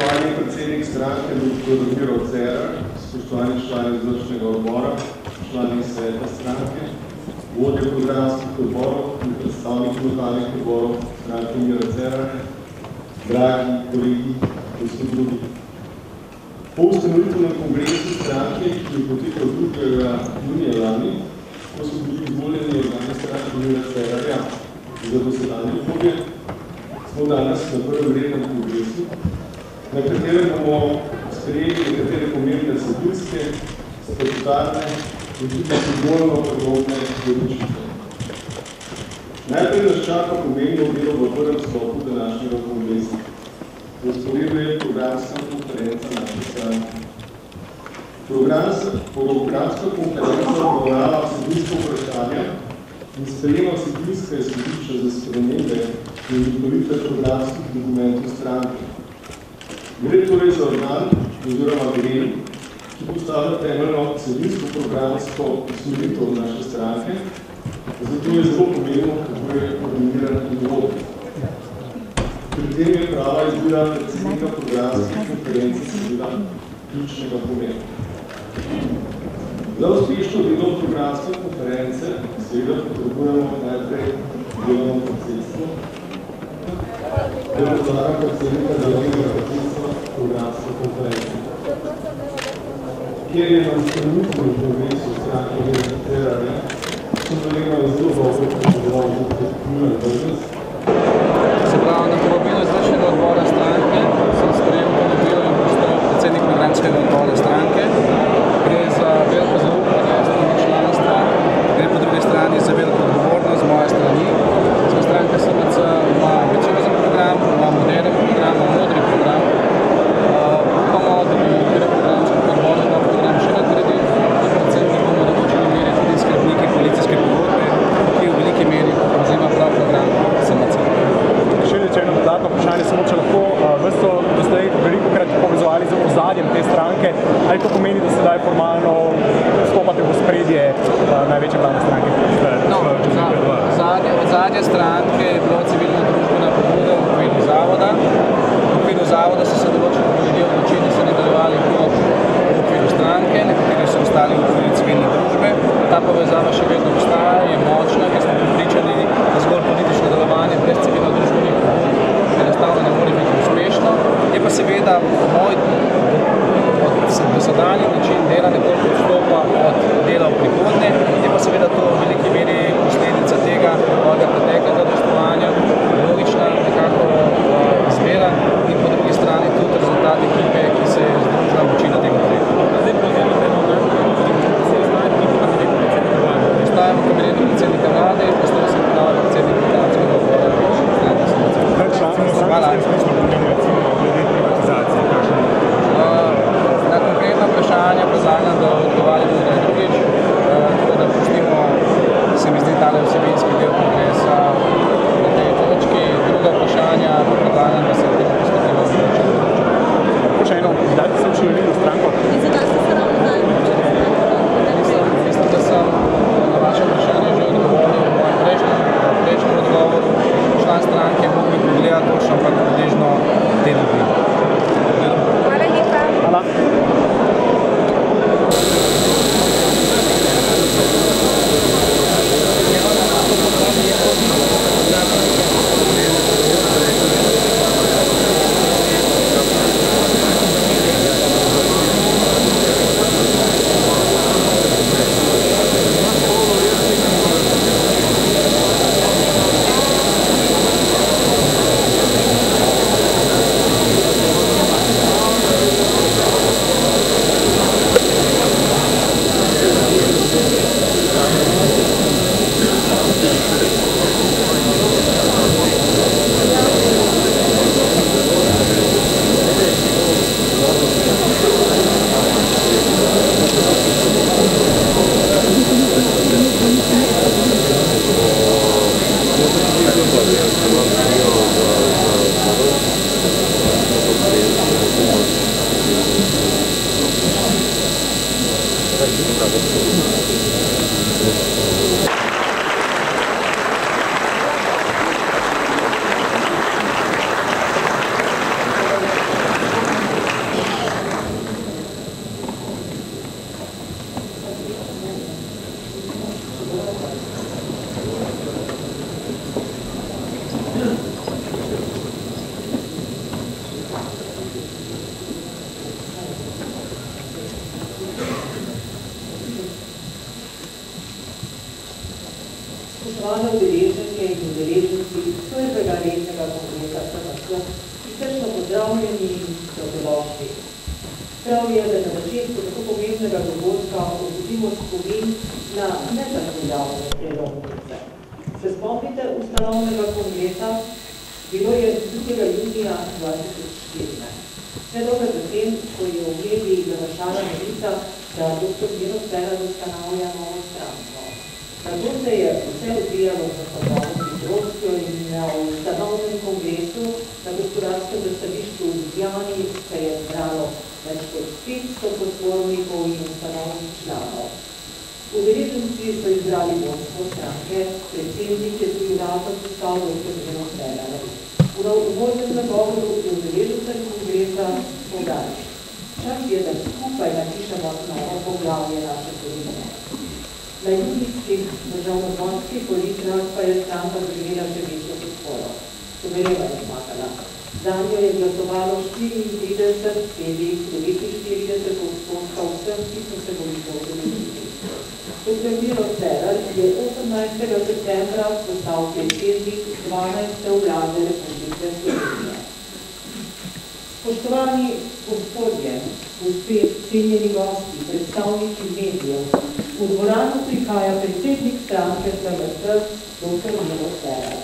spoštovani predsednik stranke dr. Miro Cerar, spoštovani člani izvršnega odbora, člani sveta stranke, vodje programskih odborov in predstavniki lokalnih odborov stranke Mira Cerar, dragi kolegi in vsi drugi. Po ustanovitvenem kongresu stranke, ki je potekal 2. junija lani, ko so bili izvoljeni organi stranke Mira Cerarja za dosedanje obdobje, smo danes na prvem rednem kongresu, na katerem bomo sprejeli nekatere pomembne vsebinske, statutarne in tudi simbolno podobne odločitve. Najprej nas čaka pomembno delo v prvem sklopu današnjega kongresa. Razporedba je programska konferenca naše stranke. Programska konferenca obravnava vsebinsko vprašanja in sprejema vsebinska izhodišča za spremembe in ugotovitve programskih dokumentov stranke. Gre torej za organ oziroma gremi, ki postavlja temeljno vsebinsko-programsko usmeritev naše stranke, zato je zelo pomembno, kako je koordiniran in vod. Pri tem je prava izbira predsednika programske konference seveda ključnega pomena. Za uspešno delo programske konference seveda potrebujemo najprej delovno predsedstvo, da podlaga predsednika delovnega predsedstva programske konference, kjer je na ustanovitvenem kongresu stranke Mira Cerarja, so delegajo zelo dobro predsedoval dr. Milan Brglez. Se pravi, na povabilo izvršnega odbora stranke sem sprejel ponudilo in postal predsednik programskega odbora stranke. Gre za veliko zaupanje strani članstva, gre po drugi strani za veliko odgovornost z moje strani. Smo stranka SMC ima večerozen program, ima moderen program, ima modri program. Upamo, da bi bilo programsko odborno program še nadgradi, predvsem da bomo določili v meri tudi skrbniki koalicijske pogodbe, ki v veliki meri prevzema prav program. vsemi udeleženci prvega letnega kongresa SNS srčno pozdravljeni in dobrodošli. Prav je, da na začetku tako pomembnega dogodka obudimo spomin na ne tako davne delovnice. Se spomnite ustanovnega kongresa? Bilo je 2. junija 2014. Nedolgo zatem, ko je v mediji završala novica, da dr. Miro Cerar ustanavlja novo stranko. Tako se je vse odvijalo v zastavljanju hidrovstjo in na ustanovnem kongresu na gospodarskem predstavišču v Ljubljani se je zbralo več kot 500 podpornikov in ustanovnih članov. Udeleženci so izbrali vodstvo stranke, predsednik je tudi urada postal dr. Miro Cerar. V uvodnem nagovoru je udeležencem kongresa podaril. Čas je, da skupaj napišemo novo poglavje naše zgodovine. Na junijskih državnozorskih volitvah pa je stranka doživela še večjo podporo. Somereva je zmagala. Zanjo je glasovalo 34,49% vsem, ki so se volitev udeležili. Dr. Miro Cerar je 18. septembra postal predsednik 12. vlade Republike Slovenije. Spoštovani gospodje, gospe, cenjeni gosti, predstavniki medijev, v dvorano prihaja predsednik stranke SMC, dr. Miro Cerar.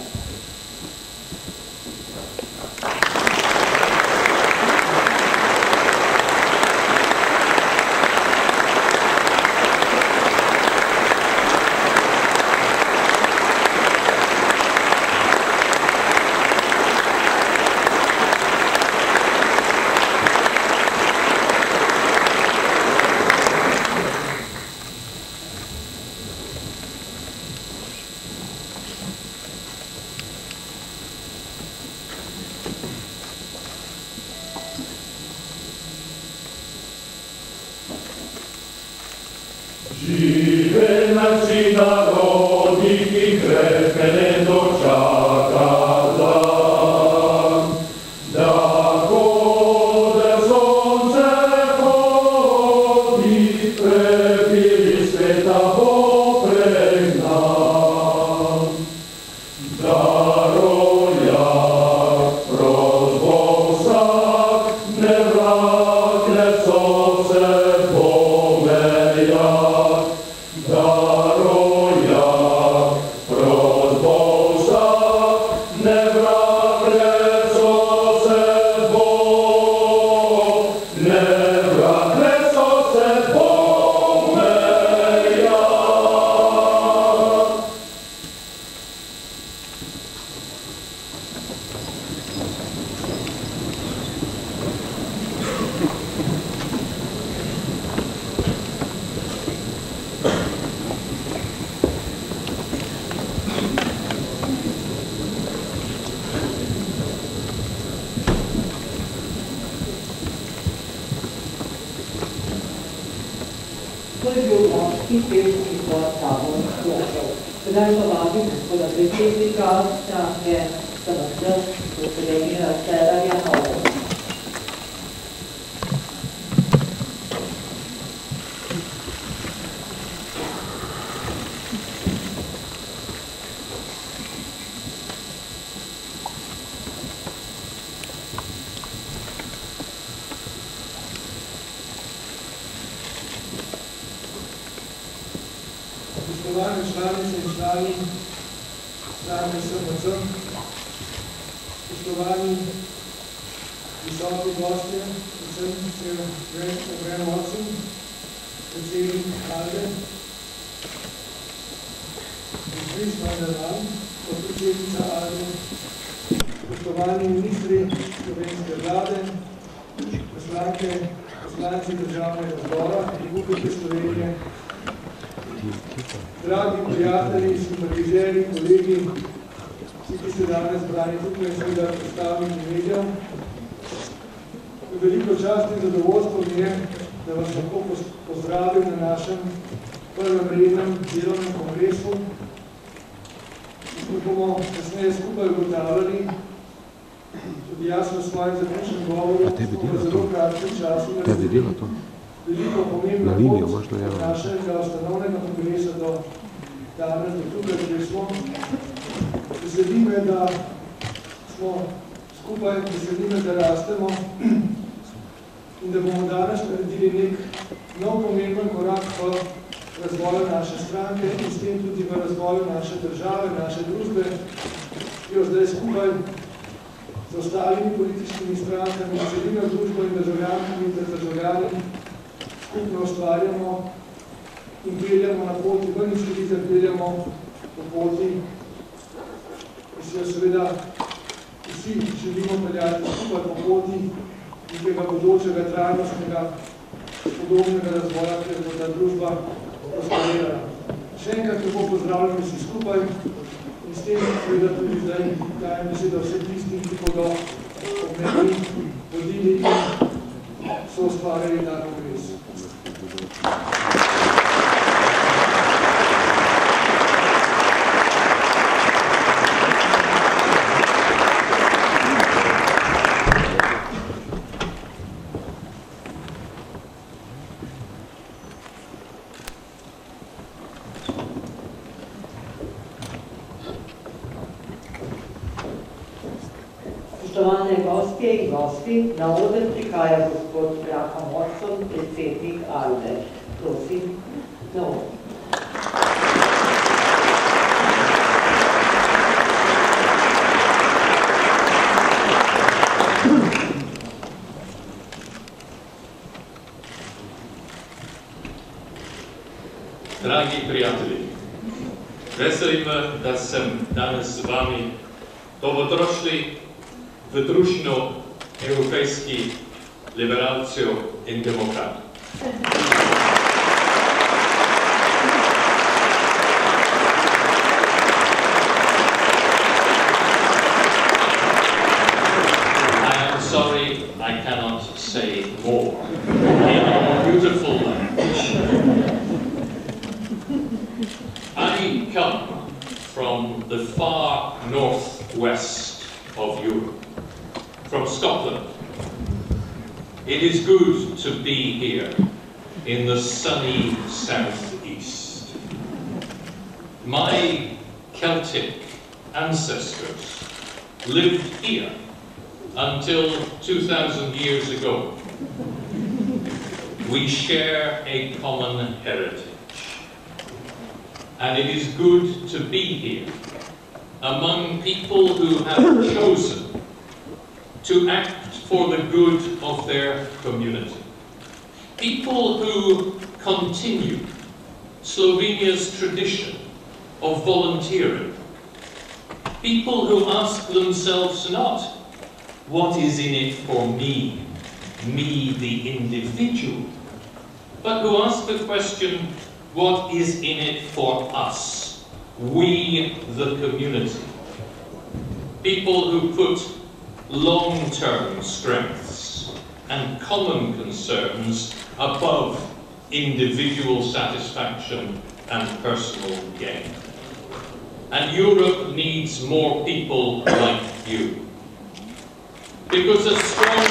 Od našega ustanovnega kongresa do danes, do tukaj, kjer smo, Veseli me, da smo skupaj, veseli me, da rastemo in da bomo danes naredili nek nov pomemben korak v razvoju naše stranke in s tem tudi v razvoju naše države, naše družbe, ki jo zdaj skupaj z ostalimi političnimi strankami, celino družbo in državljankami ter državljani skupno ustvarjamo in peljamo na poti, ven iz krize peljamo po poti, ki se jo seveda vsi želimo peljati skupaj po poti nekega bodočega, trajnostnega, podobnega razvoja, ki je ta družba prosperirala. Še enkrat lepo pozdravljam vsi skupaj. In s tem seveda tudi zdaj dajem besedo vsem tistim, ki bodo ob meni vodili in so ustvarjali ta kongres. Na oder prihaja gospod Dragan Matič, predsednik ALDE. Prosim, na oder. Dragi prijatelji, veseli me, da sem danes z vami dobrodošli v družino evropskih liberalcev in demokratov. I am sorry, I cannot say more in our beautiful language. I come from the far northwest of Europe. From Scotland. It is good to be here in the sunny southeast. My Celtic ancestors lived here until 2,000 years ago. We share a common heritage, and it is good to be here among people who have chosen to act for the good of their community. People who continue Slovenia's tradition of volunteering. People who ask themselves not, what is in it for me, me the individual, but who ask the question, what is in it for us, we the community. People who put long-term strengths and common concerns above individual satisfaction and personal gain. And Europe needs more people like you. Because a strong...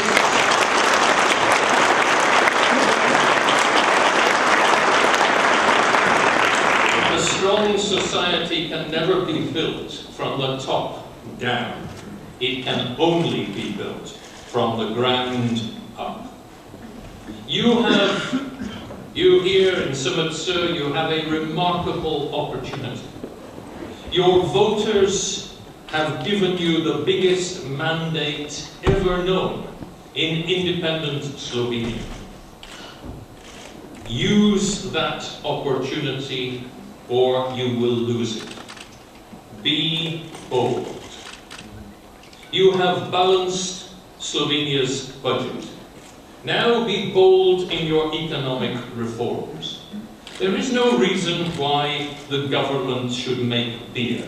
A strong society can never be built from the top down. It can only be built from the ground up. You here in Semetsur, you have a remarkable opportunity. Your voters have given you the biggest mandate ever known in independent Slovenia. Use that opportunity or you will lose it. Be bold. You have balanced Slovenia's budget. Now be bold in your economic reforms. There is no reason why the government should make beer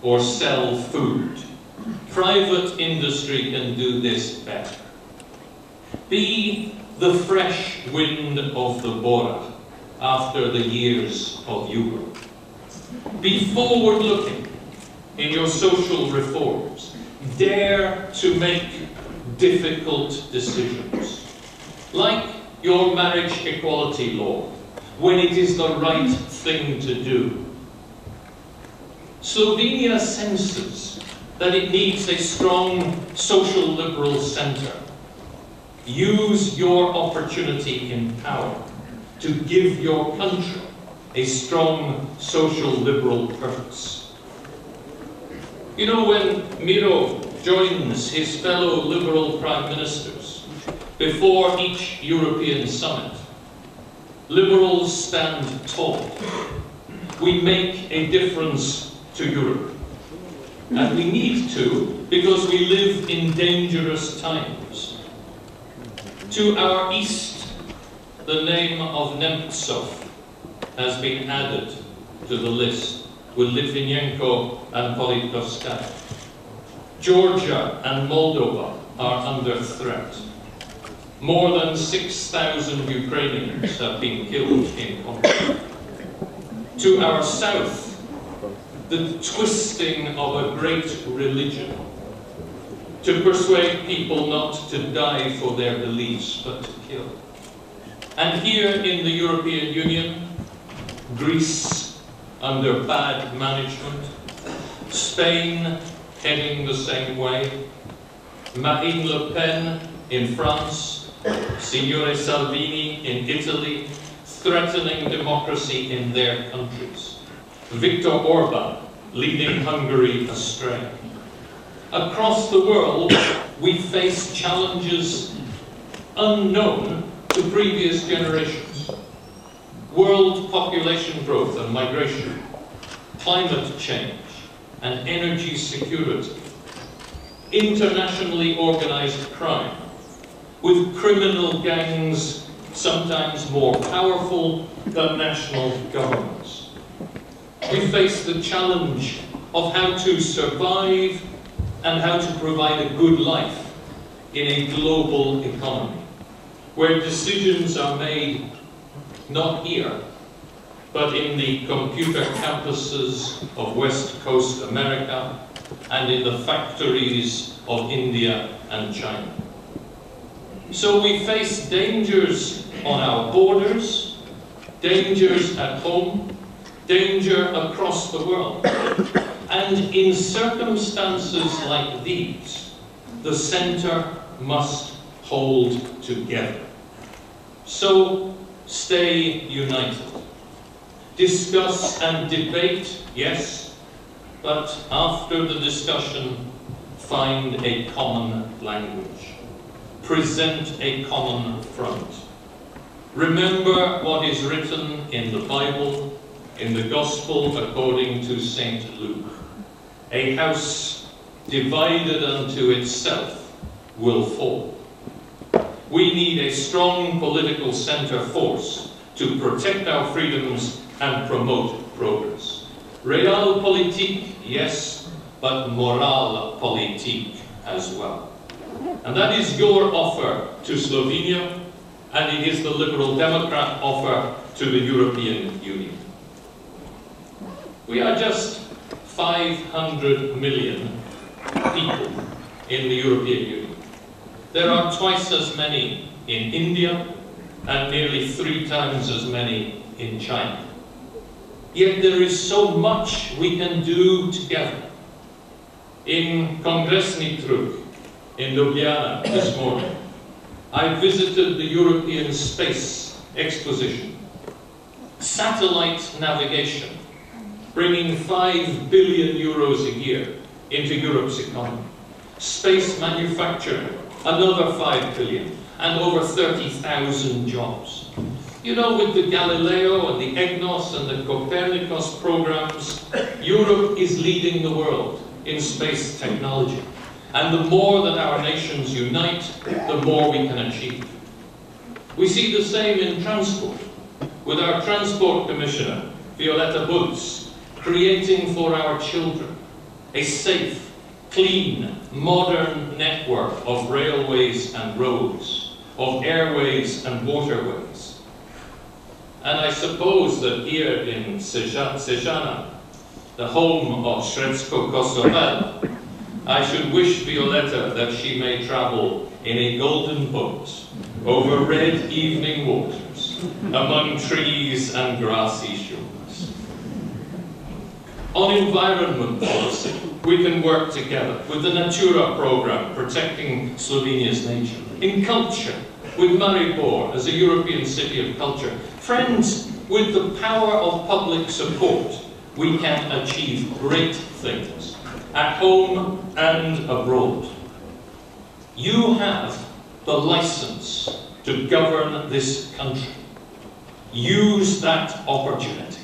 or sell food. Private industry can do this better. Be the fresh wind of the Bora after the years of Europe. Be forward-looking in your social reforms. Dare to make difficult decisions, like your marriage equality law, when it is the right thing to do. Slovenia senses that it needs a strong social liberal centre. Use your opportunity in power to give your country a strong social liberal purpose. You know, when Miro joins his fellow liberal prime ministers before each European summit, liberals stand tall. We make a difference to Europe. And we need to, because we live in dangerous times. To our east, the name of Nemtsov has been added to the list, with Litvinenko and Politkovskaya. Georgia and Moldova are under threat. More than 6,000 Ukrainians have been killed in conflict. To our south, the twisting of a great religion to persuade people not to die for their beliefs, but to kill. And here in the European Union, Greece under bad management, Spain heading the same way, Marine Le Pen in France, Signore Salvini in Italy, threatening democracy in their countries. Viktor Orban leading Hungary astray. Across the world, we face challenges unknown to previous generations. World population growth and migration, climate change and energy security, internationally organized crime, with criminal gangs sometimes more powerful than national governments. We face the challenge of how to survive and how to provide a good life in a global economy, where decisions are made not here, but in the computer campuses of West Coast America and in the factories of India and China. So we face dangers on our borders, dangers at home, danger across the world. And in circumstances like these, the centre must hold together. So stay united. Discuss and debate, yes, but after the discussion, find a common language. Present a common front. Remember what is written in the Bible, in the Gospel according to St. Luke. A house divided unto itself will fall. We need a strong political centre force to protect our freedoms and promote progress. Realpolitik, yes, but moralpolitik as well. And that is your offer to Slovenia, and it is the Liberal Democrat offer to the European Union. We are just 500 million people in the European Union. There are twice as many in India and nearly 3 times as many in China. Yet there is so much we can do together. In Kongresni trg, in Ljubljana this morning, I visited the European Space Exposition. Satellite navigation, bringing €5 billion a year into Europe's economy. Space manufacturing, another €5 billion, and over 30,000 jobs. You know, with the Galileo and the EGNOS and the Copernicus programs, Europe is leading the world in space technology. And the more that our nations unite, the more we can achieve. We see the same in transport, with our Transport Commissioner, Violeta Bulc, creating for our children a safe, clean, modern network of railways and roads, of airways and waterways. And I suppose that here in Sežana, the home of Srebsko Kosovo, I should wish Violeta that she may travel in a golden boat over red evening waters, among trees and grassy shores. On environment policy, we can work together with the Natura program, protecting Slovenia's nature. In culture, with Maribor as a European city of culture. Friends, with the power of public support, we can achieve great things, at home and abroad. You have the license to govern this country. Use that opportunity.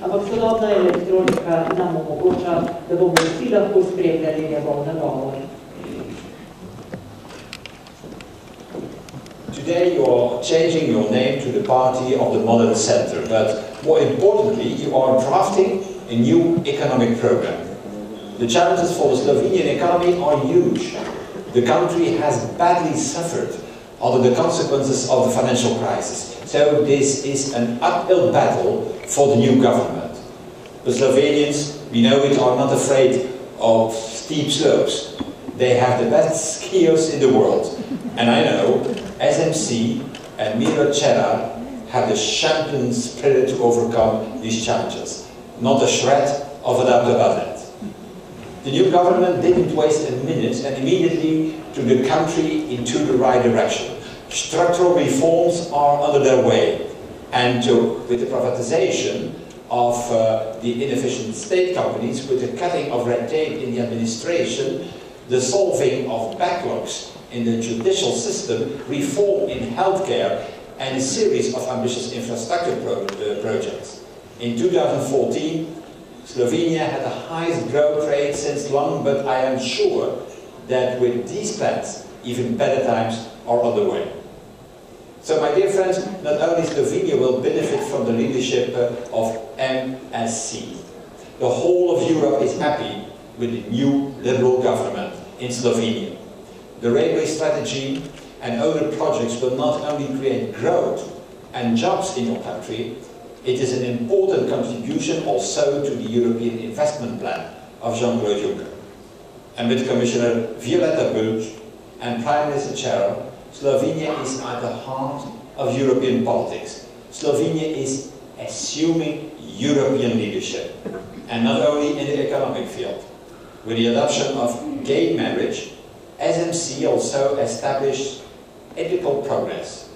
Ampak sodobna elektronika nam omogoča, da bomo vsi lahko spremljali njegov nagovor. Today you are changing your name to the party of the modern center, but more importantly you are drafting a new economic program. The challenges for the Slovenian economy are huge. The country has badly suffered under the consequences of the financial crisis. So this is an uphill battle for the new government. The Slovenians, we know it, are not afraid of steep slopes. They have the best skiers in the world. And I know SMC and Miro Cerar have the champion spirit to overcome these challenges. Not a shred of a doubt about that. The new government didn't waste a minute and immediately took the country into the right direction. Structural reforms are under their way, and with the privatization of the inefficient state companies, with the cutting of red tape in the administration, the solving of backlogs in the judicial system, reform in healthcare, and a series of ambitious infrastructure projects. In 2014, Slovenia had the highest growth rate since long, but I am sure that with these plans, even better times are on the way. So, my dear friends, not only Slovenia will benefit from the leadership of MSC. The whole of Europe is happy with the new liberal government in Slovenia. The railway strategy and other projects will not only create growth and jobs in your country, it is an important contribution also to the European investment plan of Jean-Claude Juncker. And with Commissioner Violeta Bulc and Prime Minister Cerar, Slovenia is at the heart of European politics. Slovenia is assuming European leadership, and not only in the economic field. With the adoption of gay marriage, SMC also established ethical progress,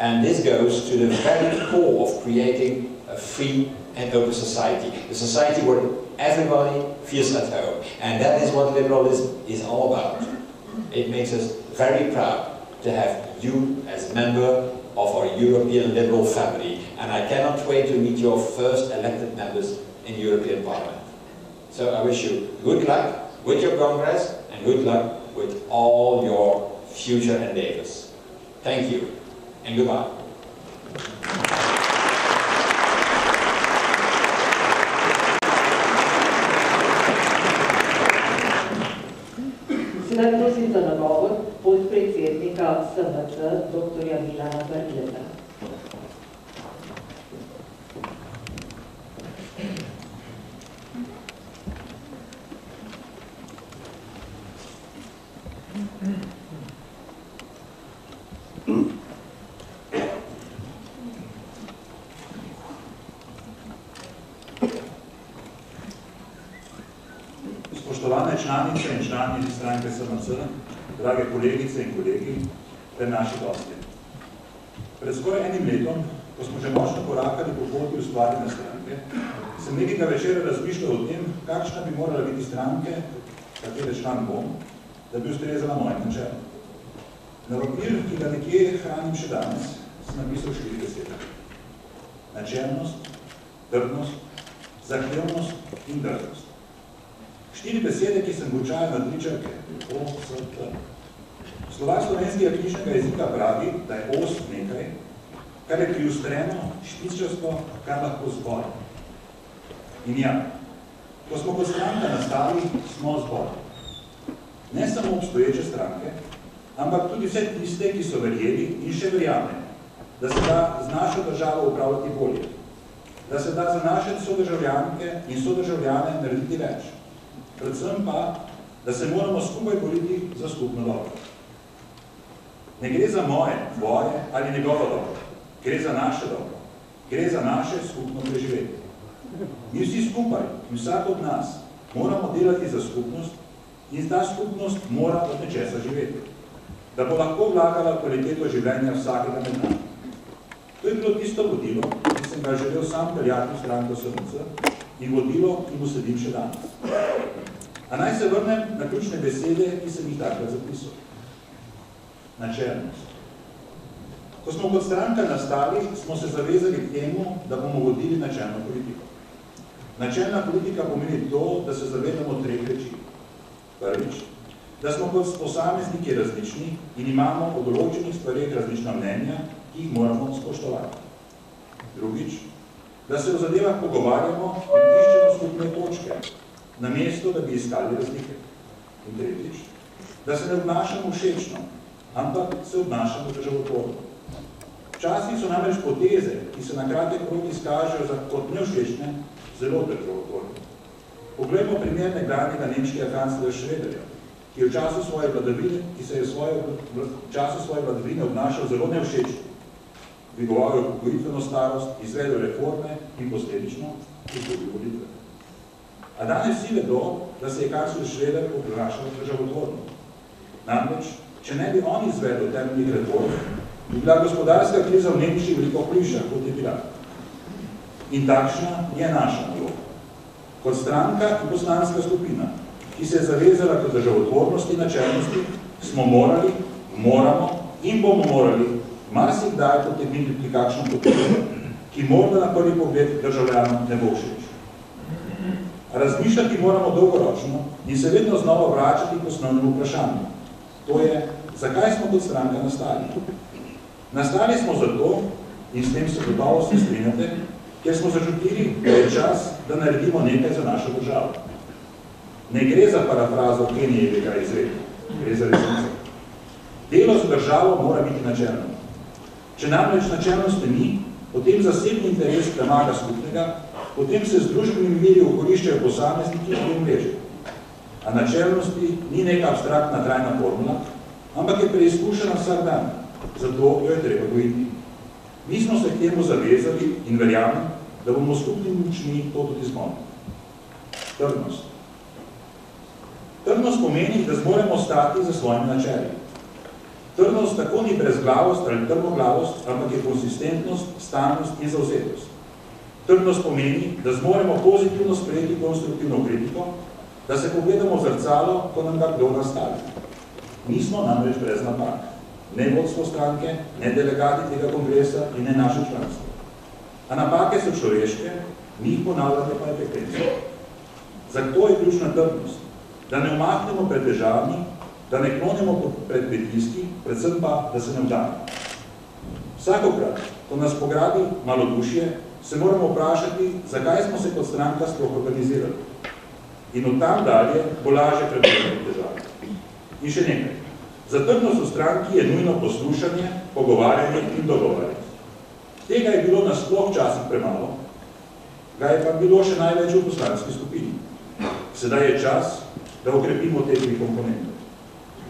and this goes to the very core of creating a free and open society, a society where everybody feels at home, and that is what liberalism is all about. It makes us very proud to have you as member of our European liberal family, and I cannot wait to meet your first elected members in the European Parliament. So I wish you good luck with your Congress and good luck with all your future endeavors. Thank you and goodbye. SMC, dr. Milana Brgleta. Spoštovane članice in člani stranke SMC, drage kolegice in kolegi, ter naši gosti. Pred skoraj enim letom, ko smo že močno korakali po poti ustvarjene stranke, sem nekega večera razmišljal o tem, kakšna bi morala biti stranke, katere član bom, da bi ustrezala mojim načelom. Naropil, ki ga nekje hranim še danes, sem napisal 4 besede. Načelnost, trdnost, zahtevnost in drznost. 4 besede, ki sem bučal na 3 črke. O, S, T. Slovar slovenskega knjižnega jezika pravi, da je ost nekaj, kar je priustreno, špičarsko, kar lahko zbor. In ja, ko smo kot stranka nastali, smo zbor. Ne samo obstoječe stranke, ampak tudi vse tiste, ki so verjeli in še verjame, da se da z našo državo upravljati bolje, da se da za naše sodržavljanke in sodržavljane narediti več, predvsem pa, da se moramo skupaj boriti za skupno dobro. Ne gre za moje, tvoje ali njegovo dobro, gre za naše dobro, gre za naše skupno preživetje. Mi vsi skupaj in vsak od nas moramo delati za skupnost in ta skupnost mora od nečesa živeti, da bo lahko vlagala kvaliteto življenja vsakega med nami. To je bilo tisto vodilo, ki sem ga želel sam peljati v stranko SMC in vodilo, ki mu sedim še danes. A naj se vrnem na ključne besede, ki sem jih takrat zapisal. Načelnost. Ko smo kot stranka nastali, smo se zavezali k temu, da bomo vodili načelno politiko. Načelna politika pomeni to, da se zavedamo treh reči. Prvič, da smo kot posamezniki različni in imamo o določenih stvareh različna mnenja, ki jih moramo spoštovati. Drugič, da se o zadevah pogovarjamo in iščemo skupne točke, namesto da bi iskali razlike. In tretjič, da se ne obnašamo všečno, ampak se obnašamo državotvorno. Včasih so namreč poteze, ki se na kratek rok izkažejo kot nevšečne, zelo državotvorne. Poglejmo primer nekdanjega nemškega kanclerja Schröderja, ki je v času svoje vladavine obnašal zelo nevšečno. Dvigoval je upokojitveno starost, izvedel reforme in posledično izgubil volitve. A danes vsi vedo, da se je kancler Schröder obnašal državotvorno. Namreč, če ne bi on izvedel temeljnih reform, bi bila gospodarska kriza v Nemčiji veliko hujša, kot je bila. In takšna je naša naloga. Kot stranka in poslanska skupina, ki se je zavezala k državotvornosti in načelnosti, smo morali, moramo in bomo morali marsikdaj potegniti pri kakšnem potezu, ki morda na prvi pogled državljanom ne bo všeč. Razmišljati moramo dolgoročno in se vedno znova vračati k osnovnemu vprašanju. To je, zakaj smo kot stranka nastali. Nastali smo zato, in s tem se gotovo vsi strinjate, ker smo začutili, da je čas, da naredimo nekaj za našo državo. Ne gre za parafrazo Kenijevega izreka, gre za resnico. Delo z državo mora biti načelno. Če namreč načelnosti ni, potem zasebni interes premaga skupnega, potem se z družbenim miri okoriščajo posamezniki in mreže. A načelnosti ni neka abstraktna trajna formula, ampak je preizkušena vsak dan, zato jo je treba gojiti. Mi smo se k temu zavezali in verjamem, da bomo skupnimi močmi to tudi zmogli. Trdnost. Trdnost pomeni, da zmoremo stati za svojimi načeli. Trdnost tako ni brezglavost ali trdoglavost, ampak je konsistentnost, stalnost in zavzetost. Trdnost pomeni, da zmoremo pozitivno sprejeti konstruktivno kritiko, da se pogledamo v zrcalo, ko nam ga kdo nastavi. Nismo namreč brez napak. Ne vodstvo stranke, ne delegati tega kongresa in ne naše članstvo. A napake so človeške, mi jih ponavljate pa je preklenstvo. Zato je ključna trdnost, da ne umaknemo pred težavami, da ne klonemo pred pritiski, predvsem pa, da se ne vdamo. Vsakokrat, ko nas pograbi malodušje, se moramo vprašati, zakaj smo se kot stranka sploh organizirali. In od tam dalje bo lažje prebroditi težave. In še nekaj. Za trdnost v stranki je nujno poslušanje, pogovarjanje in dogovarjanje. Tega je bilo nasploh včasih premalo, ga je pa bilo še največ v poslanski skupini. Sedaj je čas, da okrepimo te tri komponente.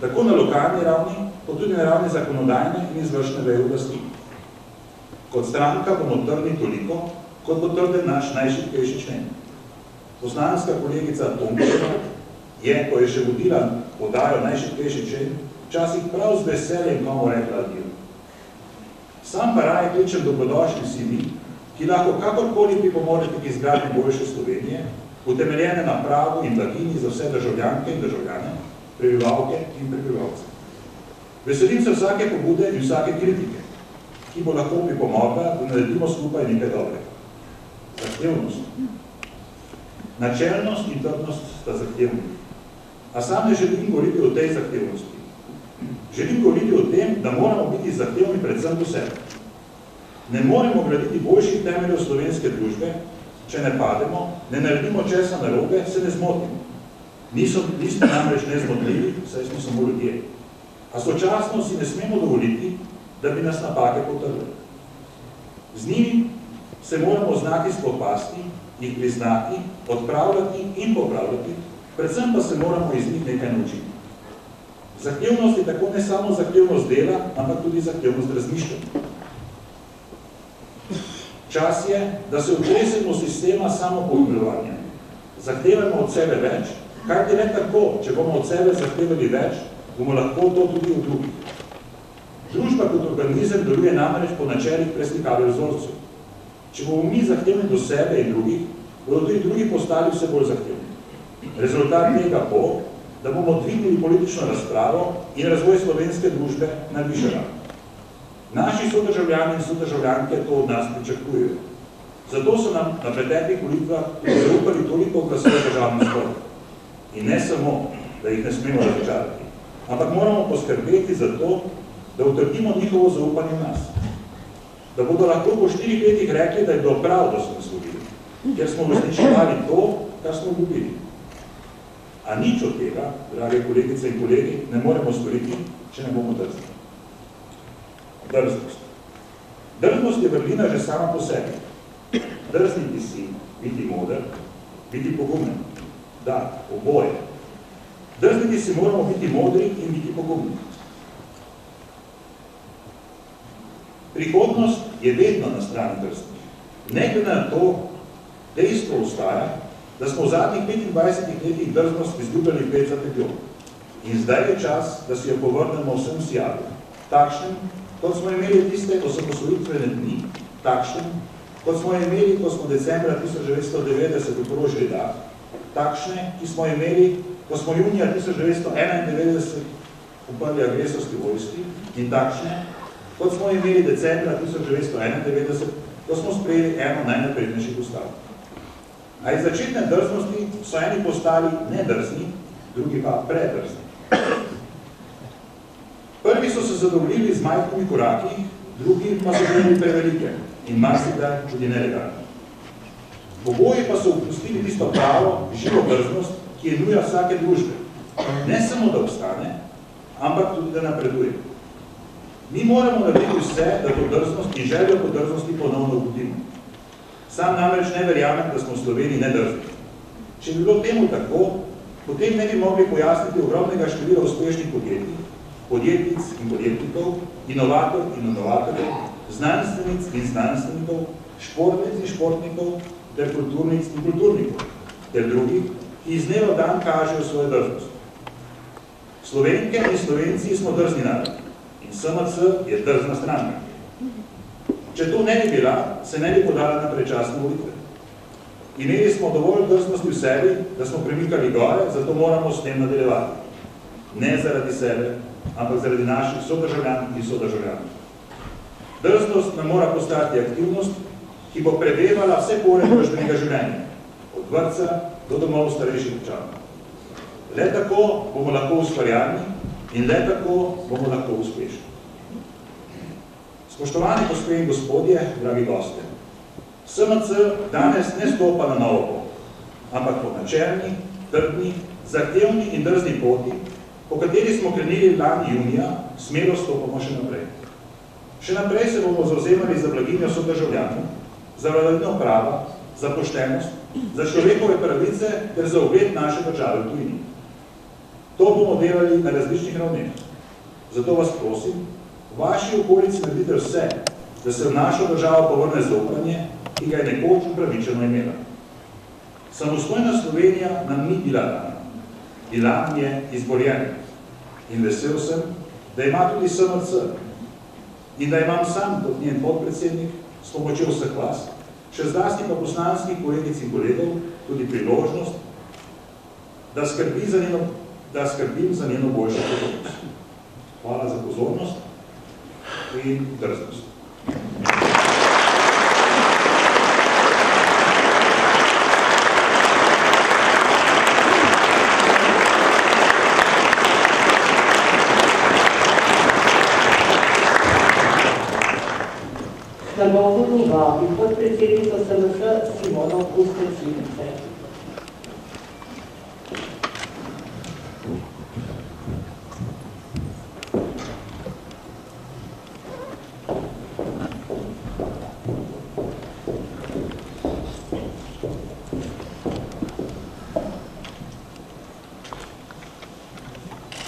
Tako na lokalni ravni, kot tudi na ravni zakonodajne in izvršne veje oblasti. Kot stranka bomo trdni toliko, kot bo trden naš najšibkejši člen. Poslanska kolegica Tomčeva je, ko je še vodila podajo najšibkejši člen, včasih prav z veseljem komu rekla dir. Sam pa raje kličem dobrodošli vsi vi, ki lahko kakorkoli pripomorete k izgradnji boljše Slovenije, utemeljene na pravu in blaginji za vse državljanke in državljane, prebivalke in prebivalce. Veselim se vsake pobude in vsake kritike, ki bo lahko pripomogla, da naredimo skupaj nekaj dobrega. Zahtevnost. Načelnost in trdnost sta zahtevni. A sam ne želim govoriti o tej zahtevnosti. Želim govoriti o tem, da moramo biti zahtevni predvsem do sebe. Ne moremo graditi boljših temeljev slovenske družbe, če ne pademo, ne naredimo česa narobe, se ne zmotimo. Nismo namreč nezmotljivi, saj smo samo ljudje. A sočasno si ne smemo dovoliti, da bi nas napake potrle. Z njimi se moramo znati spopasti, jih priznati, odpravljati in popravljati, predvsem pa se moramo iz njih nekaj naučiti. Zahtevnost je tako ne samo zahtevnost dela, ampak tudi zahtevnost razmišljanja. Čas je, da se otresemo sistema samopoljubljevanja. Zahtevamo od sebe več, kajti le tako, če bomo od sebe zahtevali več, bomo lahko to tudi v drugih. Družba kot organizem deluje namreč po načelih preslikave vzorcev. Če bomo mi zahtevni do sebe in drugih, bodo tudi drugi postali vse bolj zahtevni. Rezultat tega bo, da bomo dvignili politično razpravo in razvoj slovenske družbe na višjo raven. Naši sodržavljani in sodržavljanke to od nas pričakujejo. Zato so nam na preteklih volitvah zaupali toliko glasov državnih zborov. In ne samo, da jih ne smemo razočarati, ampak moramo poskrbeti za to, da utrdimo njihovo zaupanje v nas. Da bodo lahko po 4 letih rekli, da je bilo prav, da smo izgubili, ker smo uresničevali to, kar smo gubili. A nič od tega, drage kolegice in kolegi, ne moremo storiti, če ne bomo drzni. Drznost. Drznost je vrlina že sama po sebi. Drzniti si, biti moder, biti pogumen. Da, oboje. Drzniti si moramo biti modri in biti pogumni. Prihodnost je vedno na strani drznih. Ne glede na to, dejstvo ostaja, da smo v zadnjih 25 letih drznost izgubljali 5 za 5. In zdaj je čas, da si jo povrnemo vsem sijalu. Takšnim, kot smo imeli tiste osamosvojitvene dni, takšnim, kot smo imeli, ko smo decembra 1990 obkrožili dan, takšne, ki smo imeli, ko smo junija 1991 uprli agresorski vojski, in takšne, kot smo imeli decembra 1991, ko smo sprejeli eno najnaprednejših ustav. A iz začetne drznosti so eni postali nedrzni, drugi pa predrzni. Prvi so se zadovoljili z majhnimi koraki, drugi pa so bili prevelike in marsikdaj tudi nelegalne. Oboji pa so upustili tisto pravo, živo drznost, ki je nuja vsake družbe. Ne samo, da obstane, ampak tudi, da napreduje. Mi moramo narediti vse, da to drznost in željo po drznosti ponovno obudimo. Sam namreč ne verjamem, da smo v Sloveniji nedrzni. Če bi bilo temu tako, potem ne bi mogli pojasniti ogromnega števila uspešnih podjetij, podjetnic in podjetnikov, inovatork in inovatorjev, znanstvenic in znanstvenikov, športnic in športnikov, ter kulturnic in kulturnikov, ter drugih, ki iz dneva v dan kažejo svojo drznost. Slovenke in Slovenci smo drzni narod in SMC je drzna stranka. Če to ne bi bila, se ne bi podala na predčasne volitve. Imeli smo dovolj drznosti v sebi, da smo premikali gore, zato moramo s tem nadaljevati. Ne zaradi sebe, ampak zaradi naših sodržavljank in sodržavljank. Drznost nam mora postati aktivnost, ki bo prevevala vse pore družbenega življenja, od vrtca do domov starejših občanov. Le tako bomo lahko ustvarjalni in le tako bomo lahko uspešni. Spoštovani gospe in gospodje, dragi goste, SMC danes ne stopa na novo pot, ampak po načelni, trdni, zahtevni in drzni poti, po kateri smo krenili lani junija, smelo stopamo še naprej. Še naprej se bomo zavzemali za blaginjo sodržavljanov, za vladavino prava, za poštenost, za človekove pravice ter za ugled naše države v tujini. To bomo delali na različnih ravneh. Zato vas prosim, v vaši okolici naredite vse, da se v našo državo povrne zaupanje, ki ga je nekoč upravičeno imela. Samostojna Slovenija nam ni bila dana. Bila je izborjena. In vesel sem, da ima tudi SMC in da imam sam kot njen podpredsednik s pomočjo vseh vas, še zlasti pa poslanskih kolegic in kolegov, tudi priložnost, da skrbim za njeno boljšo pozornost. Hvala za pozornost in drznost. Da bomo zanima bi podpredsednico SMC Simono Pustečice.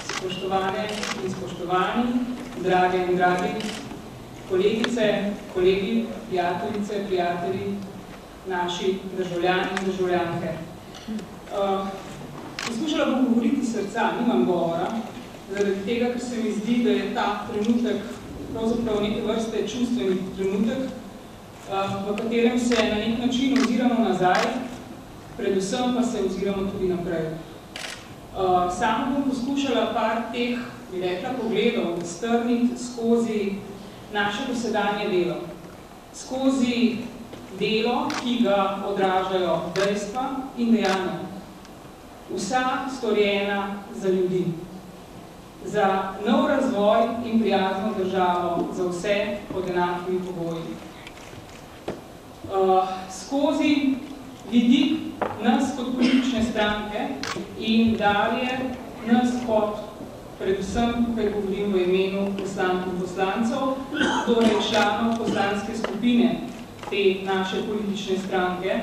Spoštovane in spoštovani, drage in dragi, kolegice, kolegi, prijateljice, prijatelji, naši državljani in državljanke. Poskušala bom govoriti srca, nimam govora, zaradi tega, ker se mi zdi, da je ta trenutek pravzaprav neke vrste čustveni trenutek, v katerem se na nek način oziramo nazaj, predvsem pa se oziramo tudi naprej. Sama bom poskušala par teh, bi rekla, pogledov strniti skozi naše dosedanje delo. Skozi delo, ki ga odražajo dejstva in dejanja. Vsa storjena za ljudi. Za nov razvoj in prijazno državo, za vse pod enakimi pogoji. Skozi vidik nas kot politične stranke in dalje nas kot predvsem, kaj govorim v imenu poslank in poslancev, torej članov poslanske skupine te naše politične stranke,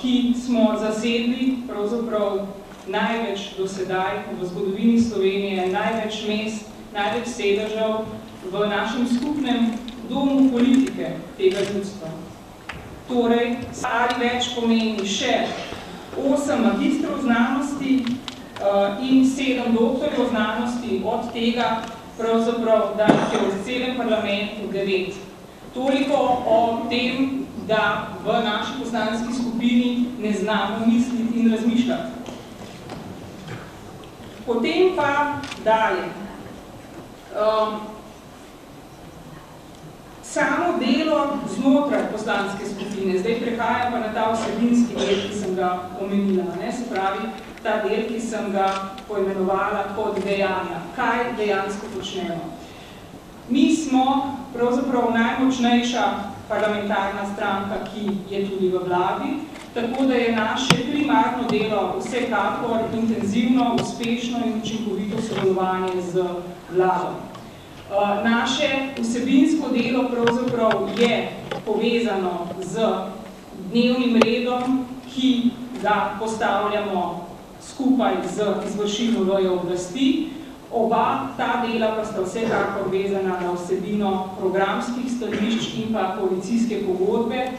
ki smo zasedli pravzaprav največ do sedaj v zgodovini Slovenije, največ mest, največ sedežev v našem skupnem domu politike tega ljudstva. Torej, ali več pomeni še 8 magistrov znanosti, in 7 doktorjev znanosti, od tega pravzaprav, da je v celem parlamentu 9. Toliko o tem, da v naši poslanski skupini ne znamo misliti in razmišljati. Potem pa dalje. Samo delo znotraj poslanske skupine, zdaj prehajam pa na ta vsebinski del, ki sem ga omenila, se pravi, ta del, ki sem ga poimenovala kot dejanja. Kaj dejansko počnemo? Mi smo pravzaprav najmočnejša parlamentarna stranka, ki je tudi v vladi, tako da je naše primarno delo vsekakor intenzivno, uspešno in učinkovito sodelovanje z vlado. Naše vsebinsko delo pravzaprav je povezano z dnevnim redom, ki ga postavljamo skupaj z izvršilno vejo oblasti. Oba ta dela pa sta vsekakor vezana na vsebino programskih stališč in pa koalicijske pogodbe,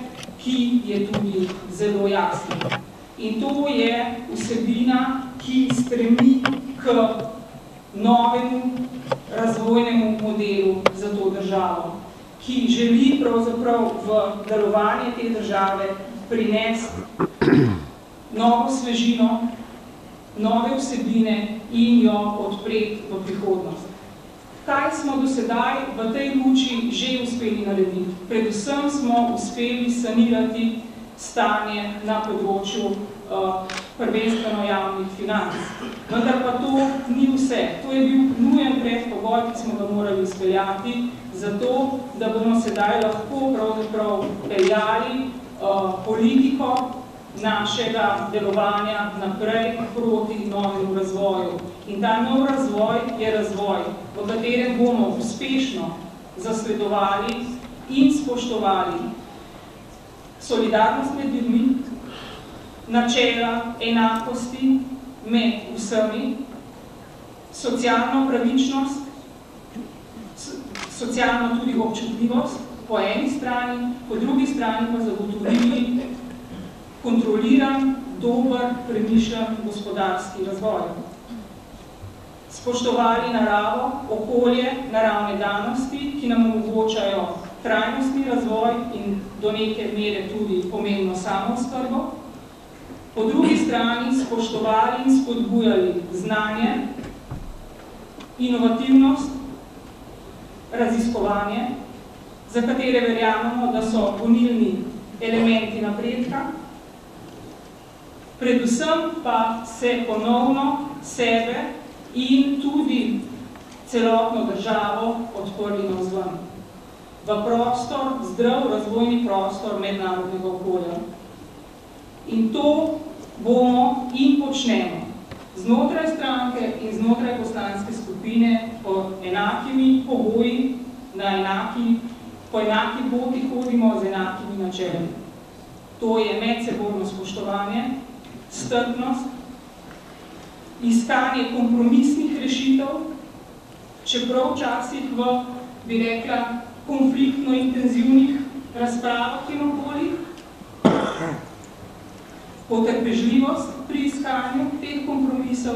ki je tudi zelo jasna. In to je vsebina, ki stremi k novemu razvojnemu modelu za to državo, ki želi pravzaprav v delovanje te države prinesti novo svežino, nove vsebine in jo odpreti v prihodnost. Kaj smo do sedaj v tej luči že uspeli narediti? Predvsem smo uspeli sanirati stanje na področju prvenstveno javnih financ. Vendar pa to ni vse. To je bil nujen predpogoj, ki smo ga morali izpeljati, zato, da bomo sedaj lahko pravzaprav peljali politiko našega delovanja naprej proti novemu razvoju. In ta nov razvoj je razvoj, v katerem bomo uspešno zasledovali in spoštovali solidarnost med ljudmi, načela enakosti med vsemi, socialno pravičnost, socialno tudi občutljivost po eni strani, po drugi strani pa zagotovili kontroliran, dober, premišljen gospodarski razvoj. Spoštovali naravo, okolje, naravne danosti, ki nam omogočajo trajnostni razvoj in do neke mere tudi pomembno samooskrbo. Po drugi strani spoštovali in spodbujali znanje, inovativnost, raziskovanje, za katere verjamemo, da so gonilni elementi napredka, predvsem pa se ponovno sebe in tudi celotno državo odprli navzven. v prostor, zdrav razvojni prostor mednarodnega okolja. In to bomo in počnemo znotraj stranke in znotraj poslanske skupine pod enakimi pogoji, po enaki poti hodimo z enakimi načeli. To je medsebojno spoštovanje, strpnost, iskanje kompromisnih rešitev, čeprav včasih v, bi rekla, konfliktno intenzivnih razpravah in okoljih, potrpežljivost pri iskanju teh kompromisov,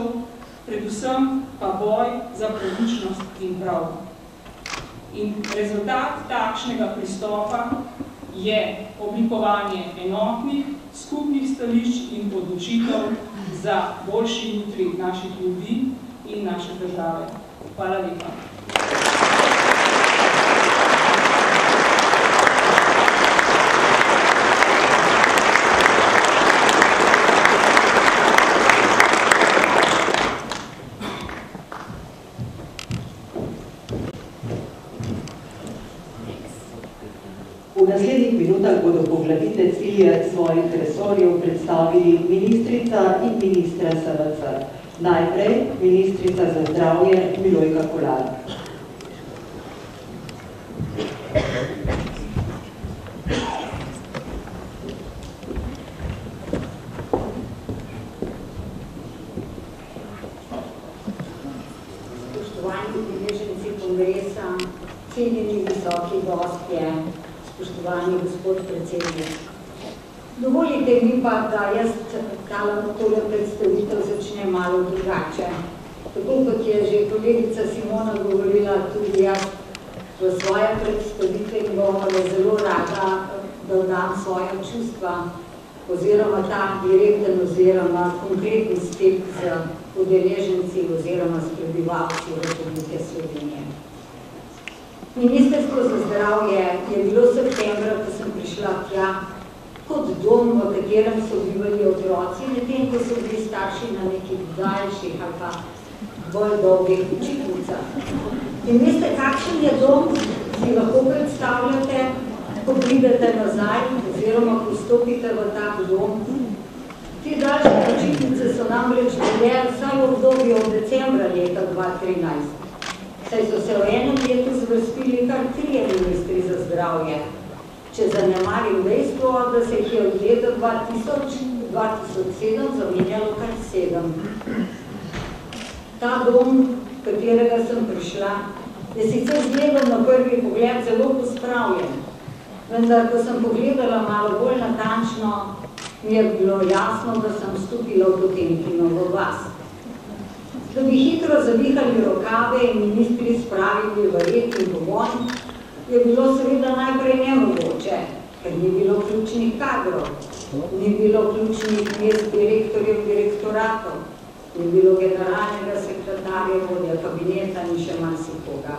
predvsem pa boj za pravičnost in prav. In rezultat takšnega pristopa je oblikovanje enotnih, skupnih stališč in odločitev za boljši jutri naših ljudi in naše države. Hvala lepa. Poglavitne cilje svojih resorjev predstavili ministrica in ministra SMC. Najprej ministrica za zdravje Milojka Kolar. Spoštovani udeleženci kongresa, cenjeni visoki gostje, spoštovani gospod predsednik. Dovolite mi pa, da jaz tole predstavitev začne malo drugače. Tako kot je že kolegica Simona govorila, tudi jaz v svoje predstavitve in govore zelo rada dodam svoja čustva oziroma ta direkten oziroma konkreten stik z udeleženci oziroma s prebivalci Republike Slovenije. Ministrstvo za zdravje je bilo septembra, ko sem prišla tja, kot dom, v katerem so bivali otroci, medtem ko so bili starši na nekih daljših ali pa bolj dolgih počitnicah. In veste, kakšen je dom, si lahko predstavljate, ko pridete nazaj oziroma ko vstopite v ta dom. Te daljše počitnice so namreč bile vsaj v obdobju od decembra leta 2013. Saj so se v enem letu zvrstili kar trije ministri za zdravje. Če zanemarim dejstvo, da se jih je od leta 2000–2007 zamenjalo kar 7. Ta dom, v katerega sem prišla, je sicer zgledal na prvi pogled zelo pospravljen, vendar ko sem pogledala malo bolj natančno, mi je bilo jasno, da sem vstopila v Potemkinovo vas. Da bi hitro zavihali rokave in ministri spravili v red in povon, je bilo seveda najprej nemogoče, ker ni bilo ključnih kadrov, ni bilo ključnih mest direktorjev, direktoratov, ni bilo generalnega sekretarja, vodja kabineta in še marsikoga.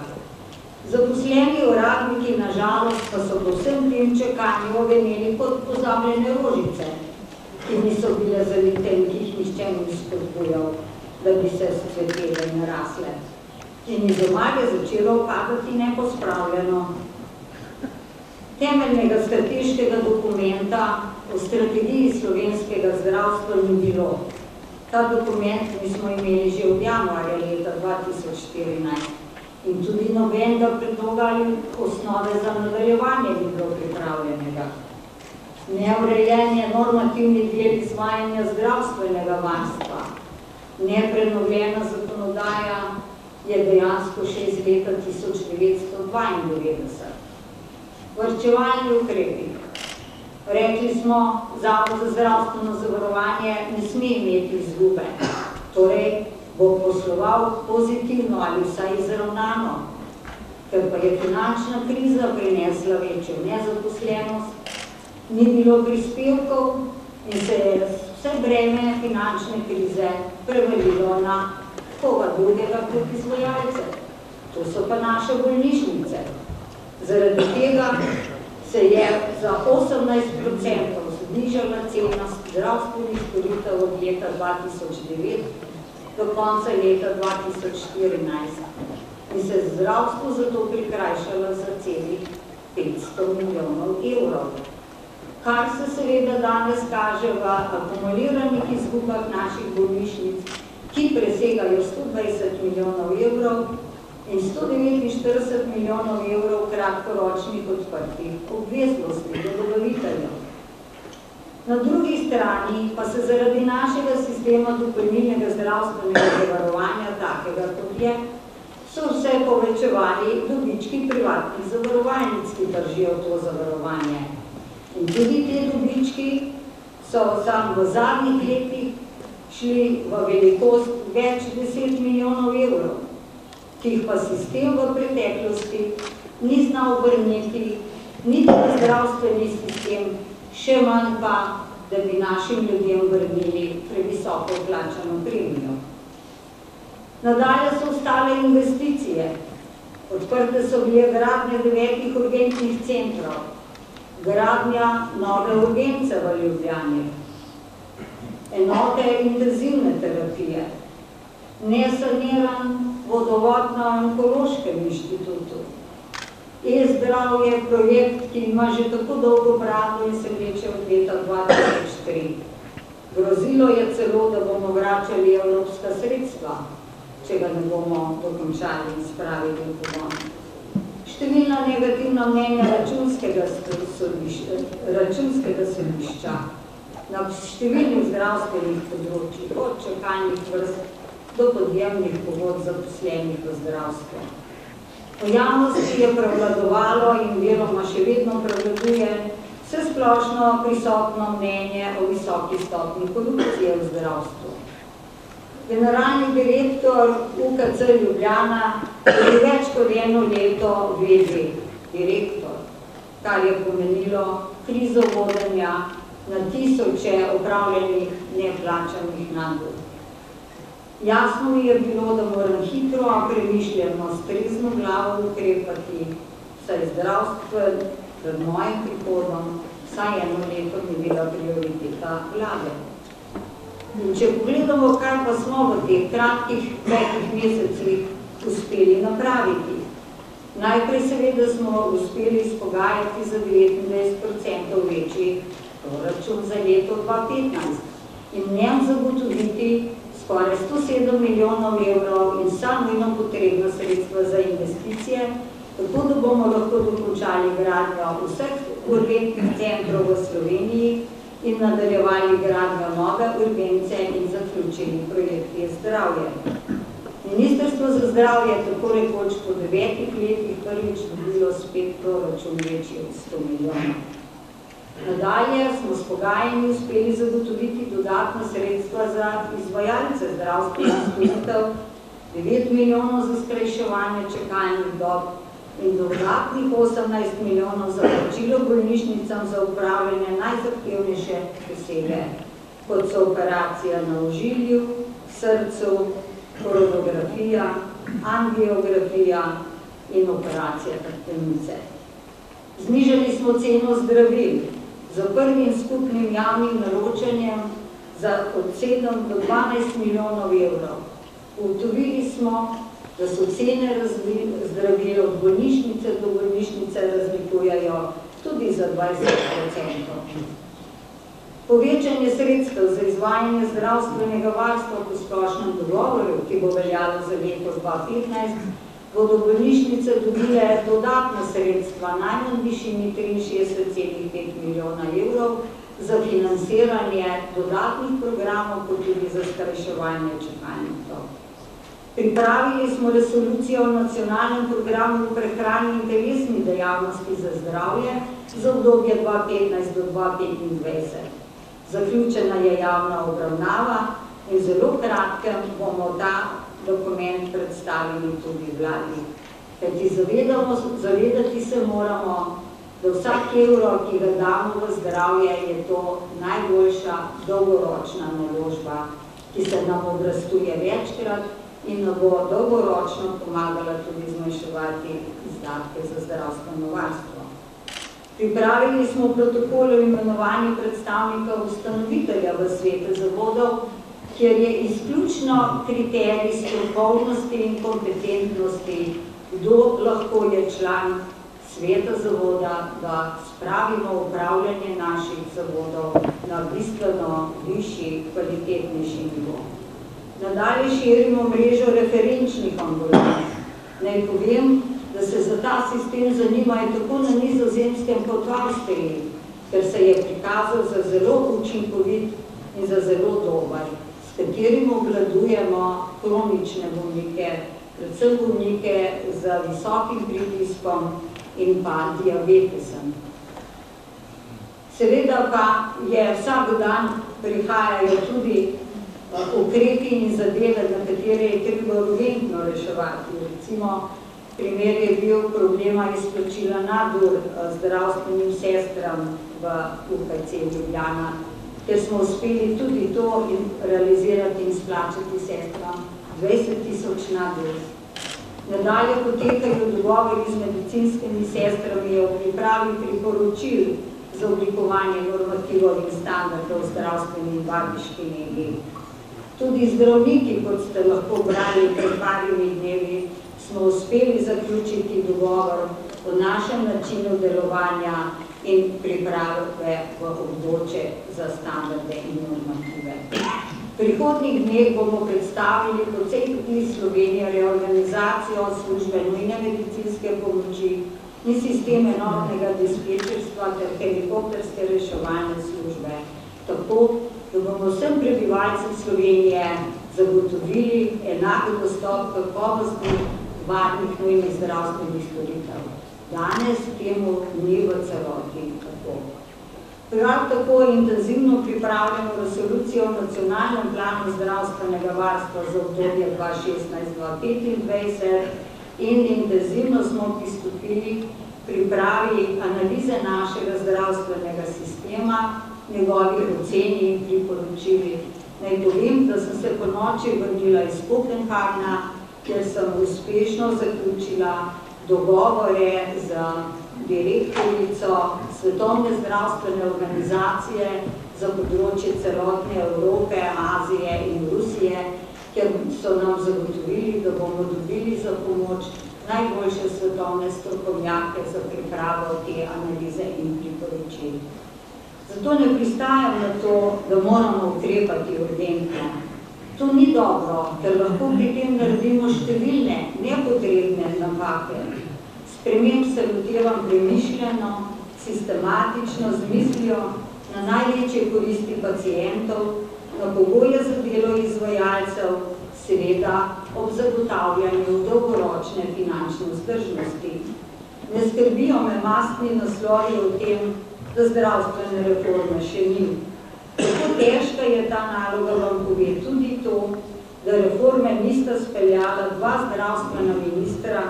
Zaposleni uradniki na žalost pa so po vsem tem čakanju oveneli kot pozabljene rožice, ki niso bile zalite in ki jih nišče ni spodbujal, da bi se cvetele in narasle. In iz omar je začelo upadati nepospravljeno. Temeljnega strateškega dokumenta o strategiji slovenskega zdravstva ni bilo. Ta dokument mi smo imeli že od januarja leta 2014. In tudi nobenega predloga ali osnove za nadaljevanje ni bilo pripravljenega. Neurejen je normativni del izvajanja zdravstvenega varstva. Neprenovljena zakonodaja je dejansko še iz leta 1992. Varčevalni ukrepi. Rekli smo, Zavod za zdravstveno zavarovanje ne sme imeti izgube, torej bo posloval pozitivno ali vsaj izravnano, ker pa je finančna kriza prinesla večjo nezaposlenost, ni bilo prispevkov in se je vse breme finančne krize prevalilo na koga drugega kot izvajalce. To so pa naše bolnišnice. Zaradi tega se je za 18% znižala cena zdravstvenih storitev od leta 2009 do konca leta 2014 in se zdravstvo zato prikrajšalo za celih 500 milijonov evrov. Kar se seveda danes kaže v akumuliranih izgubah naših bolnišnic, ki presegajo 120 milijonov evrov in 149 milijonov evrov kratkoročnih odprtih obveznosti do dobaviteljev. Na drugi strani pa se zaradi našega sistema dopolnilnega zdravstvenega zavarovanja, takega kot je, so vse povečevali dobički privatnih zavarovalnic, ki držijo to zavarovanje. In tudi te dobički so samo v zadnjih letih šli v velikost več 10 milijonov evrov, ki jih pa sistem v preteklosti ni znal obrniti, niti zdravstveni sistem, še manj pa, da bi našim ljudem vrnili previsoko plačano premijo. Nadalje so ostale investicije. Odprte so bile gradnje 9 urgentnih centrov, gradnja nove urgence v Ljubljani, enote intenzivne terapije, nesaniran vodovod na Onkološkem inštitutu. E-zdrav je projekt, ki ima že tako dolgo brado in se vleče od leta 2003. Grozilo je celo, da bomo vračali evropska sredstva, če ga ne bomo dokončali in spravili v pogon. Številna negativna mnenja računskega sodišča na številnih zdravstvenih področjih, od čakalnih vrst do podjemnih pogodb zaposlenih v zdravstvu. V javnosti je prevladovalo in deloma še vedno prevladuje vse splošno prisotno mnenje o visoki stopnji korupcije v zdravstvu. Generalni direktor UKC Ljubljana je več kot eno leto VD direktor, kar je pomenilo krizo vodenja na tisoče opravljenih neplačanih nadur. Jasno mi je bilo, da moram hitro, a premišljeno, s trezno glavo ukrepati, saj zdravstvo pred mojim prihodom vsaj eno leto ni bila prioriteta vlade. In če pogledamo, kaj pa smo v teh kratkih 5 mesecih uspeli napraviti. Najprej seveda smo uspeli izpogajati za 19% večji proračun za leto 2015 in v njem zagotoviti skoraj 107 milijonov evrov in vsa nujno potrebna sredstva za investicije, tako da bomo lahko dokončali gradnjo vseh urgentnih centrov v Sloveniji in nadaljevali gradnjo nove urgence in zaključeni projekti zdravje. Ministrstvo za zdravje je tako rekoč po 9 letih prvič dobilo spet proračun večji od 100 milijonov. Nadalje smo s pogajanji uspeli zagotoviti dodatna sredstva za izvajalce zdravstvenih storitev, 9 milijonov za skrajševanje čakalnih dob in dodatnih 18 milijonov za plačilo bolnišnicam za upravljanje najzahtevnejše posege, kot so operacija na ožilju, srcu, koronografija, angiografija in operacija hrbtenice. Znižali smo ceno zdravil za prvim skupnim javnim naročanjem za od 7 do 12 milijonov evrov. Ugotovili smo, da so cene zdravil od bolnišnice do bolnišnice razlikujajo tudi za 20%. Povečanje sredstev za izvajanje zdravstvenega varstva po splošnem dogovoru, ki bo veljalo za leto 2015, bodo bolnišnice dobile dodatna sredstva najmanj v višini 63,5 milijona evrov za financiranje dodatnih programov, kot tudi za skrajševanje čakalnih dob. Pripravili smo resolucijo o nacionalnem programu prehrane in telesni dejavnosti za zdravje za obdobje 2015 do 2025. Zaključena je javna obravnava in v zelo kratkem bomo ta dokument predstavili tudi vladi. Kajti zavedati se moramo, da vsak evro, ki ga damo v zdravje, je to najboljša dolgoročna naložba, ki se nam obrastuje večkrat in nam bo dolgoročno pomagala tudi zmanjševati izdatke za zdravstveno varstvo. Pripravili smo protokol o imenovanju predstavnika ustanovitelja v svete zavodov, kjer je izključno kriterij strokovnosti in kompetentnosti, kdo lahko je član sveta zavoda, da spravimo upravljanje naših zavodov na bistveno višji, kvalitetnejši nivo. Nadalje širimo mrežo referenčnih ambulant. Naj povem, da se za ta sistem zanimajo tako na Nizozemskem kot v Avstriji, ker se je prikazal za zelo učinkovit in za zelo dober, s katerim obvladujemo kronične bolnike, predvsem bolnike z visokim pritiskom in pa diabetesem. Seveda pa je vsak dan prihajajo tudi ukrepi in zadeve, na katere je treba urgentno reševati. Recimo, primer je bil problema izplačila nadur zdravstvenim sestram v UKC Ljubljana, kjer smo uspeli tudi to realizirati in izplačati sestram 20 000 nadur. Nadalje potekajo dogovori z medicinskimi sestrami o pripravi priporočil za oblikovanje normativov in standardov zdravstveni in babiški negi. Tudi zdravniki, kot ste lahko brali pred parimi dnevi, smo uspeli zaključiti dogovor o našem načinu delovanja in priprave v območje za standarde in normative. V prihodnjih dneh bomo predstavili po celotni Sloveniji reorganizacijo službe nujne medicinske pomoči in sistem enotnega dispečerstva ter helikopterske reševalne službe, tako da bomo vsem prebivalcem Slovenije zagotovili enak dostop kakovostnih, varnih nujnih zdravstvenih storitev. Danes temu ni v celoti tako. Prav tako intenzivno pripravljamo resolucijo o nacionalnem planu zdravstvenega varstva za obdobje 2016–2025 in intenzivno smo pristopili pripravi analize našega zdravstvenega sistema, njegovi oceni in priporočili. Naj povem, da sem se po noči vrnila iz Kopenhagna, kjer sem uspešno zaključila dogovore z direktorico Svetovne zdravstvene organizacije za področje celotne Evrope, Azije in Rusije, kjer so nam zagotovili, da bomo dobili za pomoč najboljše svetovne strokovnjake za pripravo te analize in priporočil. Zato ne pristajam na to, da moramo ukrepati urgentno. To ni dobro, ker lahko pri tem naredimo številne nepotrebne napake. Sprememb se lotevam premišljeno, sistematično, z mislijo na največje koristi pacijentov, na pogoje za delo izvajalcev, seveda ob zagotavljanju dolgoročne finančne vzdržnosti. Ne skrbijo me mastni naslovi o tem, da zdravstvene reforme še ni. Tako težka je ta naloga, vam pove tudi to, da reforme nista speljala dva zdravstvena ministra,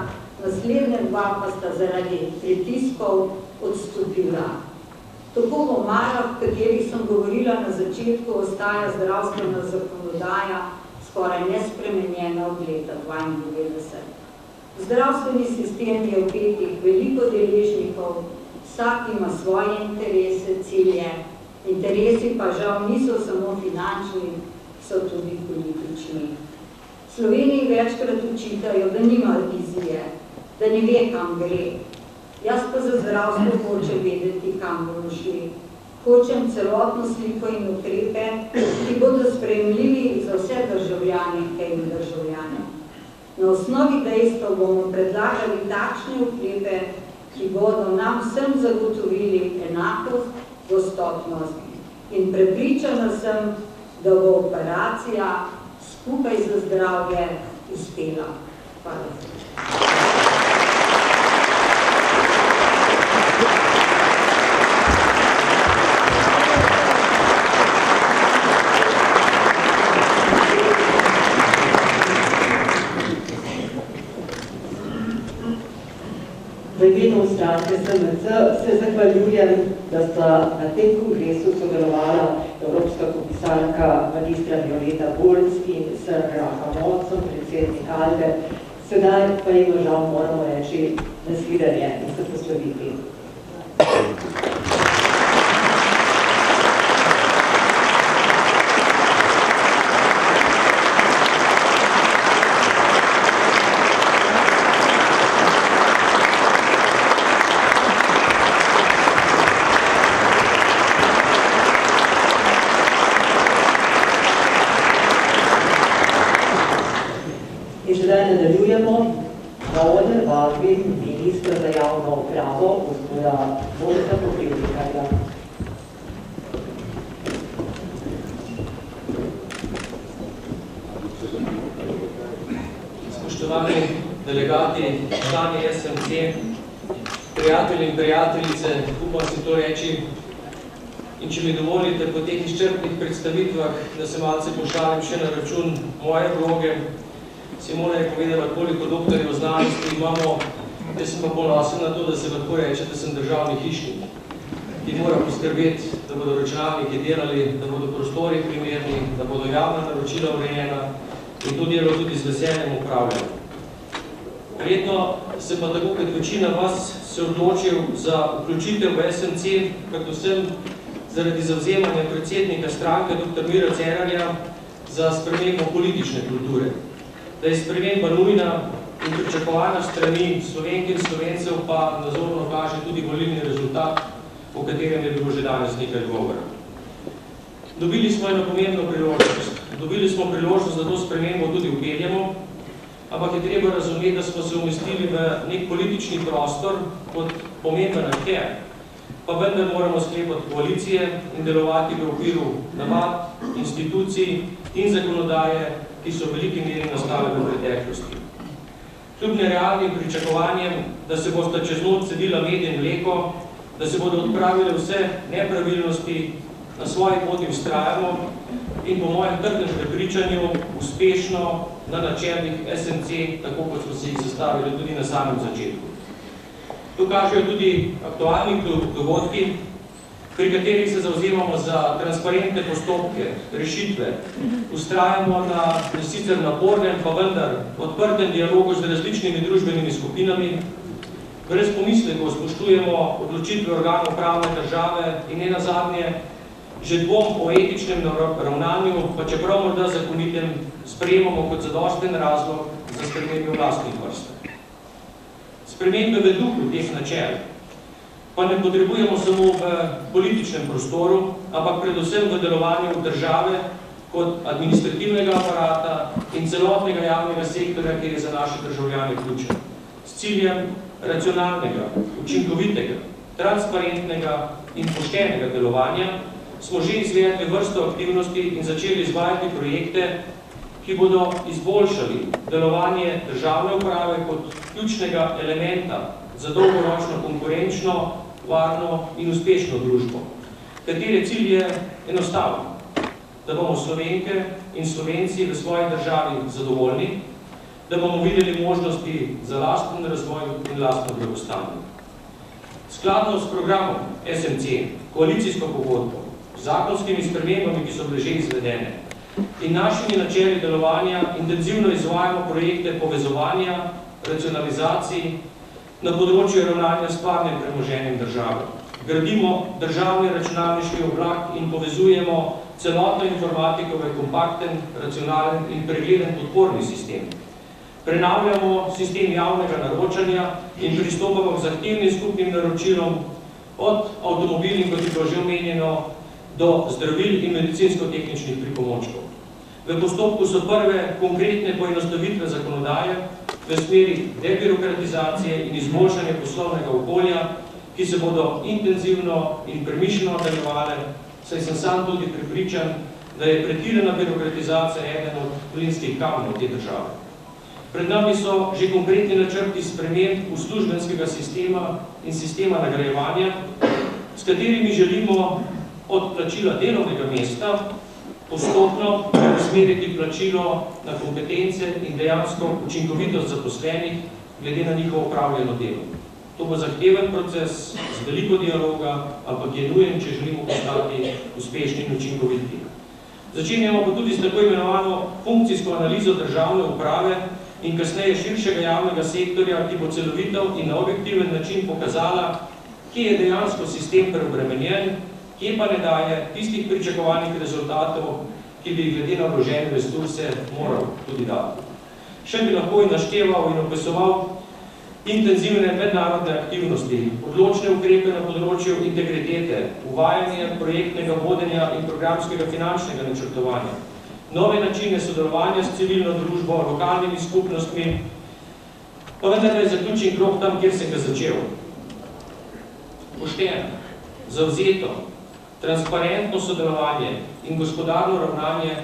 naslednje dva pa sta zaradi pritiskov odstopila. Tako v omarah, v katerih sem govorila na začetku, ostaja zdravstvena zakonodaja skoraj nespremenjena od leta 1992. Zdravstveni sistem je vpetih veliko deležnikov, vsak ima svoje interese, cilje. Interesi pa žal niso samo finančni, so tudi politični. Sloveniji večkrat očitajo, da nima vizije, da ne ve, kam gre. Jaz pa za zdravstvo hočem vedeti, kam bomo šli. Hočem celotno sliko in ukrepe, ki bodo sprejemljivi za vse državljanke in državljane. Na osnovi dejstev bomo predlagali takšne ukrepe, ki bodo nam vsem zagotovili enakost, dostopnost. In prepričana sem, da bo operacija skupaj za zdravje uspela. Hvala. V imenu stranke SMC se zahvaljujem, da sta na tem kongresu sodelovala evropska komisarka magistra Violeta Bulc in sr. Dragan Matič, predsednik Alde. Sedaj pa jim žal moramo reči nasvidenje in se posloviti. ki že zdaj nadaljujemo, na oder vabim ministra za javno upravo, gospoda Boruta Koprivnikarja. Spoštovani delegati, člani SMC, prijatelji in prijateljice, upam si to reči, in če mi dovolite po teh izčrpnih predstavitvah, da se malce pošalim še na račun moje vloge. Simona je povedala, koliko doktorjev znanosti imamo, jaz sem pa ponosen na to, da se lahko reče, da sem državni hišnik, ki mora poskrbeti, da bodo računalniki delali, da bodo prostori primerni, da bodo javna naročila urejena in to delo tudi z veseljem upravljamo. Verjetno se pa tako kot večina vas se odločil za vključitev v SMC, predvsem zaradi zavzemanja predsednika stranke dr. Mira Cerarja za spremembo politične kulture. Da je sprememba nujna in pričakovana strani Slovenk in Slovencev pa nazorno kaže tudi volilni rezultat, o katerem je bilo že danes nekaj govora. Dobili smo eno pomembno priložnost. Dobili smo priložnost, da to spremembo tudi upeljamo, ampak je treba razumeti, da smo se umestili v nek politični prostor kot pomemben akter, pa vendar moramo sklepati koalicije in delovati v okviru navad, institucij in zakonodaje, ki so v veliki meri nastale v preteklosti. Kljub nerealnim pričakovanjem, da se bosta čez noč cedila med in mleko, da se bodo odpravile vse nepravilnosti, na svoji poti vztrajamo in po mojem trdnem prepričanju uspešno na načelih SMC, tako kot smo se jih zastavili tudi na samem začetku. To kažejo tudi aktualni dogodki, pri katerih se zavzemamo za transparentne postopke, rešitve, vztrajamo na sicer napornem, pa vendar odprtem dialogu z različnimi družbenimi skupinami, brez pomislekov spoštujemo odločitve organov pravne države in ne nazadnje že dvom o etičnem ravnanju, pa čeprav morda zakonitem, sprejemamo kot zadosten razlog za spremembe v lastnih vrstah. Spremembe v duhu teh načel pa ne potrebujemo samo v političnem prostoru, ampak predvsem v delovanju države kot administrativnega aparata in celotnega javnega sektorja, ki je za naše državljane ključen. S ciljem racionalnega, učinkovitega, transparentnega in poštenega delovanja smo že izvedli vrsto aktivnosti in začeli izvajati projekte, ki bodo izboljšali delovanje državne uprave kot ključnega elementa za dolgoročno konkurenčno, varno in uspešno družbo, katere cilj je enostaven, da bomo Slovenke in Slovenci v svoji državi zadovoljni, da bomo videli možnosti za lasten razvoj in lastno blagostanje. Skladno s programom SMC, koalicijsko pogodbo, zakonskimi spremembami, ki so bile že izvedene, in našimi načeli delovanja intenzivno izvajamo projekte povezovanja, racionalizacij na področju ravnanja s stvarnim premoženjem države. Gradimo državni računalniški oblak in povezujemo celotno informatiko v kompakten, racionalen in pregleden podporni sistem. Prenavljamo sistem javnega naročanja in pristopamo k zahtevnim skupnim naročilom od avtomobilov, kot je bilo že omenjeno, do zdravil in medicinsko-tehničnih pripomočkov. V postopku so prve konkretne poenostavitve zakonodaje v smeri debirokratizacije in izboljšanja poslovnega okolja, ki se bodo intenzivno in premišljeno nadaljevale, saj sem sam tudi prepričan, da je pretirana birokratizacija eden od mlinskih kamnov te države. Pred nami so že konkretni načrti sprememb uslužbenskega sistema in sistema nagrajevanja, s katerimi želimo od plačila delovnega mesta postopno usmeriti plačilo na kompetence in dejansko učinkovitost zaposlenih glede na njihovo opravljeno delo. To bo zahteven proces z veliko dialoga, ampak je nujen, če želimo postati uspešni in učinkoviti. Začenjamo pa tudi s tako imenovano funkcijsko analizo državne uprave in kasneje širšega javnega sektorja, ki bo celovito in na objektiven način pokazala, kje je dejansko sistem preobremenjen, kje pa ne daje tistih pričakovanih rezultatov, ki bi glede na vložene resurse moral tudi dati. Še bi lahko in našteval in opisoval intenzivne mednarodne aktivnosti, odločne ukrepe na področju integritete, uvajanje projektnega vodenja in programskega finančnega načrtovanja, nove načine sodelovanja s civilno družbo, lokalnimi skupnostmi, pa vendar ne zaključim krog tam, kjer se ga začel. Pošteno, zavzeto, transparentno sodelovanje in gospodarno ravnanje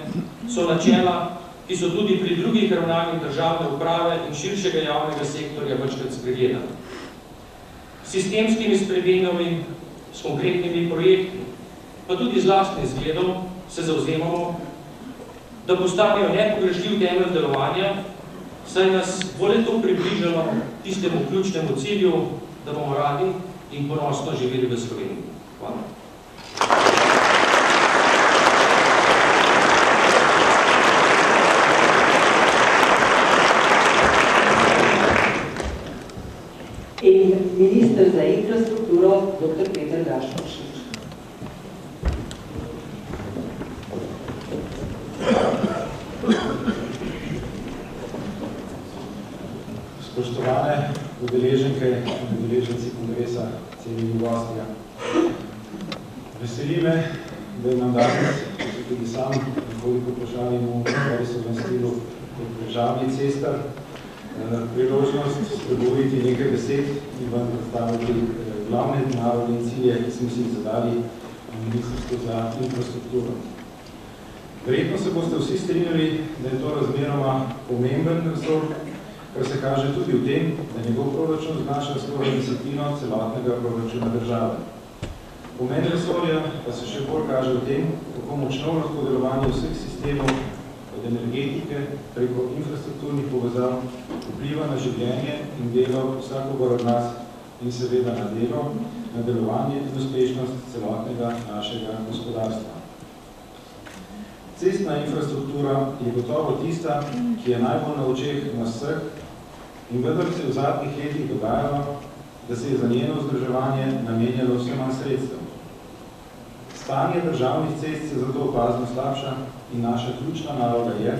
so načela, ki so tudi pri drugih ravnanjih državne uprave in širšega javnega sektorja večkrat spregledani. S sistemskimi spremembami, s konkretnimi projekti, pa tudi z lastnim zgledom se zavzemamo, da postanejo nepogrešljiv temelj delovanja, saj nas bo le to približalo tistemu ključnemu cilju, da bomo radi in ponosno živeli v Sloveniji. Hvala. In minister za infrastrukturo, dr. Peter Daškovišič. Spoštovane udeleženke in udeleženci kongresa, cenjeni gostje. Veseli me, da imam danes, ko se tudi sam nekoliko vprašanj v svoji slovenstilu kot državni cestar, priložnost spregovoriti nekaj besed in vam predstaviti glavne narodne cilje, ki smo si zadali na Ministrstvu za infrastrukturo. Verjetno se boste vsi strinjali, da je to razmeroma pomemben resor, kar se kaže tudi v tem, da njegov proračun znaša skoraj desetino celotnega proračuna države. Pomen resorja pa se še bolj kaže v tem, kako močno lahko delovanje vseh sistemov od energetike preko infrastrukturnih povezav vpliva na življenje in delo vsakogar od nas in seveda na delo, na delovanje in uspešnost celotnega našega gospodarstva. Cestna infrastruktura je gotovo tista, ki je najbolj na očeh nas vseh in vendar se v zadnjih letih dogajalo, da se je za njeno vzdrževanje namenjalo vse manj sredstev. Stanje državnih cest se zato opazno slabša in naša ključna naloga je,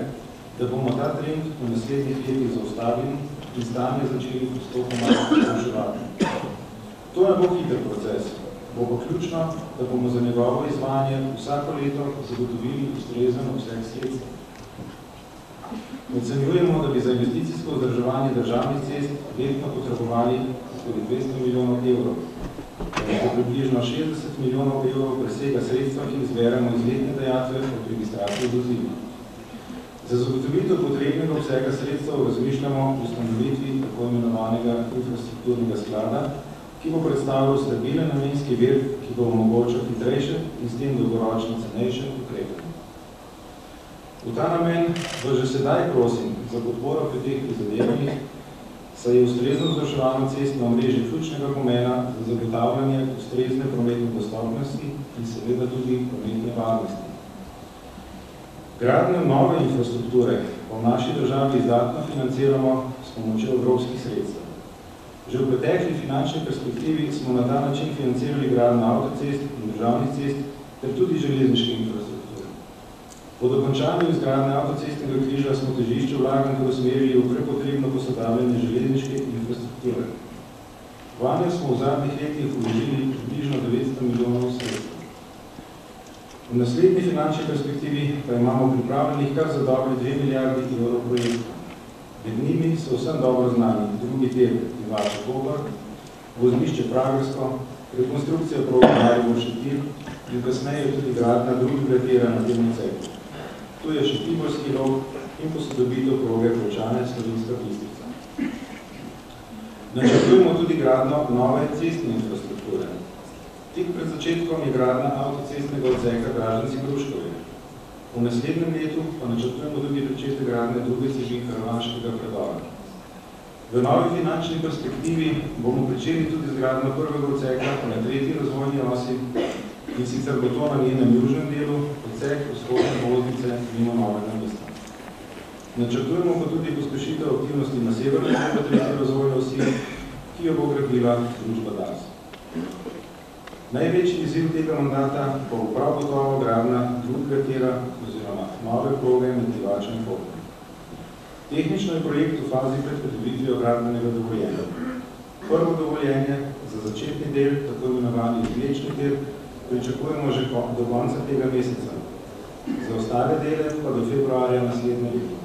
da bomo ta trend v naslednjih letih zaustavili in stanje začeli postopoma izboljševati. To ne bo hiter proces. Bo pa ključno, da bomo za njegovo izvajanje vsako leto zagotovili ustrezen obseg sredstev. Ocenjujemo, da bi za investicijsko vzdrževanje državnih cest letno potrebovali okoli 200 milijonov evrov. Približno 60 milijonov evrov presega sredstva, ki izberemo iz letne dajatve od registracije vozil. Za zagotovitev potrebnega obsega sredstev razmišljamo o ustanovitvi tako imenovanega infrastrukturnega sklada, ki bo predstavljal stabilen namenski vir, ki bo omogočal hitrejše in s tem dolgoročno cenejše ukrepanje. V ta namen vas že sedaj prosim za podporo pri teh prizadevnih, saj je ustrezno vzdrževanje cest na omrežju ključnega pomena za zagotavljanje ustrezne prometne dostopnosti in seveda tudi prometne varnosti. Gradnjo nove infrastrukture pa v naši državi izdatno financiramo s pomočjo evropskih sredstev. Že v pretekli finančni perspektivi smo na ta način financirali gradnjo avtocest in državnih cest ter tudi železniške infrastrukture. Po dokončanju izgradnje avtocestnega križa smo težišče vlaganj usmerili v prepotrebno posodabljanje železniške infrastrukture. Vanjo smo v zadnjih letih vložili približno 900 milijonov sredstev. V naslednji finančni perspektivi pa imamo pripravljenih kar za dobre 2 milijardi evrov projektov. Med njimi so vsem dobro znani drugi del Vaša Kobar, voznišče Pragersko, rekonstrukcija proga Maribor Šetir in kasneje tudi gradnja drugega tira na tem odseku. Tu je še Tivolski rok in posodobitev proge Poljčane Slovenska Bistrica. Načrtujemo tudi gradnjo nove cestne infrastrukture. Tik pred začetkom je gradnja avtocestnega odseka Draženci-Gruškovje. V naslednjem letu pa načrtujemo tudi pričetek gradnje druge cevi Karavanškega predora. V novi finančni perspektivi bomo pričeli tudi z gradnjo prvega odseka na tretji razvojni osi in sicer bo to na njenem južnem delu odsek vzhodne obvoznice mimo Novega mesta. Načrtujemo pa tudi pospešitev aktivnosti na severnem delu tretje razvojne osi, ki jo bo gradila družba DARS. Največji izziv tega mandata bo prav gotovo gradnja drugega tira oziroma nove proge med Divačo in Koprom. Tehnično je projekt v fazi pred pridobitvijo gradbenega dovoljenja. Prvo dovoljenje za začetni del, tako imenovani izvlečni del, pričakujemo že do konca tega meseca. za ostale dele pa do februarja naslednje leto.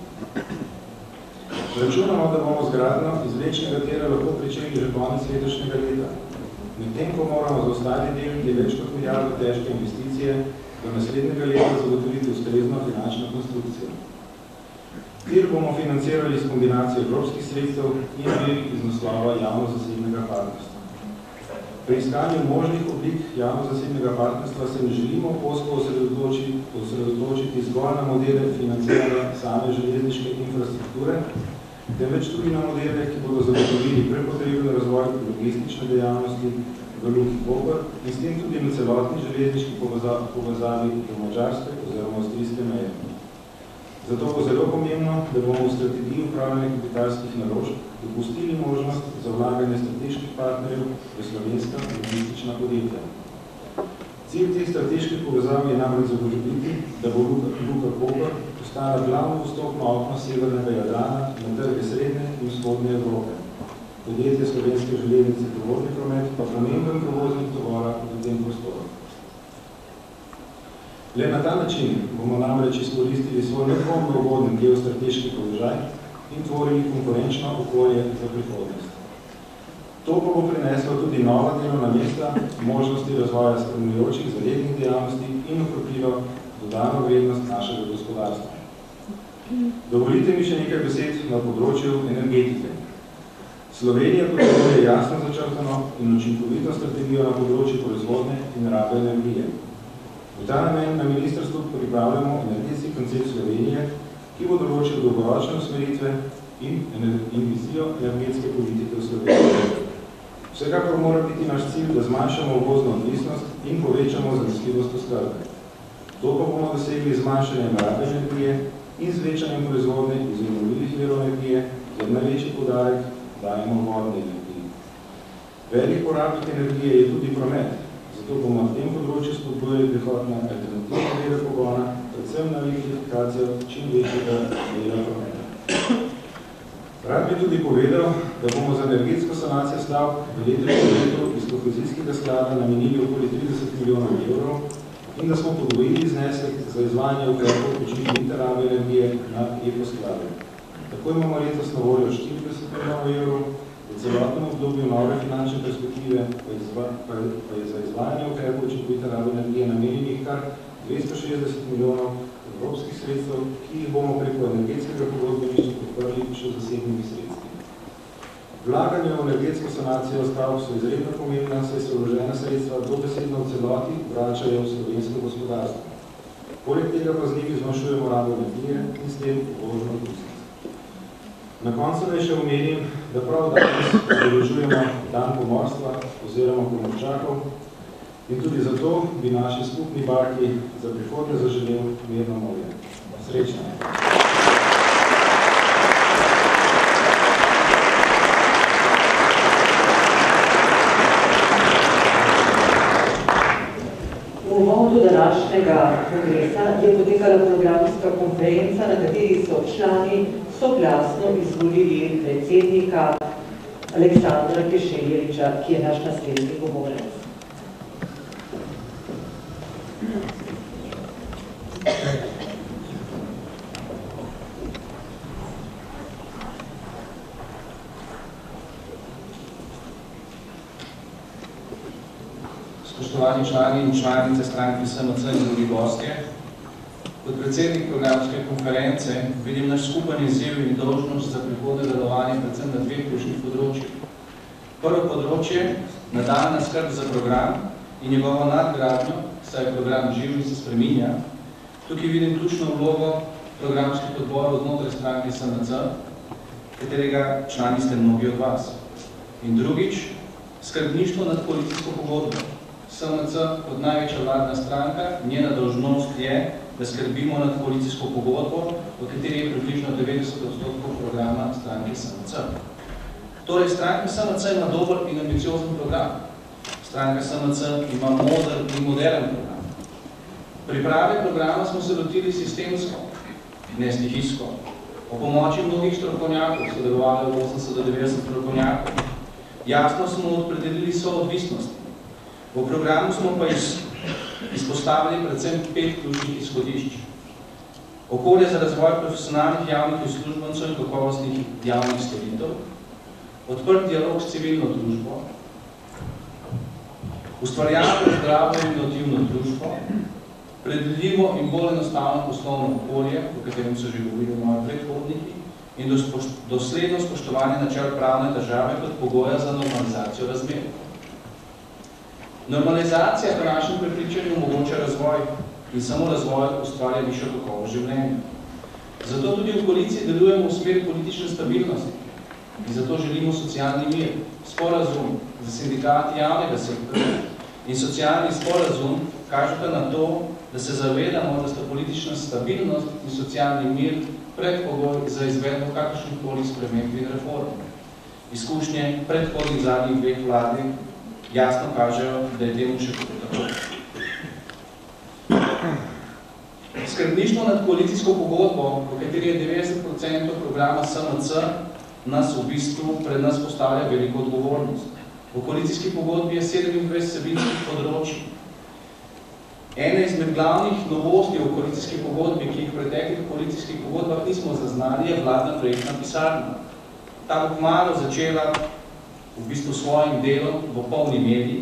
Računamo, da bomo zgradno iz večnega dela lahko pričeli že konec letošnjega leta. Medtem, ko moramo za ostali del, ki je več kot milijardo težke investicije, do naslednjega leta zagotoviti ustrezno finančno konstrukcijo. Tir bomo financirali s kombinacijo evropskih sredstev in vir iz naslova javno-zasebnega partnerstva. Pri iskanju možnih oblik javno-zasebnega partnerstva se ne želimo ozko osredotočiti zgolj na modele financiranja same železniške infrastrukture, temveč tudi na modele, ki bodo zagotovili prepotrebno razvoj logistične dejavnosti v Luki Koper in s tem tudi na celotni železniški povezavi do mađarske oziroma avstrijske meje. Zato bo zelo pomembno, da bomo v strategiji upravljanja kapitalskih naložb dopustili možnost za vlaganje strateških partnerjev v slovenska logistična podjetja. Cilj teh strateških povezav je namreč zagotoviti, da bo Luka Koper postala glavno vstopno okno severnega Jadrana na trge srednje in vzhodne Evrope. Podjetje Slovenske železnice Tovorni promet pa pomemben prevoznik tovora v tem prostoru. Le na ta način bomo namreč izkoristili svoj nedvomno ugoden geostrateški položaj in tvorili konkurenčno okolje za prihodnost. To pa bo prineslo tudi nova delovna mesta, možnosti razvoja spremljajočih zalednih dejavnosti in okrepilo dodano vrednost našega gospodarstva. Dovolite mi še nekaj besed na področju energetike. Slovenija potrebuje jasno začrtano in učinkovito strategijo na področju proizvodnje in rabe energije. V ta namen na ministrstvu pripravljamo energetski koncept Slovenije, ki bo določil dolgoročne usmeritve in vizijo energetske politike v Sloveniji. Vsekakor mora biti naš cilj, da zmanjšamo uvozno odvisnost in povečamo zanesljivost oskrbe. To pa bomo dosegli zmanjšanjem rabe energije in z večanjem proizvodnje iz obnovljivih virov energije, kjer največji podarek dajemo vodni energiji. Velik porabnik energije je tudi promet, zato bomo na tem področju spodbujali prihod na alternativne vire pogona, predvsem na elektrifikacijo čim večjega dela prometa. Rad bi tudi povedal, da bomo za energetsko sanacijo stavb v letu iz kohezijskega sklada namenili okoli 30 milijonov evrov in da smo podvojili znesek za izvajanje ukrepov učinkovite rabe energije na Eko skladu. Tako imamo letos na voljo 40 milijonov evrov, v celotnem obdobju nove finančne perspektive pa je za izvajanje ukrepov učinkovite rabe energije namenjenih kar 260 milijonov evropskih sredstev, ki jih bomo preko energetskega pogodbeništva podprli še zasebnimi sredstvi. Vlaganje v energetsko sanacijo stavb so izredno pomembna, saj se vložena sredstva dobesedno v celoti vračajo v slovensko gospodarstvo. Poleg tega pa z njimi zmanjšujemo rabo energije in s tem okoljsko odvisnost. Na koncu naj še omenim, da prav danes obeležujemo dan pomorstva oziroma pomorščakov in tudi zato bi naši skupni barki za prihodnje zaželel mirno morje. Srečno! Današnjega kongresa je potekala programska konferenca, na kateri so člani soglasno izvolili predsednika Aleksandra Kešeljeviča, ki je naš naslednji govorec. Spoštovani člani in članice stranke SMC in drugi gostje, kot predsednik programske konference vidim naš skupen izziv in dolžnost za prihodnje delovanje predvsem na dveh ključnih področjih. Prvo področje – nadaljnja skrb za program in njegovo nadgradnjo, saj je program živ in se spreminja. Tukaj vidim ključno vlogo programskih odborov znotraj stranke SMC, katerega člani ste mnogi od vas. In drugič, skrbništvo nad koalicijsko pogodbo. SMC kot največja vladna stranka, njena dolžnost je, da skrbimo nad koalicijsko pogodbo, v kateri je približno 90% programa stranke SMC. Torej, stranka SMC ima dober in ambiciozen program. Stranka SMC ima moder in moderen program. Priprave programa smo se lotili sistemsko, ne stihijsko. O pomoči mnogih strokovnjakov, sodelovali od 80 do 90 strokovnjakov. Jasno smo opredelili soodvisnosti. V programu smo pa iz izpostavili predvsem 5 ključnih izhodišč. Okolje za razvoj profesionalnih javnih uslužbencev in kakovostnih javnih storitev, odprt dialog s civilno družbo, ustvarjalno, zdravo in inovativno družbo, predvidljivo in bolj enostavno poslovno okolje, o katerem so že govorili moji predhodniki, in dosledno spoštovanje načel pravne države kot pogoja za normalizacijo razmer. Normalizacija po našem prepričanju omogoča razvoj in samo razvoj ustvarja višjo kakovost življenja. Zato tudi v koaliciji delujemo v smeri politične stabilnosti in zato želimo socialni mir, sporazum za sindikati javnega sektorja in socialni sporazum kažete na to, da se zavedamo, da sta politična stabilnost in socialni mir predpogoj za izvedbo kakršnihkoli sprememb in reform. Izkušnje predhodnih zadnjih dveh vlad jasno kažejo, da je temu še tako. Skrbništvo nad koalicijsko pogodbo, v kateri je 90% programa SMC, nas v bistvu pred nas postavlja veliko odgovornost. V koalicijski pogodbi je 27 vsebinskih področij. Ena izmed glavnih novosti v koalicijski pogodbi, ki jih v preteklih koalicijskih pogodbah nismo zaznali, je vladna projektna pisarna. Ta bo kmalu začela v bistvu svojim delom v polni meri.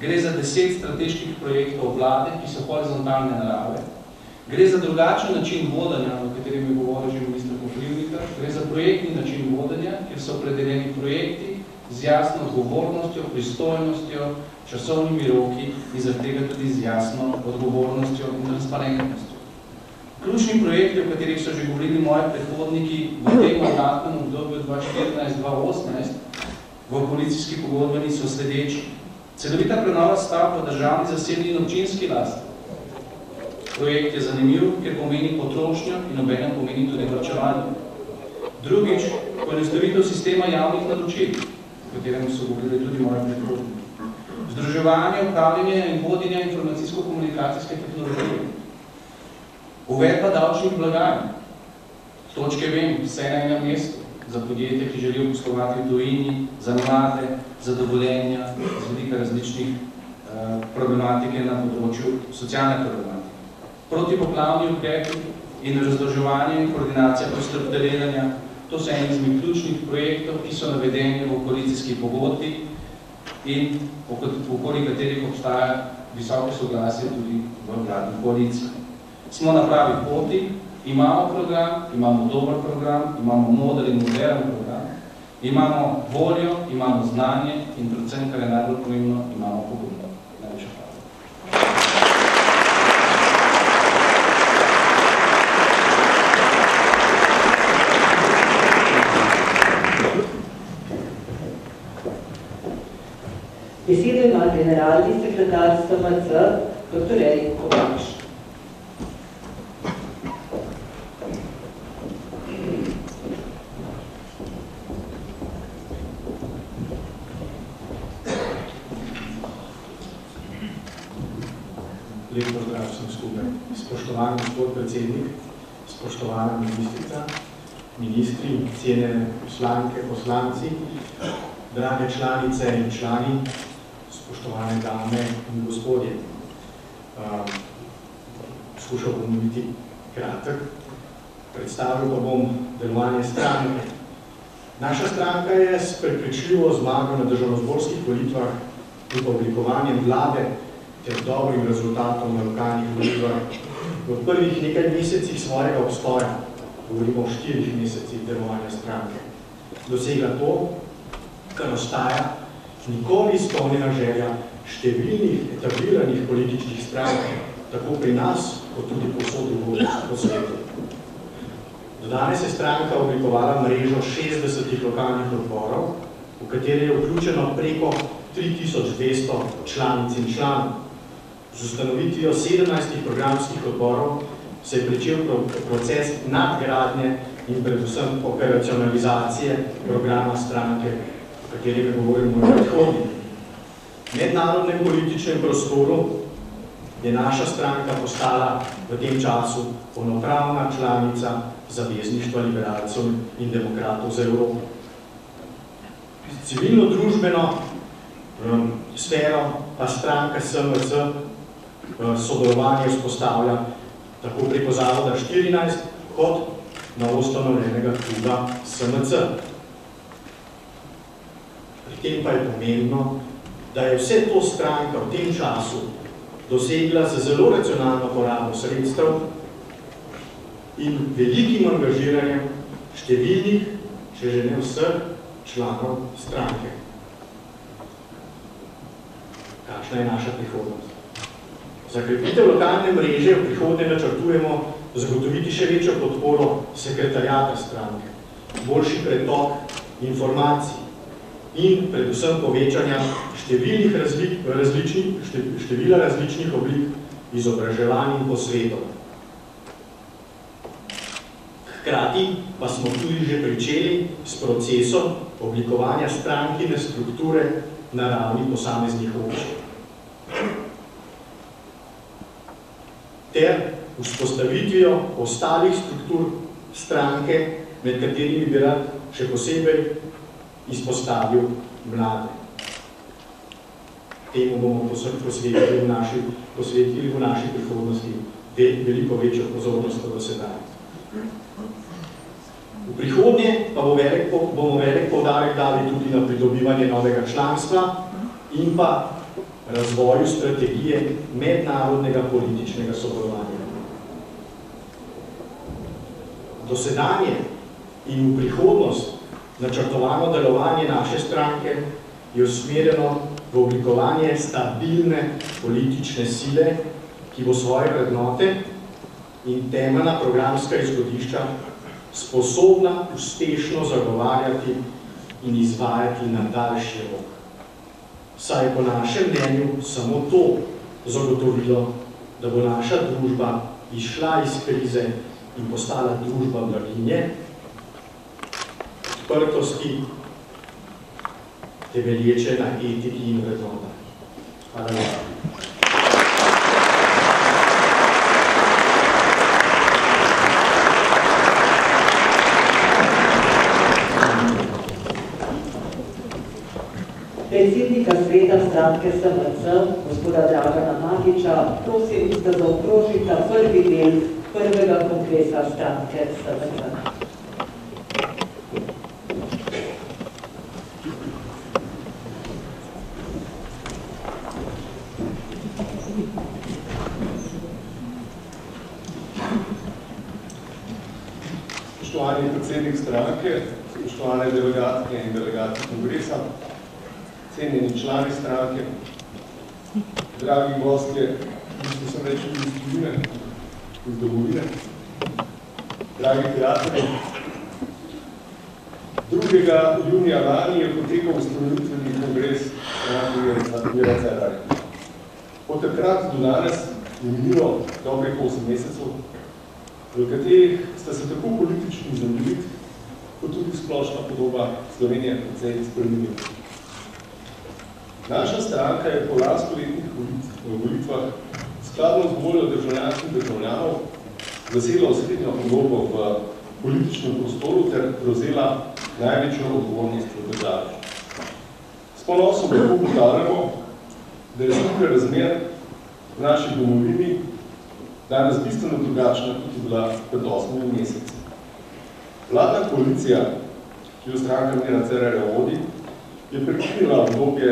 Gre za 10 strateških projektov vlade, ki so horizontalne narave. Gre za drugačen način vodenja, o katerem je govoril že minister Koprivnikar. Gre za projektni način vodenja, kjer so opredeljeni projekti z jasno odgovornostjo, pristojnostjo, časovnimi roki in zahteve tudi z jasno odgovornostjo in transparentnostjo. Ključni projekti, o katerih so že govorili moji predhodniki v tem mandatnem obdobju 2014–2018, v koalicijski pogodbi niso sledeči. Celovita prenova stavb v državni, zasebni in občinski lasti. Projekt je zanimiv, ker pomeni potrošnjo in obenem pomeni tudi vrčevanje. Drugič, poenostavitev sistema javnih naročil, o katerem so govorili tudi moji predhodniki. Združevanje, upravljanje in vodenje informacijsko-komunikacijske tehnologije. Uvedba davčnih blagajn. Točke vem, vse na enem mestu. Za podjetje, ki želijo poslovati v tujini, za mlade, za dovoljenja, z velika različnih problematike na področju socialne problematike. Protipoplavni ukrepi in razdolževanje in koordinacija prostorpdeljenja, to so eni izmed ključnih projektov, ki so navedeni v koalicijski pogodbi in okoli katerih obstaja visoke soglasje tudi v vladni koaliciji. Smo na pravi poti. Imamo program, imamo dober program, imamo model in modern program, imamo voljo, imamo znanje in predvsem, kar je najbolj pomembno, imamo pogumno. Najlepša hvala. Besedo ima generalni sekretar SMC, dr. Erik Kobaš. Spoštovani gospod predsednik, spoštovana ministrica, ministri, cenjene poslanke, poslanci, drage članice in člani, spoštovane dame in gospodje. Skušal bom biti kratek, predstavil pa bom delovanje stranke. Naša stranka je s prepričljivo zmago na državnozborskih volitvah in oblikovanjem vlade ter dobrim rezultatom na lokalnih volitvah v prvih nekaj mesecih svojega obstoja, govorimo o 4 mesecih delovanja stranke, dosegla to, kar ostaja nikoli izpolnjena želja številnih etabliranih političnih strank, tako pri nas, kot tudi povsod po svetu. Do danes je stranka oblikovala mrežo 60 lokalnih odborov, v kateri je vključeno preko 3200 članic in članov. Z ustanovitvijo 17 programskih odborov se je pričel proces nadgradnje in predvsem operacionalizacije programa stranke, o katerem govorimo o predhodniku. V mednarodnem političnem prostoru je naša stranka postala v tem času polnopravna članica Zavezništva liberalcev in demokratov za Evropo. Civilno-družbeno sfero pa stranka SMC sodelovanje vzpostavlja tako preko Zavoda 14 kot na ustanovljenega kluba SMC. Pri tem pa je pomembno, da je vse to stranka v tem času dosegla z zelo racionalno porabo sredstev in velikim angažiranjem številnih, če že ne vseh, članov stranke. Kakšna je naša prihodnost? Za krepitev lokalne mreže v prihodnje načrtujemo zagotoviti še večjo podporo sekretarjata stranke, boljši pretok informacij in predvsem povečanja števila različnih oblik izobraževanj in posvetov. Hkrati pa smo tudi že pričeli s procesom oblikovanja strankine strukture na ravni posameznih občin ter vzpostavitvijo ostalih struktur stranke, med katerimi bi rad še posebej izpostavil mlade. Temu bomo posvetili v naši prihodnosti veliko večjo pozornost od sedaj. V prihodnje pa bomo velik poudarek dali tudi na pridobivanje novega članstva in pa razvoju strategije mednarodnega političnega sodelovanja. Dosedanje in v prihodnost načrtovano delovanje naše stranke je usmerjeno v oblikovanje stabilne politične sile, ki bo svoje vrednote in temeljna programska izhodišča sposobna uspešno zagovarjati in izvajati na daljši rok. Saj po našem mnenju samo to zagotovilo, da bo naša družba izšla iz krize in postala družba blaginje, odprtosti, temelječe na etiki in vrednotah. Hvala lepa. Predsednika sveta stranke SMC, gospoda Dragana Matiča, prosim, da zaokrožita prvi del prvega kongresa stranke SMC. Spoštovani predsednik stranke, spoštovane delegatke in delegati kongresa, cenjeni člani stranke, dragi gostje, sem rečen iz domovine, dragi prijatelji. 2. junija lani je potekal ustanovitveni kongres stranke Mira Cerar. Od takrat do danes je minilo dobrih 8 mesecev, v katerih sta se tako politični znamenit, kot tudi splošna podoba Slovenije precej spremenila. Naša stranka je po lanskoletnih volitvah skladno z voljo državljanskih državljanov zasela osrednjo vlogo v političnem prostoru ter prevzela največjo odgovornost v državi. S ponosom lahko ugotavljamo, da je slika razmer v naši domovini danes bistveno drugačna, kot je bila pred 8. meseci. Vladna koalicija, ki jo stranka Mira Cerarja vodi, je prekinila obdobje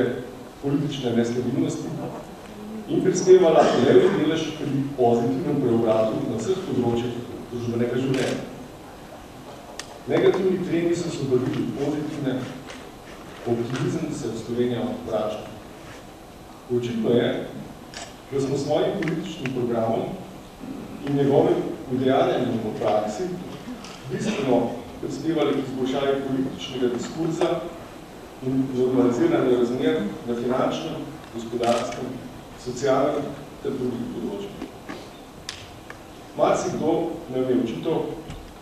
politične nestabilnosti in prispevala levi delež pri pozitivnem preobratu na vseh področjih družbenega življenja. Negativni trendi so se obrnili pozitivne, optimizem se v Sloveniji vrača. Očitno je, da smo svojim političnim programom in njegovim udejanjem v praksi bistveno prispevali k izboljšavi političnega diskurza in normaliziranje razmer na finančnem, gospodarskem, socialnem ter drugih področjih. Marsikdo nam je očital,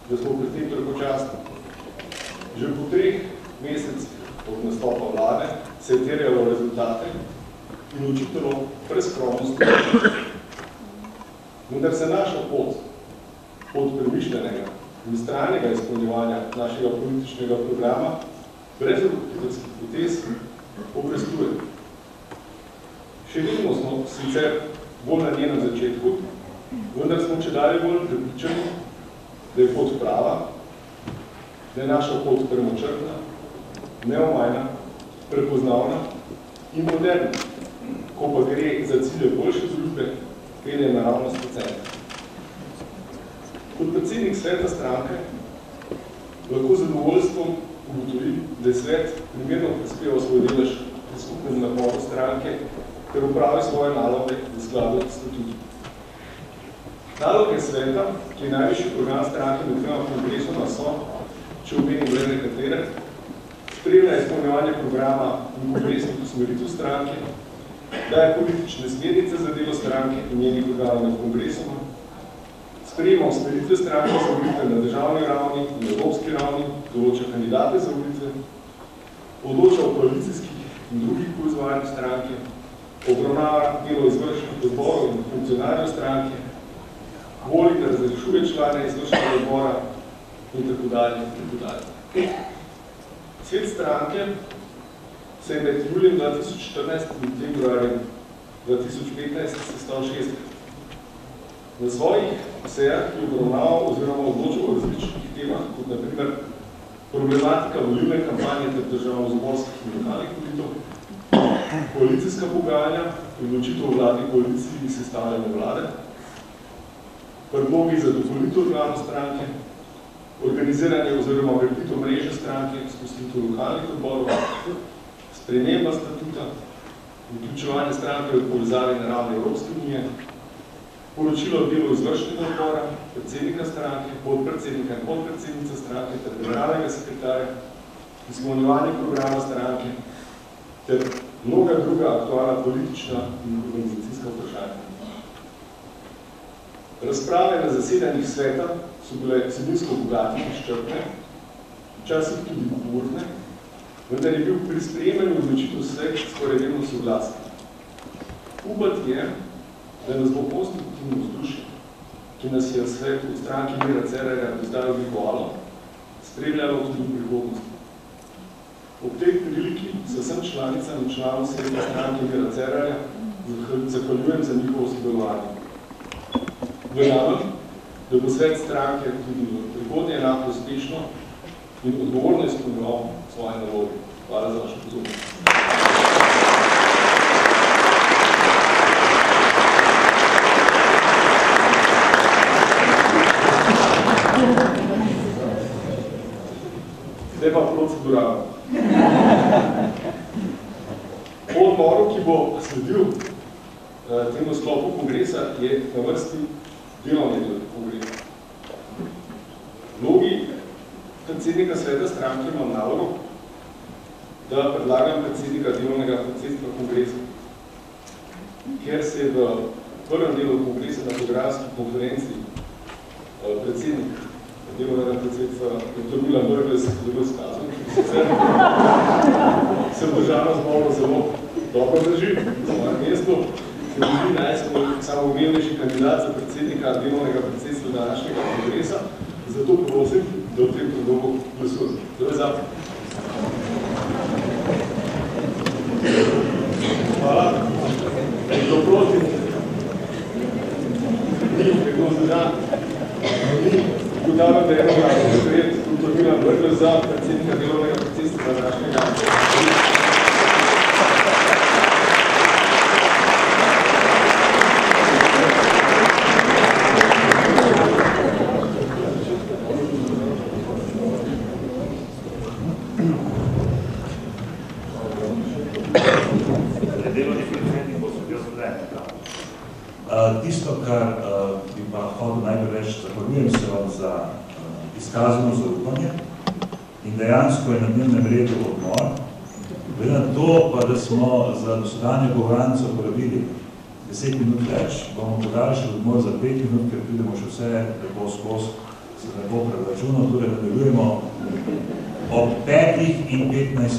da smo pred tem prepočasni. Že po 3 mesecih od nastopa vlade se je terjalo rezultate in očitalo preskromnost. Vendar se naša pot, pot premišljenega in stranega izpolnjevanja našega političnega programa brez rokohitrskih potez obrestuje. Še vedno smo sicer bolj na njenem začetku, vendar smo če dalje bolj pripričani, da je pot prava, da je naša pot premočrtna, neomajna, prepoznavna in moderna. Ko pa gre za cilje boljše družbe, gre naravnost v centru. Kot predsednik sveta stranke lahko zadovoljstvom ugotovi, da je svet primerno prispeval svoj delež pri skupnem naporu stranke ter upravi svoje naloge v skladu s statutom. Naloge sveta, ki je najvišji program stranke med dvema kongresoma so, če omenim le nekatere, spremlja izpolnjevanje programa in kongresnih usmeritev stranke, daje politične smernice za delo stranke in njenih organov med kongresoma, sprejema usmeritve stranke za volitve na državni ravni in evropski ravni, določa kandidate za volitve, odloča o koalicijskih in drugih poizvajanju stranke, obravnava delo izvršnih odborov in funkcionarjev stranke, voli, da razrešuje člane izvršnega odbora in tako dalje. Svet stranke se je med julijem 2014 in februarjem 2015 sestal šestkrat. Na svojih sejah je obravnaval oziroma odločil o različnih temah, kot na primer problematika volilne kampanje ter državnozborskih in lokalnih volitev, koalicijska pogajanja, odločitev vladi koaliciji in sestavljanje vlade, predlogi za dopolnitev organov stranke, organiziranje oziroma krepitev mreže stranke, vzpostavitev lokalnih odborov, sprememba statuta, vključevanje stranke v povezave na ravni Evropske unije, poročilo delo izvršnega odbora, predsednika stranke, podpredsednika in podpredsednica stranke ter generalnega sekretarja, izpolnjevanje programa stranke ter mnoga druga aktualna politična in organizacijska vprašanja. Razprave na zasedanjih sveta so bile vsebinsko bogate in izčrpne, včasih tudi burne, vendar je bil pri sprejemanju odločitev svet skoraj vedno soglasen. Upati je, da nas bo konstruktivno vzdušje, ki nas je svet od stranki Mira Cerarja do zdaj oblikovalo, spremljalo tudi v prihodnosti. Ob tej priliki se vsem članicam in članom sveta stranke Mira Cerarja zahvaljujem za njihovo sodelovanje. Verjamem, da bo svet stranke tudi v prihodnje enako uspešno in odgovorno izpolnjeval svoje naloge. Hvala za vašo pozornost. Zdaj pa proceduralno. Po odmoru, ki bo sledil temu sklopu kongresa, je na vrsti delovni del kongresa. Vlogi predsednika sveta stranke imam nalogo, da predlagam predsednika delovnega predsedstva kongresa. Ker se je v prvem delu kongresa na programski konferenci predsednik delovnega predsedstva dr. Milan Brglez zelo izkazal, se državno zboru zelo dobro drži, na svojem mestu, se tudi najsamoumevnejši kandidat za predsednika delovnega predsedstva današnjega kongresa, zato prosim, da v tem predlogu glasujete. Kdo je za? Hvala. Kdo proti? Kdo zdržan? Udavam, da je eno sprejet kulturina vrlo za predsednika delovnega predsedstva današnjega. Tisto, kar bi pa hodil najbolj reči, zahvaljujem se vam za izkazano zaupanje in dejansko je na dnevnem redu odmor. Glede na to pa, da smo za dosedanje govornice uporabili 10 minut več, bomo podaljšali odmor za 5 minut, ker pridemo še vse lepo skozi, se ne bo preračunal, torej nadaljujemo ob 5:15.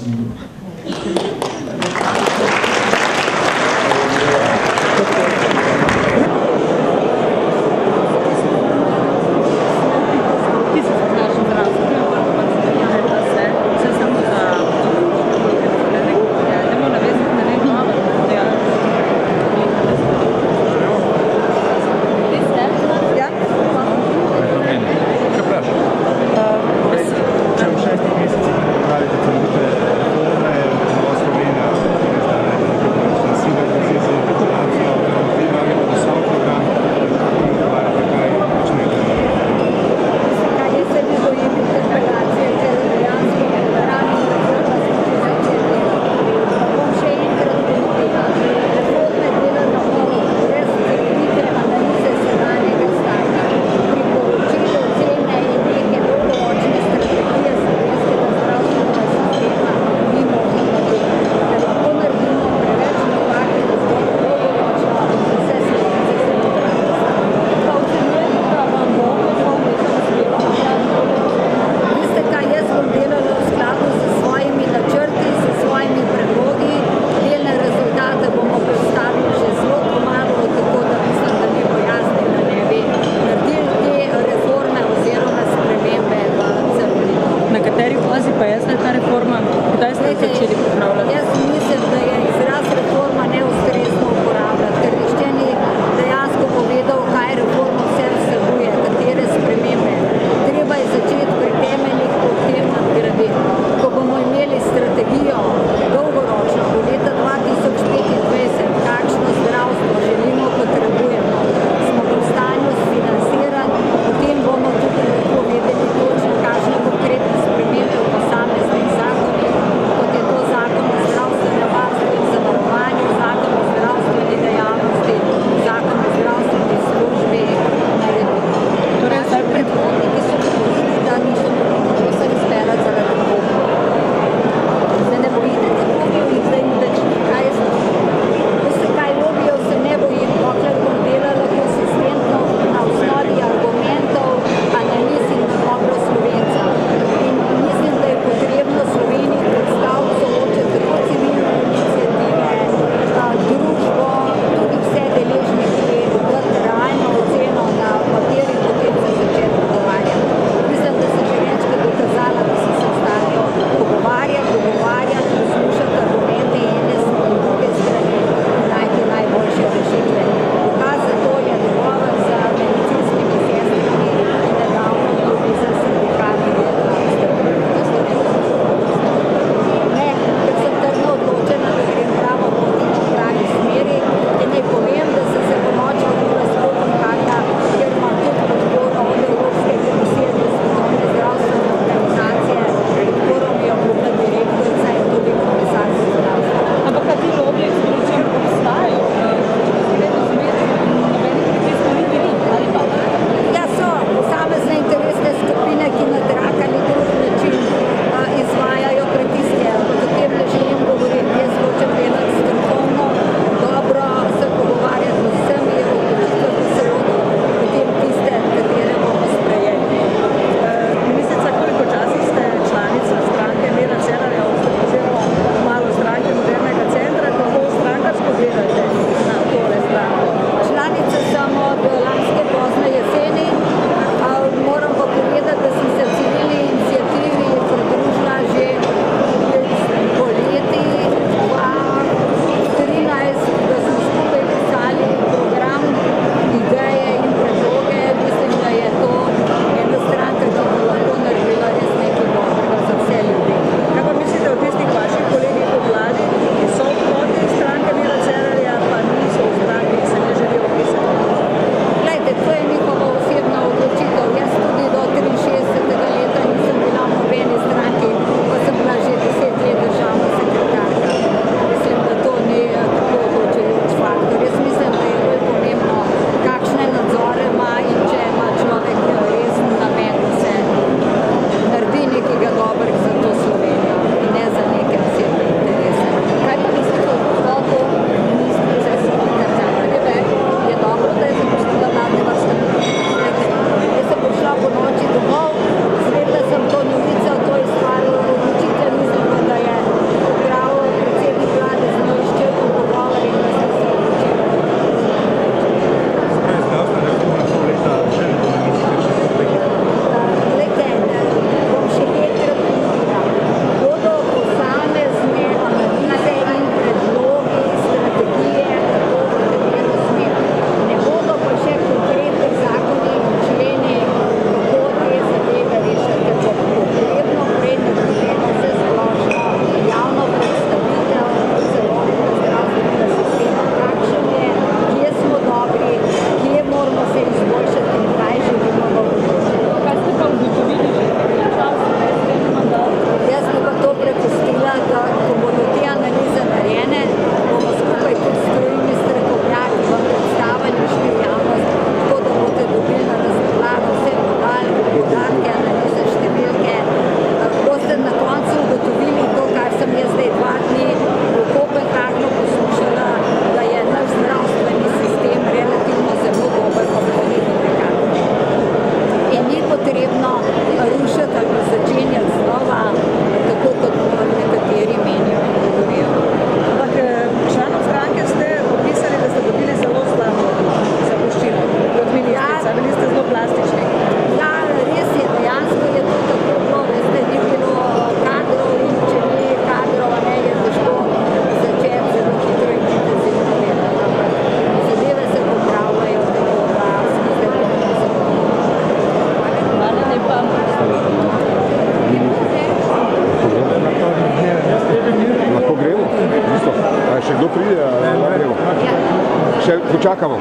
Počakamo.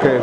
Okay.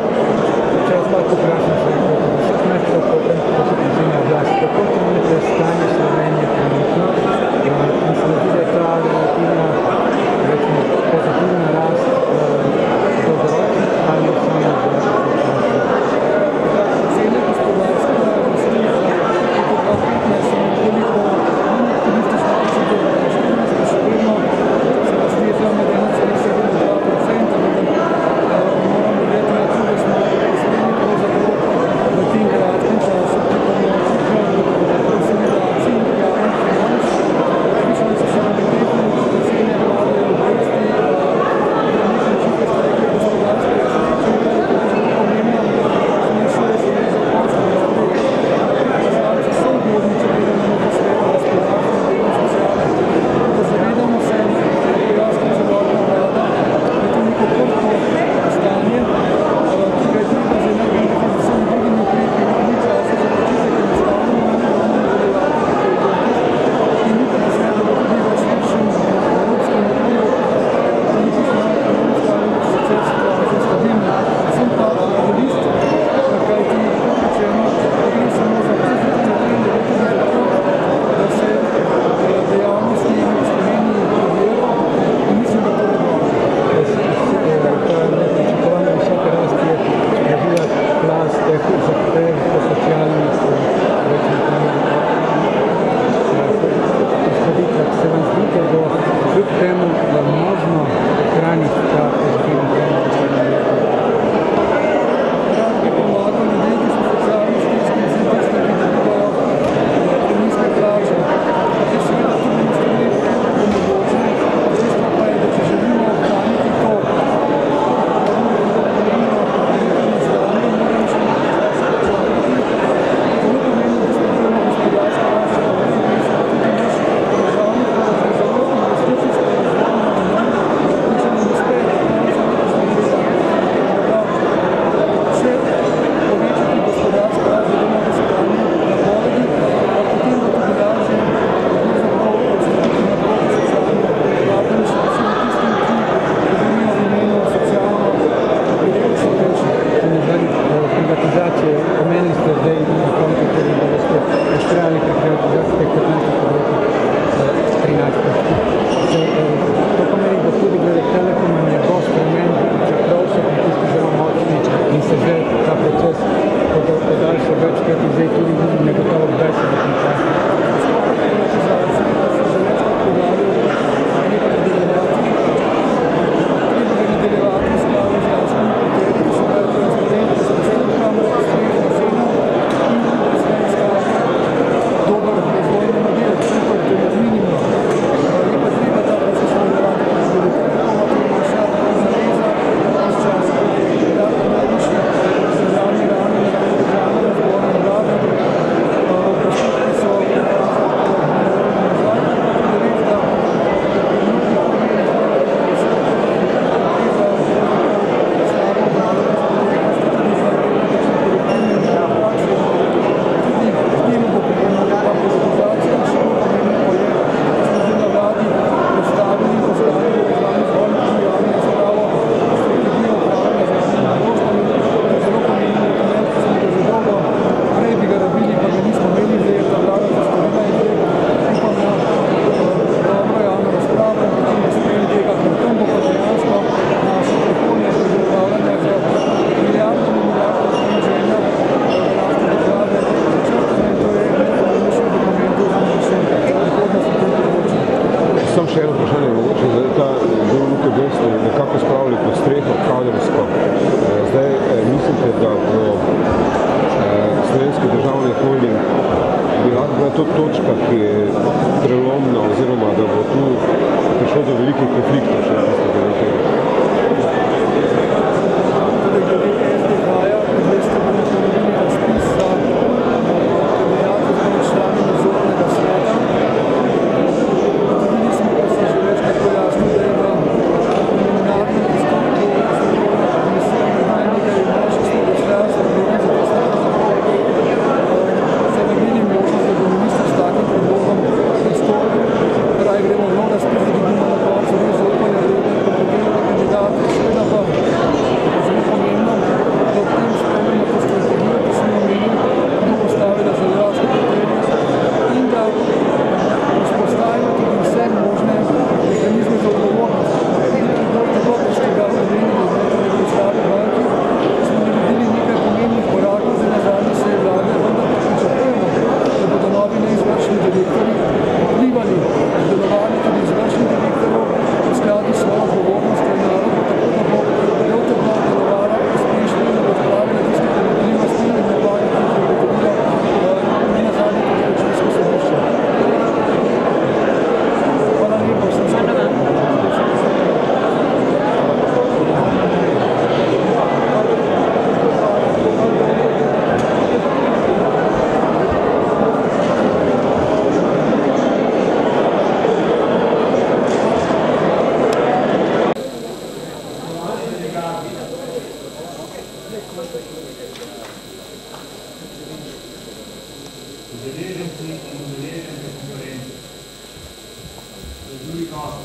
času.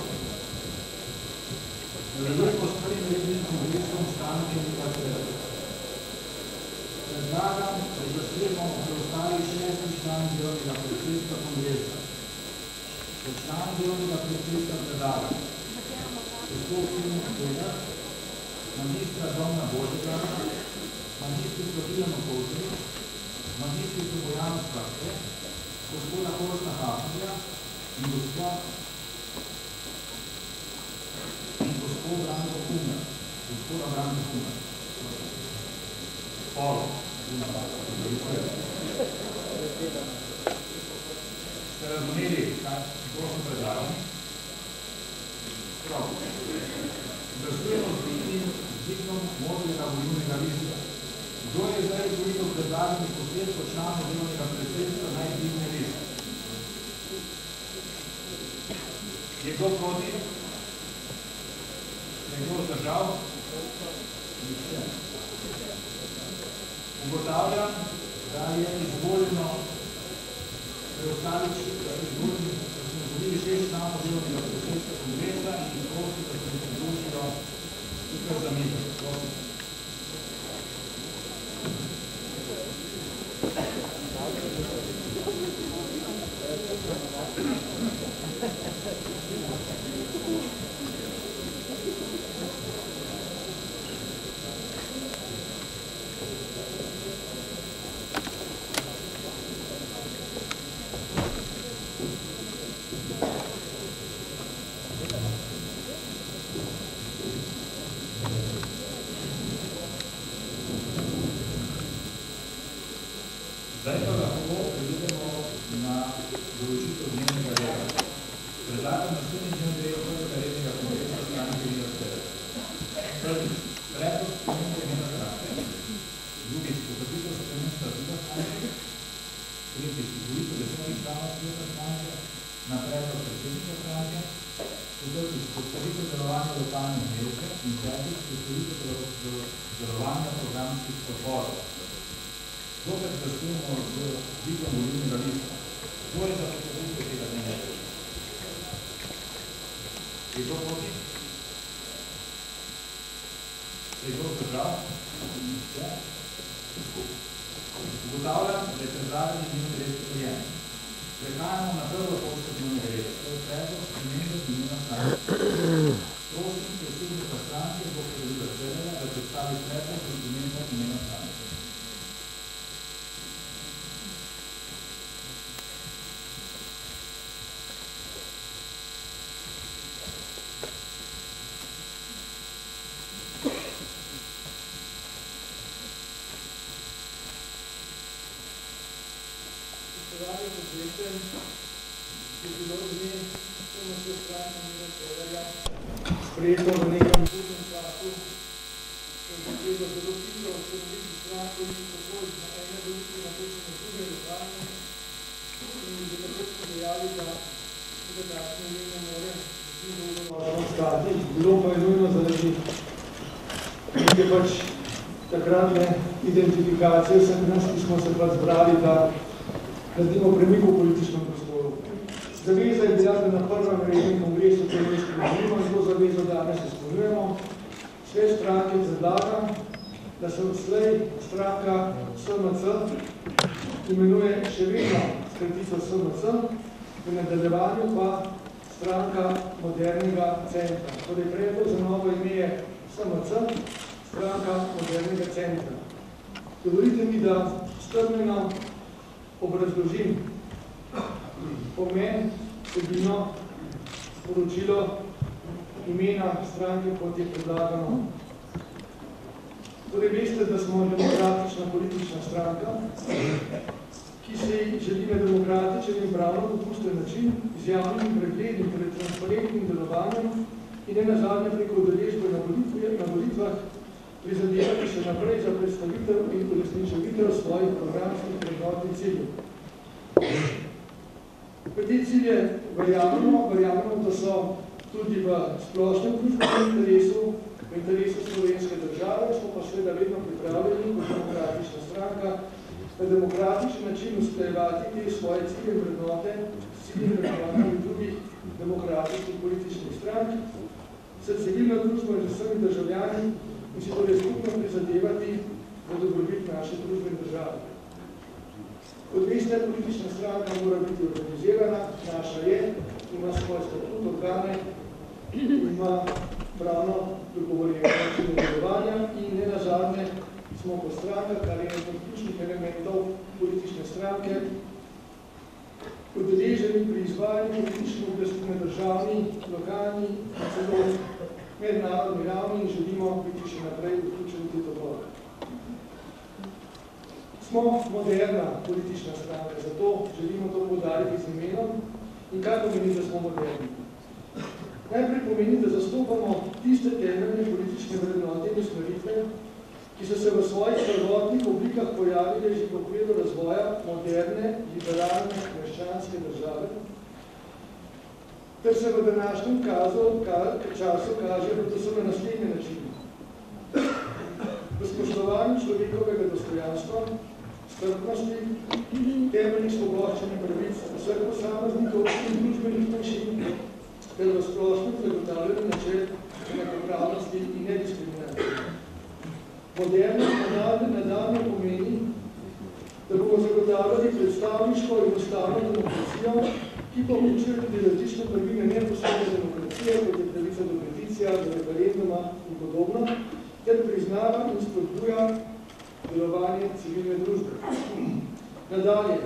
Veliko stvari vrednih kongresov stranke in partnerov. Predlagam, da glasujemo o preostalih 6 članov delovnega predsedstva kongresa. O članu delovnega predsedstva predlagam gospod Schröder, magistra Zvonka Gurja, magistrico Viljano Koznik, magistrico Bojano Skarke, gospoda Horsta Hafnerja in gospod Branko Kumar. Gospoda Branko Kumar. Hvala. Ste razumeli, kako sem predlagal? Prav. Glasujemo z dvigom modrega volilnega lista. Kdo je za izvolitev predlaganih posledkov članov delovnega predsedstva naj dvigne list? Je kdo proti? Je kdo vzdržal? Nihče. Ugotavljam, da je izvoljeno preostalih šest članov delovnega predsedstva kongresa in prosim, da se pridružijo tukaj za mizo. demokratičnih političnih strank, se civilna družba in vsemi državljani in si torej skupno prizadevati za dobrobit naše družbe in države. Odvisna politična stranka mora biti organizirana, naša je, ima svoj statut, organe, ima pravno dogovorjeno delovanja in ne nazadnje smo kot stranka, kar je eden ključnih elementov politične stranke, udeleženi pri izvajanju politične oblasti na državni, lokalni, nacionalni, mednarodni ravni in želimo biti še naprej vključeni te dogovore. Smo moderna politična stranka, zato želimo to poudariti z imenom. In kaj pomeni, da smo moderni? Najprej pomeni, da zastopamo tiste temeljne politične vrednote in usmeritve, ki so se v svojih prvotnih oblikah pojavili že v okviru razvoja moderne, liberalne, krščanske države, ter se v današnjem času kažejo, da so na naslednji načini. V spoštovanju človekovega dostojanstva, strpnosti, temeljnih svoboščin in pravic vseh posameznikov in družbenih manjšin, ter v splošnem zagotavljanju načel enakopravnosti in nediskriminacije. Modernost nadalje pomeni, da bomo zagotavljali predstavniško in ustavno demokracijo, ki vključuje tudi različne prvine neposredne demokracije, kot je pravica do peticija, do referenduma in podobno, ter priznava in spodbuja delovanje civilne družbe. Nadalje,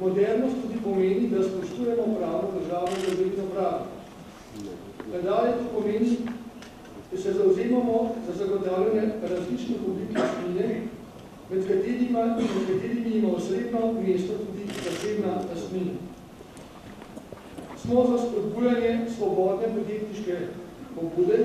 modernost tudi pomeni, da spoštujemo pravno državo in vladavino prava. Nadalje to pomeni, da se zavzemamo za zagotavljanje različnih oblik lastnine, med katerimi ima osrednjo mesto tudi zasebna lastnina. Smo za spodbujanje svobodne podjetniške pobude,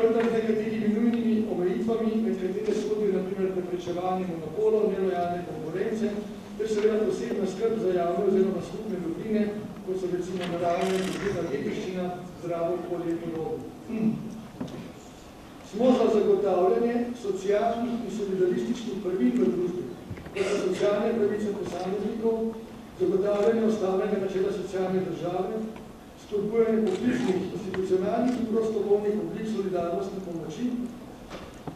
vendar z nekaterimi nujnimi omejitvami, med katere sodijo na primer preprečevanje monopolov, nelojalne konkurence, ter seveda posebna skrb za javne oziroma skupne dobrine, kot so recimo naravne, kulturna dediščina, zdravo okolje in podobno. Smo za zagotavljanje socialnih in solidarističnih prvin v družbi, kot so socialne pravice posameznikov, zagotavljanje ustavnega načela socialne države, spodbujanje poklicnih, institucionalnih in prostovoljnih oblik solidarnostne pomoči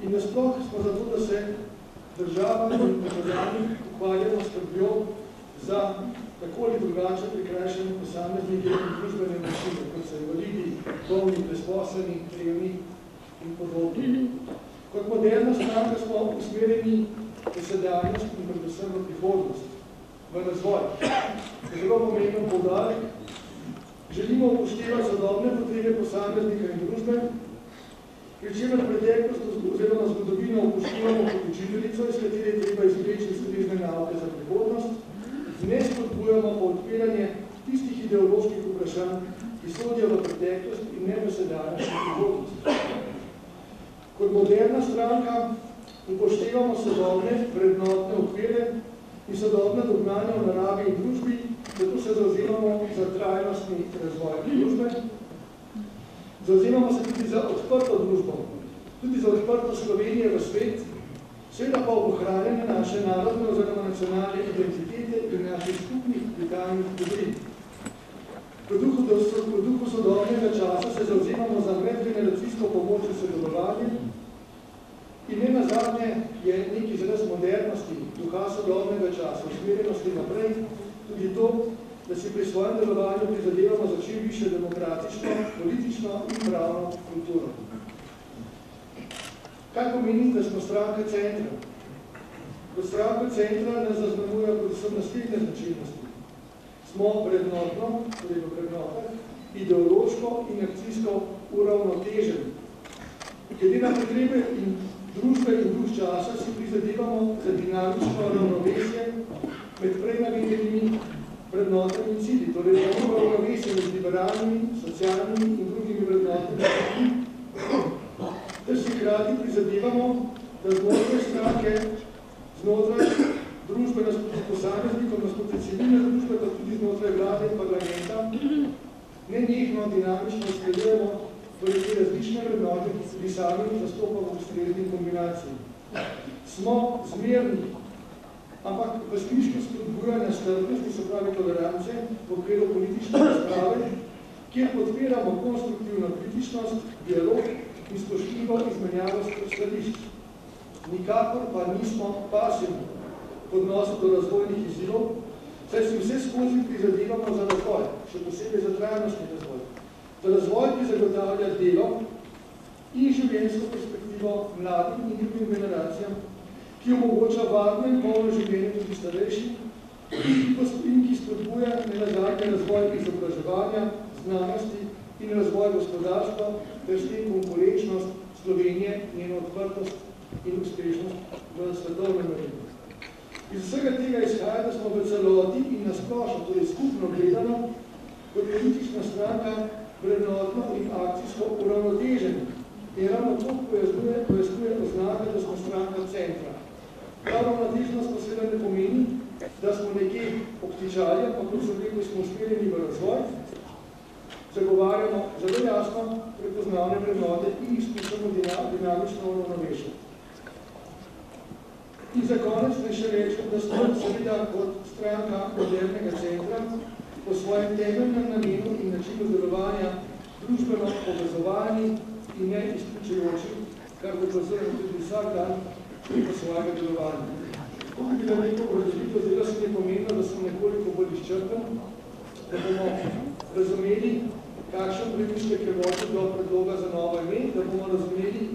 in nasploh smo zato, da se država in državljani ukvarjamo s skrbjo za tako ali drugače prikrajšanje posameznike in družbene manjšine, kot so invalidi, bolni, brezposelni, revni in podobno. Kot moderna stranka smo usmerjeni v sedanjost in predvsem v prihodnost, v razvoj. Zelo pomembno poudarek, želimo upoštevati sodobne potrebe posameznika in družbe, pri čemer preteklost oziroma zgodovino upoštevamo kot učiteljico, iz katere je treba izvleči ustrezne nauke za prihodnost, ne spodbujamo pa odpiranje tistih ideoloških vprašanj, ki sodijo v preteklost in ne v sedanjost in prihodnost. Kot moderna stranka upoštevamo sodobne vrednotne okvire in sodobne dognanja o naravi in družbi, zato se zavzemamo za trajnostni razvoj družbe. Zavzemamo se tudi za odprto družbo, tudi za odprto Slovenije v svet, seveda pa ob ohranjanju naše narodne oziroma nacionalne identitete in naših skupnih vitalnih dobrin. V duhu sodobnega časa se zavzemamo za medgeneracijsko pomoč in sodelovanje in ne nazadnje je nek izraz modernosti, duha sodobnega časa, usmerjenosti naprej, tudi to, da si pri svojem delovanju prizadevamo za čim više demokratično, politično in pravno kulturo. Kaj pomeni, da smo stranka centra? Kot stranko centra nas zaznamujejo predvsem naslednje značilnosti. Smo vrednotno, torej v vrednotah, ideološko in akcijsko uravnoteženi. Glede na potrebe in družbe in duh časa si prizadevamo za dinamično ravnovesje med prednavedenimi vrednotami in cilji, torej za ravnovesje med liberalnimi, socialnimi in drugimi vrednotami, ter si hkrati prizadevamo, da znotraj stranke, znotraj družbe, nasproti posameznikov, nasproti civilne družbe, pa tudi znotraj vlade in parlamenta, nenehno dinamično skladujemo torej te različne vrednote, ki sami zastopamo v ustrezni kombinaciji. Smo zmerni, ampak v smislu spodbujanja strpnosti, se pravi tolerance, v okviru politične razprave, kjer podpiramo konstruktivno kritičnost, dialog in spoštljivo izmenjavo stališč. Nikakor pa nismo pasivni v odnosu do razvojnih izzivov, saj si vse skozi prizadevamo za razvoj, še posebej za trajnostni razvoj. Za razvoj, ki zagotavlja delo in življenjsko perspektivo mladim in drugim generacijam, ki omogoča varno in polno življenje tudi starejšim in ki spodbuja nenazadnje razvoj izobraževanja, znanosti in razvoj gospodarstva ter s tem konkurenčnost Slovenije, njeno odprtost in uspešnost v svetovnem merilu. Iz vsega tega izhaja, da smo v celoti in nasplošno, to je skupno gledano, kot politična stranka vrednotno in akcijsko uravnoteženi. In ravno to pojasnjuje oznake, da smo stranka centra. Ta ravnotežnost pa seveda ne pomeni, da smo nekje obtičali, pa kot sem rekel, smo usmerjeni v razvoj, zagovarjamo zelo jasno prepoznavne vrednote in jih skušamo dinamično uravnovešati. In za konec naj še rečem, da smo seveda kot stranka modernega centra po svojem temeljnem namenu in načinu delovanja družbeno povezovani in ne izključujoči, kar dokazujemo tudi vsak dan preko svojega delovanja. Ko bi bilo neko razvito delo, se ne pomeni, da smo nekoliko bolj izčrpen, da bomo razumeli, kakšen premišljek je vodil do predloga za novo ime, da bomo razumeli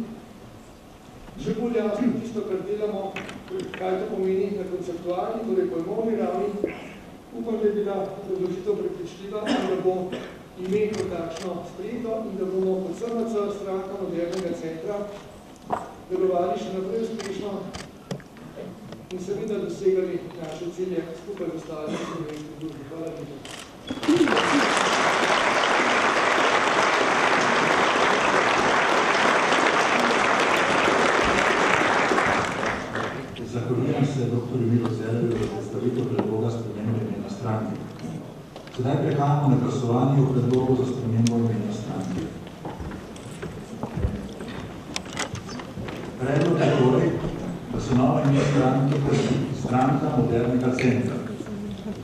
že bolj jasno tisto, kar delamo, kaj to pomeni na konceptualni, torej pojmovni ravni. Upam, da je bila odločitev prepričljiva, da bo ime kot takšno sprejeto in da bomo kot SMC, stranka modernega centra, delovali še naprej uspešno in seveda dosegali naše cilje skupaj z ostalimi slovenskimi družbi. Hvala lepa. Zahvaljujem se dr. Miru Cerarju za predstavitev predloga spremembe imena stranke. Sedaj prehajamo na glasovanje o predlogu za spremembo imena stranke. Predlog je torej, da se novo ime stranke stranka modernega centra.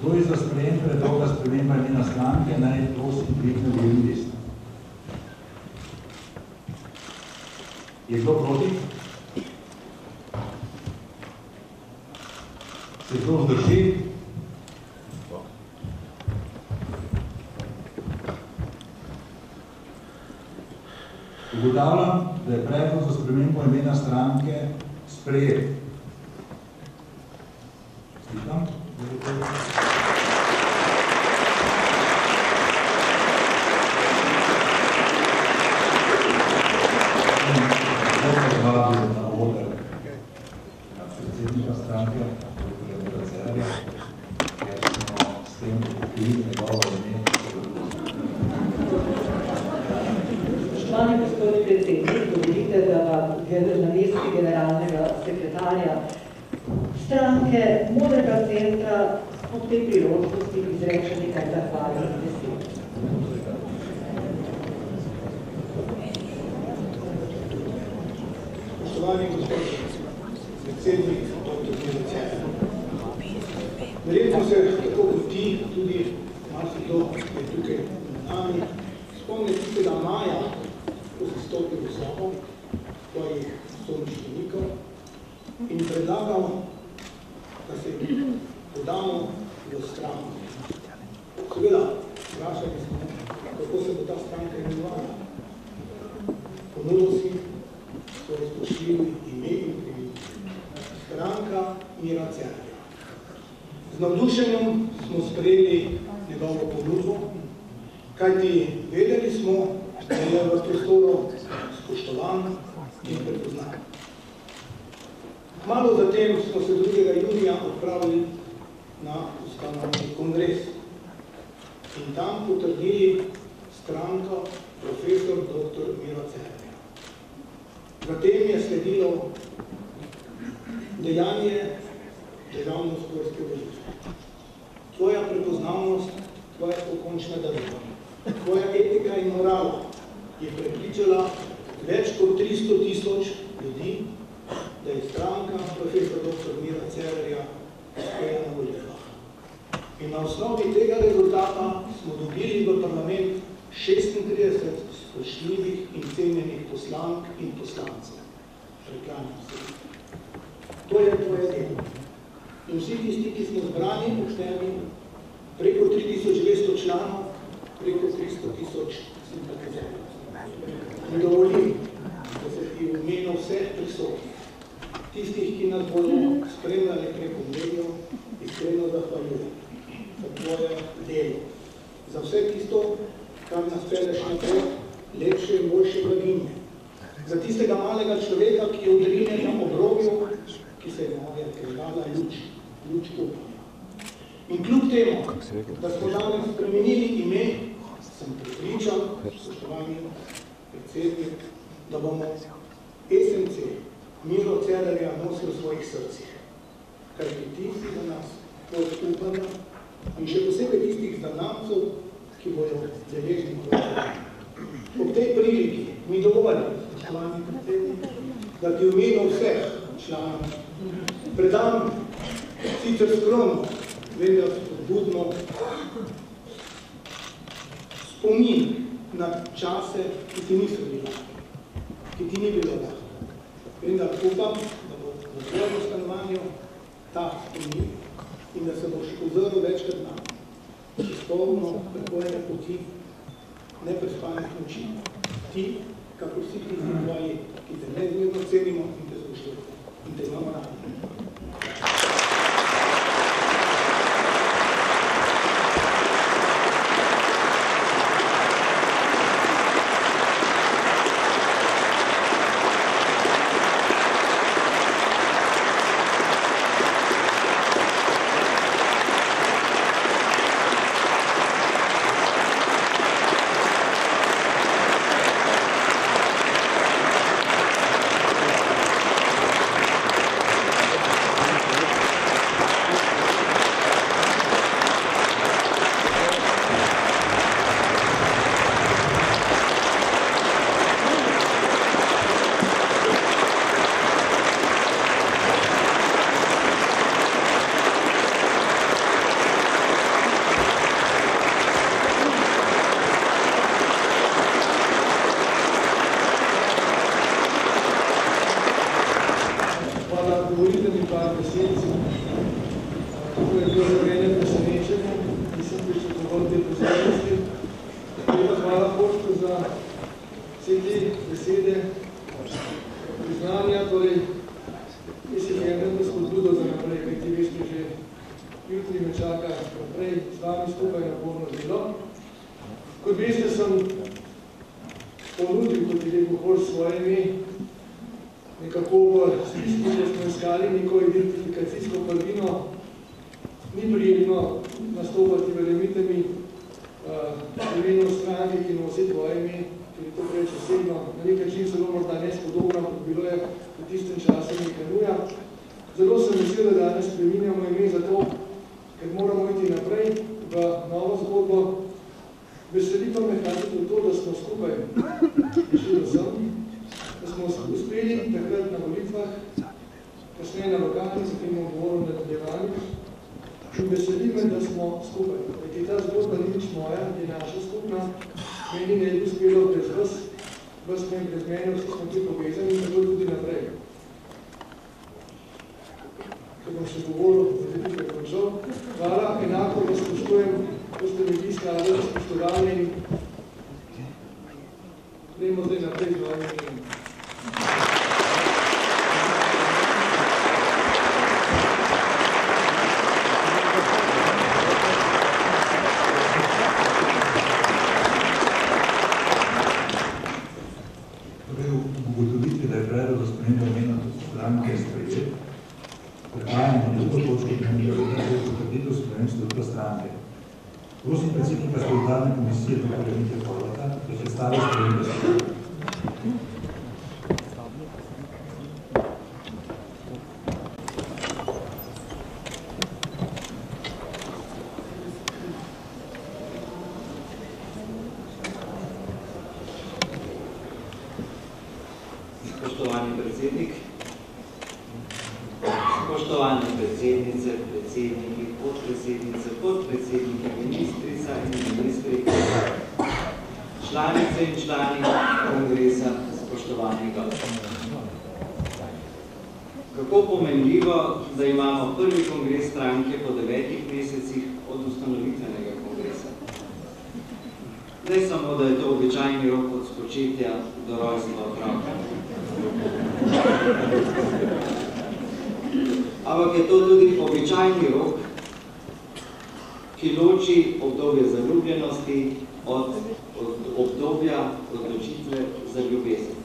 Kdo je za sprejem predloga sprememba imena stranke, naj prosim klikne volilni list. Je kdo proti? Se kdo vzdrži? Ugotavljam, da je predlog za spremembo imena stranke sprejet. Slišam? In na osnovi tega rezultata smo dobili v parlament 36 spoštljivih in cenjenih poslank in poslancev. To je delo. In vsi tisti, ki smo zbrani, pošteni preko 3200 članov, preko 300 000 simpatizerjev. In dovolim, da se ti v imenu vseh prisotnih, tistih, ki nas bodo spremljali preko medijev, iskreno zahvaljujem za tvoje delo, za vse tisto, kar nas peleš naprej lepše in boljše blaginje, za tistega malega človeka, ki je odrinjen na obrobju, ki se je morja križala luč upanja. In kljub temu, da smo danes spremenili ime, sem prepričan, spoštovani predsednik, da bomo SMC Miro Cerarja nosil v svojih srcih, kajti ti si za nas pot upanja, in še posebej tistih znancev, ki bojo deležni vloženi. Ob tej priliki mi dovolim, spoštovani predsednik, da ti v imenu vseh članov predam sicer skromno, vendar spodbudno spomin na čase, ki ti niso bilo, ki ti ni bilo lahko. Vendar upam, da bo v tvojem stanovanju ta spomin in da se boš ozrl večkrat nam, izpolno prebojene poti, neprespanih noči, ti, kako vsi tisti tvoji, ki te neizmerno cenimo in te slušljamo, in te imamo radi. Spoštovane predsednice, predsedniki, podpredsednice, podpredsedniki, ministrica in ministri, članice in člani kongresa, spoštovani gosti. Kako pomenljivo, da imamo prvi kongres stranke po 9 mesecih od ustanovitvenega kongresa. Ne samo, da je to običajni rok od spočetja do rojstva otroka. Ampak je to tudi običajni rok, ki loči obdobje zaljubljenosti od obdobja odločitve za ljubezen.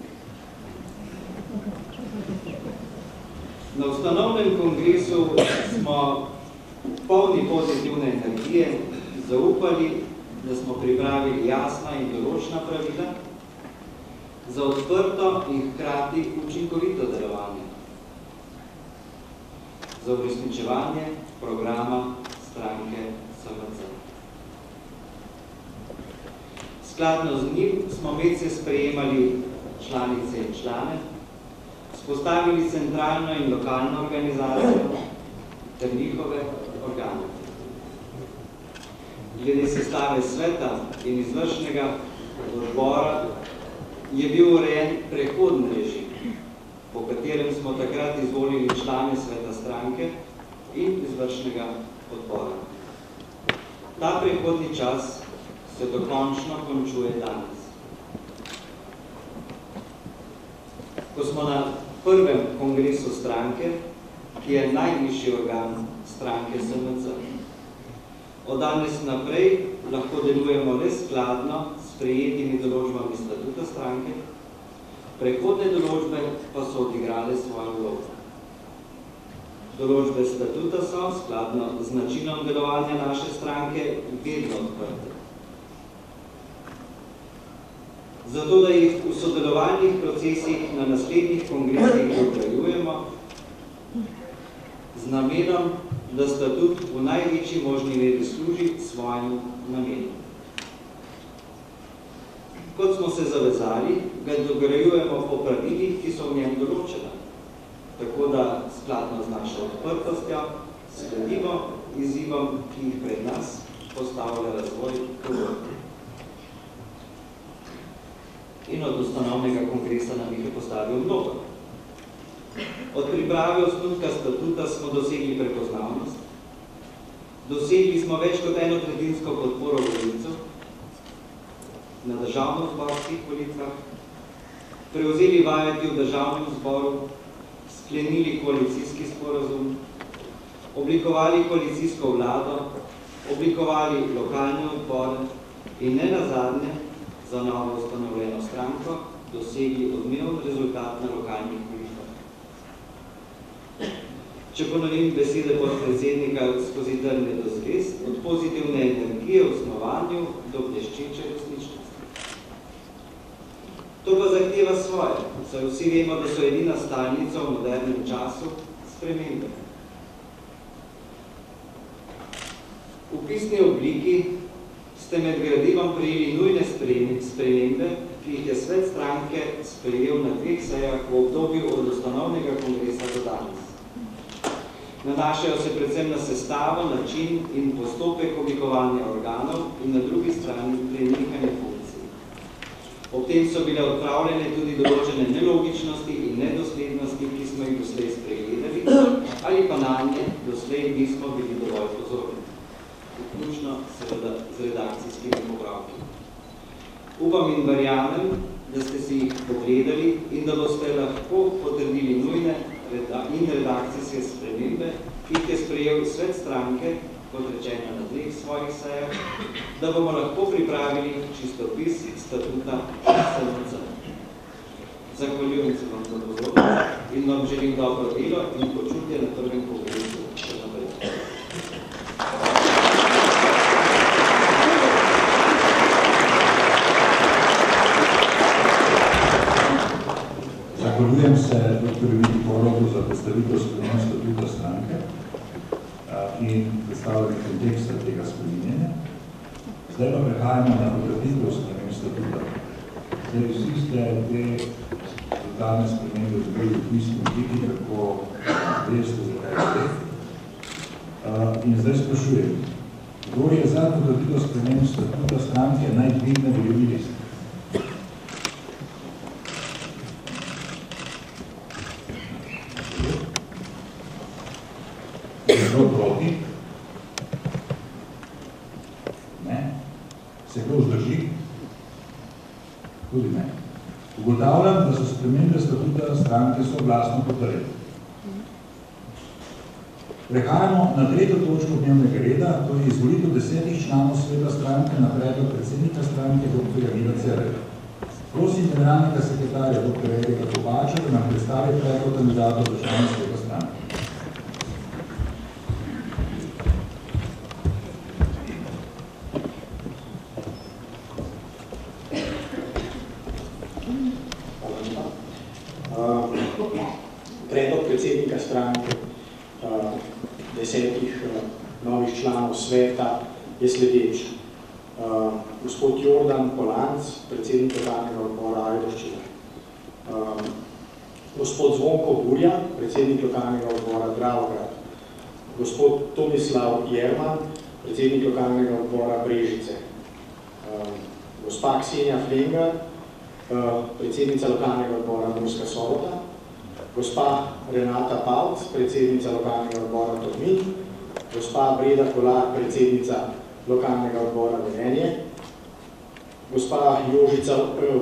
Na ustanovnem kongresu smo polni pozitivne energije zaupali, da smo pripravili jasna in določna pravila za odprto in hkrati učinkovito delovanje, za uresničevanje programa stranke SMC. Skladno z njim smo medse sprejemali članice in člane, spostavili centralno in lokalno organizacijo ter njihove organe. Glede sestave sveta in izvršnega odbora je bil urejen prehodni režim, po katerem smo takrat izvolili člane sveta stranke in izvršnega odbora. Ta prehodni čas se dokončno končuje danes. Ko smo na prvem kongresu stranke, ki je najvišji organ stranke SMC, od danes naprej lahko delujemo le skladno s prejetimi določbami statuta stranke, prehodne določbe pa so odigrale svojo vlogo. Določbe statuta so, skladno z načinom delovanja naše stranke, vedno odprte. Zato, da jih v sodelovalnih procesih na naslednjih kongresih ugrajujemo, z namenom, da statut v največji možni meri služi svojemu namenu. Kot smo se zavezali, ga dograjujemo po pravilih, ki so v njem določena, tako da skladno z našo odprtostjo sledimo izzivom, ki jih pred nas postavlja razvoj Evrope. In od ustanovnega kongresa nam jih je postavil mnogo. Od priprave osnutka statuta smo dosegli prepoznavnost, dosegli smo več kot enotredinsko podporo volivcev, na državno-zborskih volitvah, prevzeli vajeti v državnem zboru, sklenili koalicijski sporazum, oblikovali koalicijsko vlado, oblikovali lokalne odbore in ne nazadnje za novo ustanovljeno stranko dosegli odmeven rezultat na lokalnih volitvah. Če ponovim besede podpredsednika skozi trne do zvezd, od pozitivne energije v snovanju do bleščeče resničnosti. To pa zahteva svoje, saj vsi vemo, da so edina stalnica v modernem času spremembe. V pisni obliki ste med gradivom prijeli nujne spremembe, ki jih je svet stranke sprejel na 2 sejah v obdobju od ustanovnega kongresa do danes. Nanašajo se predvsem na sestavo, način in postopek oblikovanja organov in na drugi strani prenehanje funkcij. Ob tem so bile odpravljene tudi določene nelogičnosti in nedoslednosti, ki smo jih doslej spregledali, ali pa na nje doslej nismo bili dovolj pozorni. Vključno seveda z redakcijskimi popravki. Upam in verjamem, da ste si jih pogledali in da boste lahko potrdili nujne in redakcijske spremembe, ki jih je sprejel svet stranke, kot rečeno na 2 svojih sejah, da bomo lahko pripravili čistopis statuta SMC. Zahvaljujem se vam za pozornost in vam želim dobro delo in počutje na prvem kongresu. Zahvaljujem se dr. Vidi Porodu za predstavitev sprememb statuta stranke in predstavljanje konteksta tega spreminjanja. Zdaj pa prehajamo na potrditev sprememb statuta. Zdaj vsi ste te totalne spremembe v zgodih nismo bili, kako veste, zakaj ste. In zdaj sprašujem, kdo je za potrdilo sprememb statuta stranke naj dvigne volilni listek? Kdo proti? Ne. Se kdo vzdrži? Tudi ne. Ugotavljam, da so spremembe statuta stranke soglasno potrjene. Prehajamo na tretjo točko dnevnega reda, to je izvolitev 10 članov sveta stranke na predlog predsednika stranke dr. Mira Cerarja. Prosim generalnega sekretarja dr. Erika Kobača, da nam predstavi predlog kandidatov za člana sveta stranke. Predlog predsednika stranke 10 novih članov sveta je sledeč. Gospod Jordan Polanc, predsednik državnega odbora Ajdovščina. Gospod Zvonko Gurja, predsednik lokalnega odbora Dravograd. Gospod Tomislav Jerman, predsednik lokalnega odbora Brežice. Gospa Ksenija Flinger, predsednica lokalnega odbora Murska Sobota. Gospa Renata Pavc, predsednica lokalnega odbora Tolmin, gospa Breda Kolar, predsednica lokalnega odbora Velenje, gospa Jožica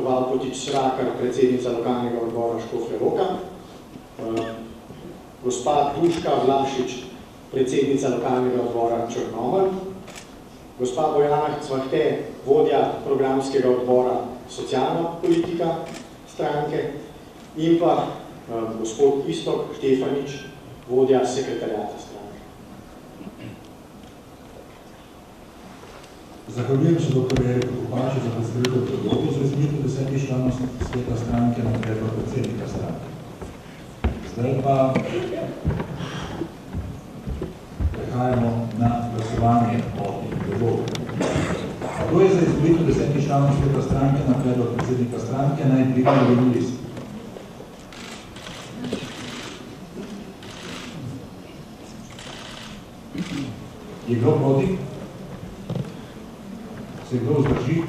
Valpotič-Srakar, predsednica lokalnega odbora Škofja Loka, gospa Duška Vlašič, predsednica lokalnega odbora Črnomelj, gospa Bojana Cvahte, vodja programskega odbora Socialna politika stranke in pa gospod Istok Štefanič, vodja sekretarjata stranke. Zahvaljujem se dr. Eriku Kobaču za predstavitev predlogov za izvolitev 10 članov sveta stranke na predlog predsednika stranke. Zdaj pa prehajamo na glasovanje o teh predlogih. Kdo je za izvolitev 10 članov sveta stranke na predlog predsednika stranke naj dvigne volilni listek? Je kdo proti? Se kdo vzdrži?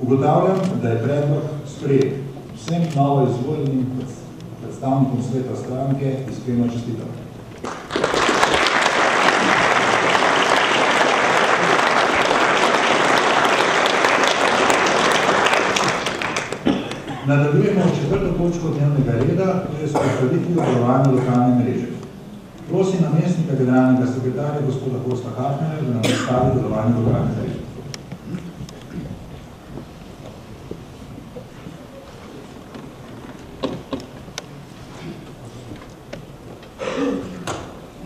Ugotavljam, da je predlog sprejet. Vsem novo izvoljenim predstavnikom sveta stranke iskreno čestitam. Nadaljujemo četrto točko dnevnega reda, to je spostavitvi obdelovanja lokalne mreže. Prosim namestnika generalnega sekretarja gospoda Kosta Hartnerja, da nam predstavi obdelovanje lokalne mreže.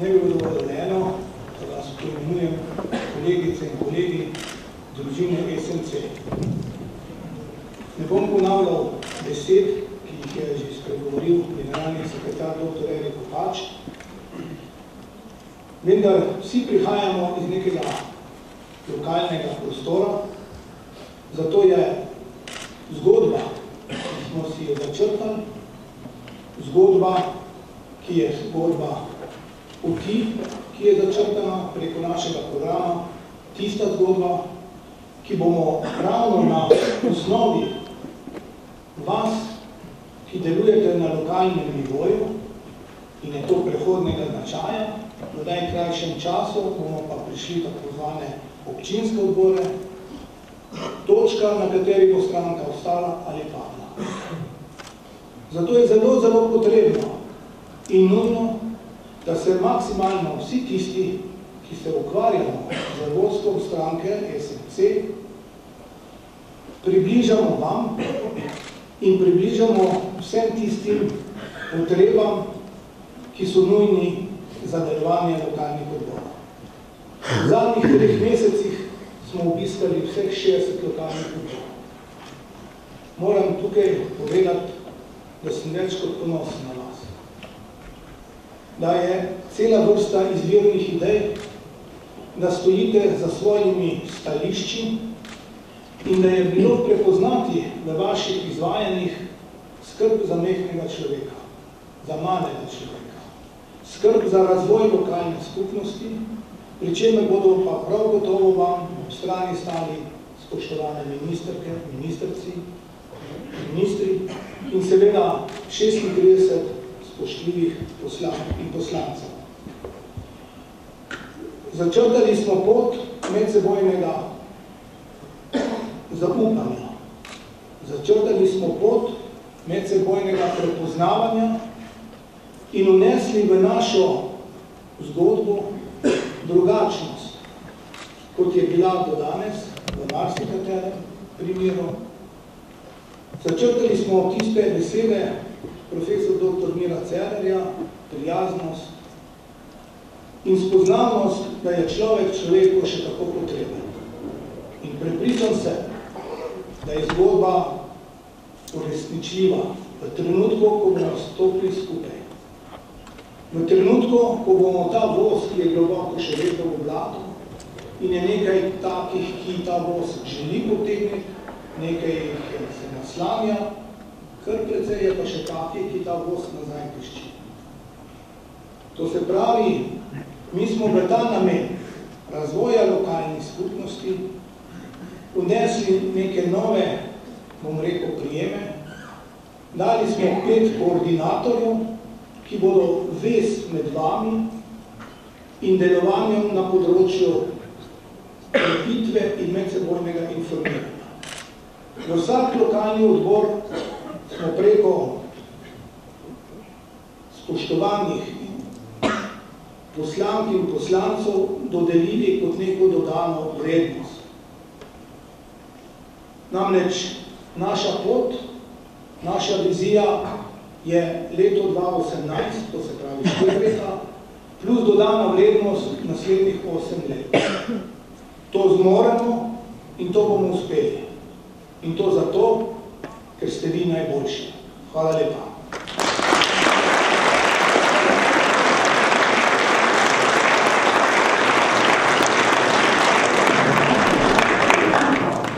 Ne bi bilo dovoljeno, da vas poimenujem kolegice in kolegi družine SMC. Ne bom ponavljal besed, ki jih je že spregovoril generalni sekretar dr. Erik Kobač. Vendar vsi prihajamo iz nekega lokalnega prostora, zato je zgodba, ki smo si jo začrtali, zgodba, ki je zgodba poti, ki je začrtana preko našega programa, tista zgodba, ki bomo ravno na osnovi vas, ki delujete na lokalnem nivoju in je to prehodnega značaja, v najkrajšem času bomo pa prišli tako zvane občinske odbore, točka, na kateri bo stranka ostala ali padla. Zato je zelo, zelo potrebno in nujno, da se maksimalno vsi tisti, ki se ukvarjamo z vodstvom stranke SMC, približamo vam in približamo vsem tistim potrebam, ki so nujni za delovanje lokalnih odborov. V zadnjih 3 mesecih smo obiskali vseh 60 lokalnih odborov. Moram tukaj povedati, da sem več kot ponosen na vas. Da je cela vrsta izvirnih idej, da stojite za svojimi stališči in da je bilo prepoznati v vaših izvajanjih skrb za mehnega človeka, za malega človeka, skrb za razvoj lokalne skupnosti, pri čemer bodo pa prav gotovo vam ob strani stali spoštovane ministrke, ministrci, ministri in seveda 36 spoštljivih poslank in poslancev. Začrtali smo pot medsebojnega zaupanja. Začrtali smo pot medsebojnega prepoznavanja in vnesli v našo zgodbo drugačnost, kot je bila do danes v marsikaterem primeru. Začrtali smo tiste besede profesor dr. Mira Cerarja, prijaznost in spoznavnost, da je človek človeku še tako potreben. In prepričam se, da je zgodba uresničljiva v trenutku, ko bomo stopili skupaj. V trenutku, ko bomo ta voz, ki je globoko še vedno v blatu, in je nekaj takih, ki ta voz želi potegniti, nekaj se naslanja, kar precej je pa še takih, ki ta voz nazaj tišči. To se pravi, mi smo v ta namen razvoja lokalnih skupnosti vnesli neke nove, bom rekel, prijeme, dali smo 5 koordinatorjev, ki bodo vez med vami in delovanjem na področju krepitve in medsebojnega informiranja. V vsak lokalni odbor smo preko spoštovanih poslank in poslancev dodelili kot neko dodano vrednost. Namreč naša pot, naša vizija je leto 2018, to se pravi 4 leta, plus dodana vrednost naslednjih 8 let. To zmoremo in to bomo uspeli. In to zato, ker ste vi najboljši. Hvala lepa.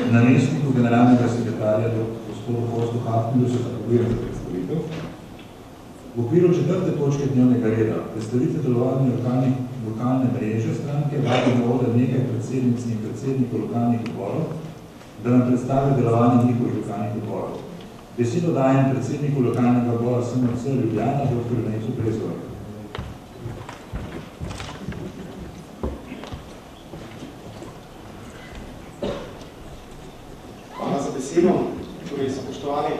Namestniku generalnega sekretarja gospodu Horstu Hafnerju se zahvaljujem za predstavitev. V okviru 4. točke dnevnega reda predstavite delovanje lokalne mreže stranke vabimo od nekaj predsednic in predsednikov lokalnih odborov, da nam predstavijo delovanje njihovih lokalnih odborov. Besedo dajem predsedniku lokalnega odbora SMC Ljubljana, dr. Nemtsov.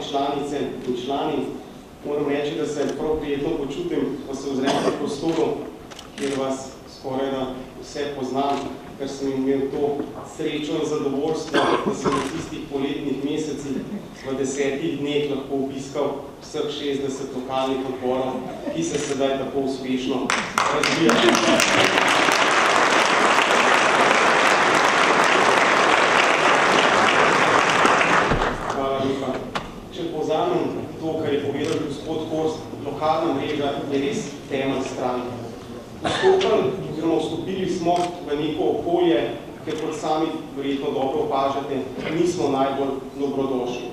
Članice in člani, moram reči, da se prav prijetno počutim, ko se ozrem v prostoru, kjer vas skoraj da vse poznam, ker sem imel to srečo in zadovoljstvo, da sem v tistih poletnih mesecih v 10 dneh lahko obiskal vseh 60 lokalnih odborov, ki se sedaj tako uspešno razvijajo. Lokalna mreža je res temelj stranke. Vstopili smo v neko okolje, ker kot sami verjetno dobro opažate, nismo najbolj dobrodošli.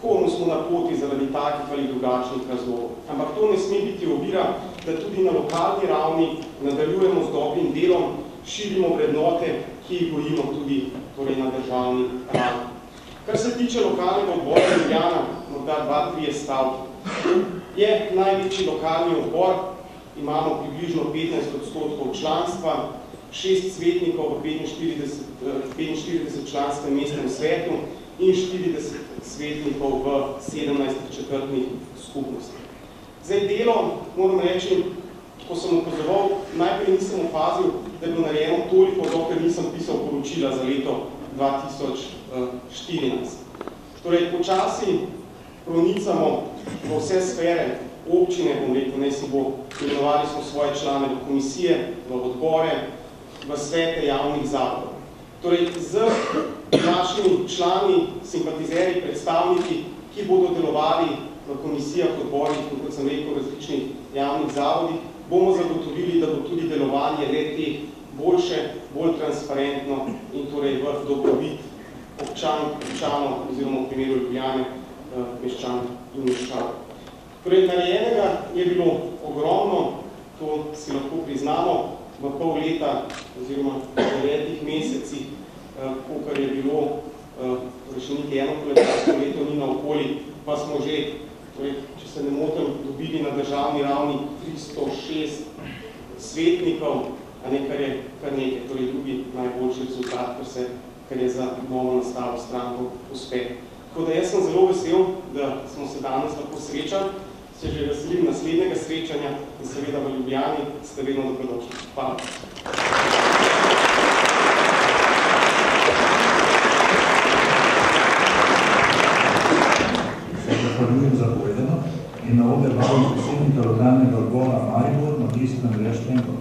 Komu smo na poti zaradi takih ali drugačnih razlogov. Ampak to ne sme biti ovira, da tudi na lokalni ravni nadaljujemo z dobrim delom, širimo vrednote, ki jih gojimo tudi na državni ravni. Kar se tiče lokalnega odbora Ljubljana, morda 2-3 stavke. Je največji lokalni odbor, imamo približno 15% članstva, 6 svetnikov v 45-članskem mestnem svetu in 40 svetnikov v 17 četrtnih skupnostih. Zdaj delo, moram reči, ko sem opozoroval, najprej nisem opazil, da je bilo narejeno toliko, dokler nisem pisal poročila za leto 2014. Torej, počasi pronicamo v vse sfere občine, bom rekel, ne si bo, imenovali smo svoje člane v komisije, v odbore, v svete javnih zavodov. Torej, z našimi člani, simpatizerji, predstavniki, ki bodo delovali v komisijah, odborih in, kot sem rekel, v različnih javnih zavodih, bomo zagotovili, da bo tudi delovanje le teh boljše, bolj transparentno in torej v dobrobit občanov oziroma v primeru Ljubljane, meščan in meščan. Torej, narejenega je bilo ogromno, to si lahko priznamo, v pol leta oziroma v 9 mesecih, kakor je bilo še niti eno koledarsko leto ni naokoli, pa smo že, če se ne motim, dobili na državni ravni 306 svetnikov, kar nekaj, torej drugi najboljši rezultat, kar je za novo nastalo stranko uspeh. Tako da jaz sem zelo vesel, da smo se danes lahko srečali, se že veselim naslednjega srečanja in seveda v Ljubljani ste vedno dobrodošli. Hvala. Se zahvaljujem za povedano in na obe vabim predsednika lokalnega odbora Maribor, magistra Andreja Štenko.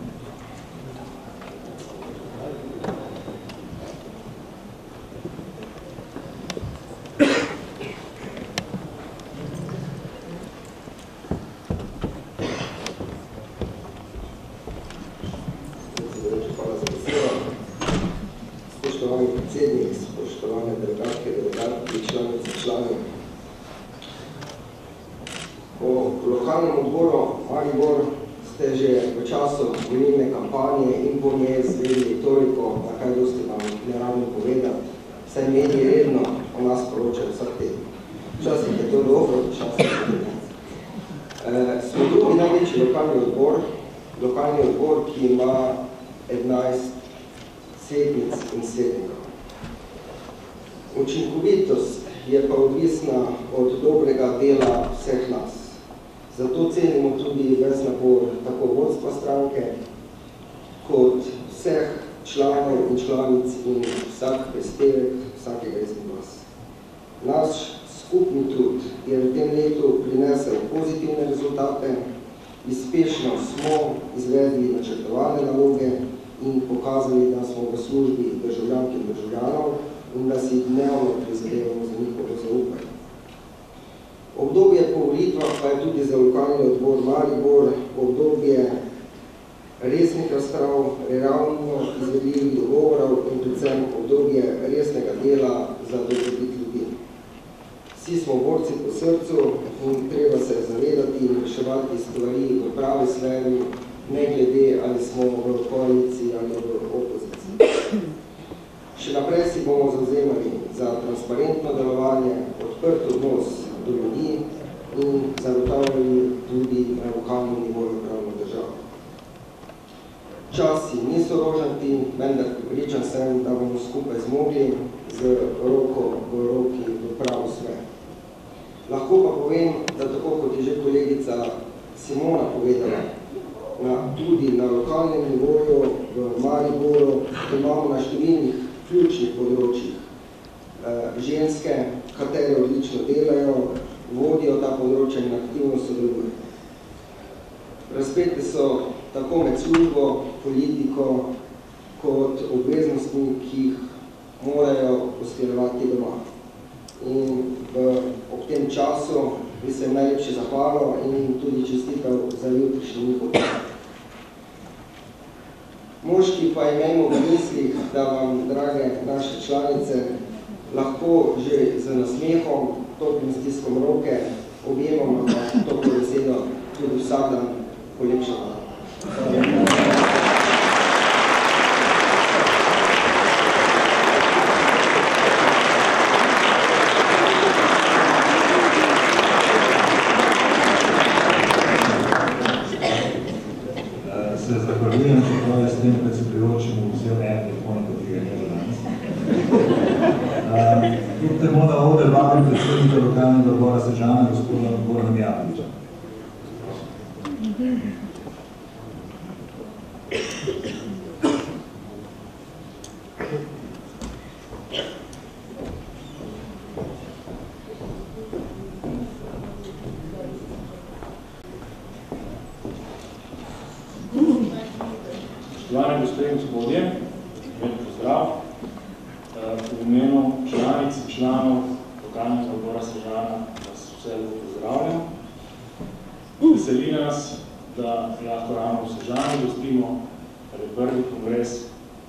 prvi kongres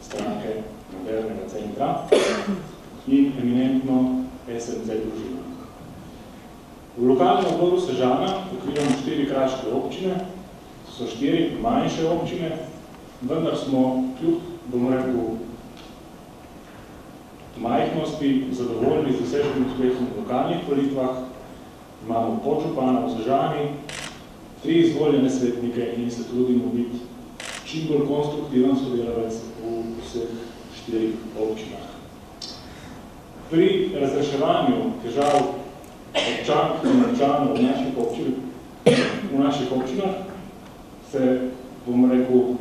stranke modernega centra in eminentno SMC družina. V lokalnem odboru Sežana pokrivamo 4 kraške občine, so 4 manjše občine, vendar smo kljub, bomo rekel, majhnosti zadovoljni z dosežnim uspehom v lokalnih volitvah. Imamo podžupana v Sežani, 3 izvoljene svetnike in se trudimo biti čim bolj konstruktiven sodelavec v vseh 4 občinah. Pri razreševanju težav občank in občanov v naših občinah se, bom rekel,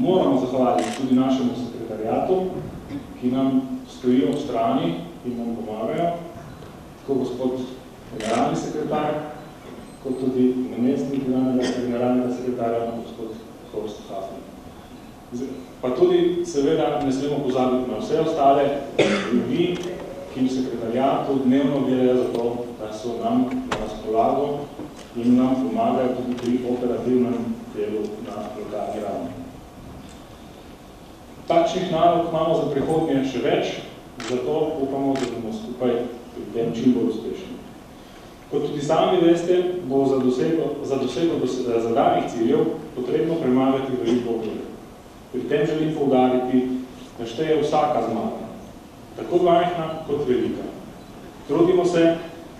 moramo zahvaliti tudi našemu sekretariatu, ki nam stojijo ob strani in nam pomagajo, tako gospod generalni sekretar, kot tudi namestnik generalnega sekretarja, gospod Horst Hafner. Pa tudi, seveda, ne smemo pozabiti na vse ostale ljudi, ki v sekretarjatu dnevno delajo za to, da so nam na razpolago in nam pomagajo tudi pri operativnem delu na lokalni ravni. Takšnih nalog imamo za prihodnje še več, zato upamo, da bomo skupaj pri tem čim bolj uspešni. Kot tudi sami veste, bo za dosego zadanih ciljev potrebno premagati veliko ovir. Pri tem želim poudariti, da šteje vsaka zmaga, tako majhna kot velika. Trudimo se,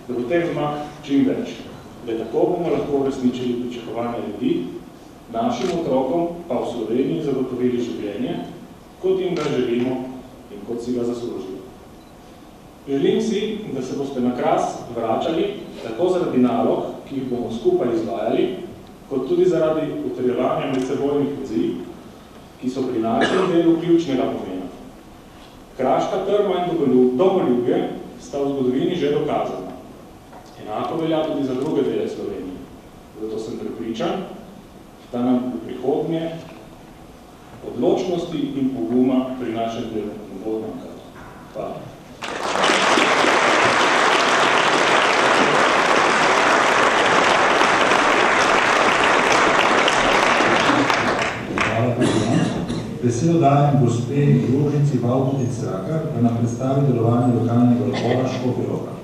da bo teh zmag čim več, da tako bomo lahko uresničili pričakovanja ljudi, našim otrokom pa v Sloveniji zagotovili življenje, kot jim ga želimo in kot si ga zaslužimo. Želim si, da se boste na Kras vračali tako zaradi nalog, ki jih bomo skupaj izvajali, kot tudi zaradi utrjevanja medsebojnih vezi, ki so pri našem delu ključnega pomena. Kraška trma in domoljubje sta v zgodovini že dokazana. Enako velja tudi za druge dele Slovenije. Zato sem prepričan, da nam v prihodnje odločnosti in poguma pri našem delu ne bo manjkalo. Hvala. Hvala predsednik. Besedo dajem gospe Jožici Valpotič Rakar, da nam predstavi delovanje lokalnega odbora Škofja Loka.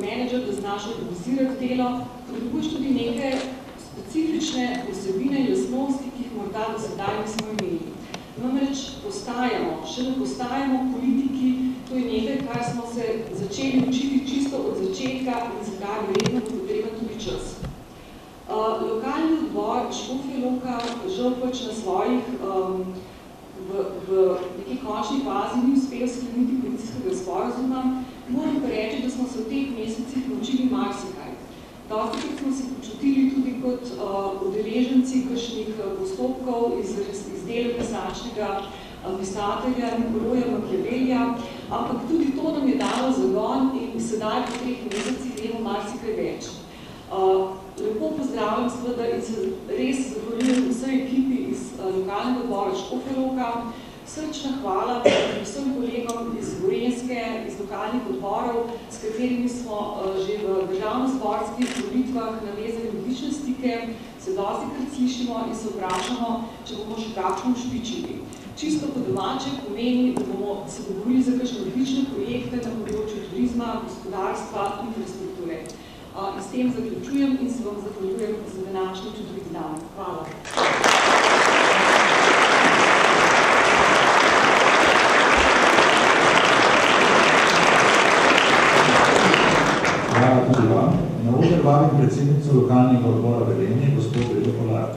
Menedžer, da znaš organizirati delo, potrebuješ tudi neke specifične osebine, ta do sedaj nismo imeli. Namreč še ne postajamo politiki, to je nekaj, kar smo se začeli učiti čisto od začetka in za kar verjetno potreben tudi čas. Lokalni odbor Škofje Loka žal pač na svojih v neki končni fazi ni uspel skleniti koalicijskega sporazuma. Moram pa reči, da smo se v teh mesecih naučili marsikaj. Dostikrat smo se počutili tudi kot udeleženci kakšnih postopkov iz dela nesnačnega pisatelja Nikoloja Machiavellija, ampak tudi to nam je dalo zagon in sedaj po treh mesecih vemo marsikaj več. Lepo pozdravljam seveda in se res zahvaljujem vsej ekipi iz lokalnega odbora Škofje Loka. Srčna hvala vsem kolegom iz Gorenjske, iz lokalnih odborov, s katerimi smo že v državno-zborskih volitvah navezali odlične stike, se dostikrat slišimo in se vprašamo, če bomo še kakšno špičili. Čisto po domače pomeni, da bomo se dogovorili za kakšne odlične projekte na področju turizma, gospodarstva, infrastrukture. In s tem zaključujem in se vam zahvaljujem za današnji čudovit dan. Hvala. Hvala tudi vam. Na odr vabim predsednico lokalnega odbora Velenje, gospod Breda Kolar.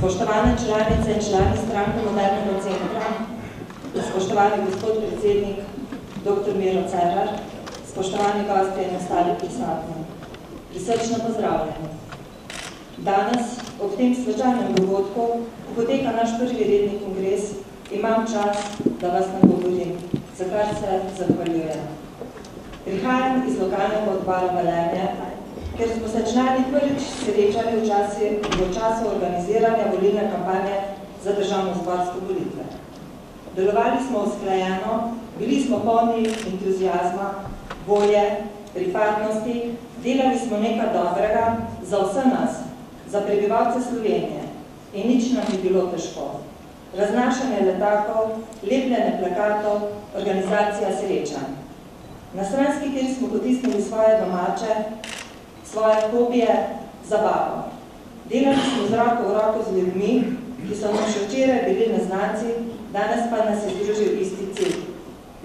Spoštovane članice in člani Stranke modernega centra, spoštovani gospod predsednik dr. Miro Cerar, spoštovani gostje in ostali prisotni, prisrčno pozdravljeni. Danes, ob tem svečanem dogodku, ko poteka naš prvi redni kongres, imam čas, da vas nagovorim, za kar se zahvaljujem. Prihajam iz lokalnega odbora Velenje, ker smo se člani prvič srečali v času organiziranja volilne kampanje za državno-zborske volitve. Delovali smo usklajeno, bili smo polni entuzijazma, volje, pripadnosti, delali smo nekaj dobrega za vse nas, za prebivalce Slovenije in nič nam je bilo težko. Raznašanje letakov, lepljenje plakatov, organizacija srečanj. Na stranski tir smo potisnili svoje domače, svoje hobije, zabavo. Delali smo z roko v roko z ljudmi, ki so nam še včeraj bili neznanci, danes pa nas je združil isti cilj.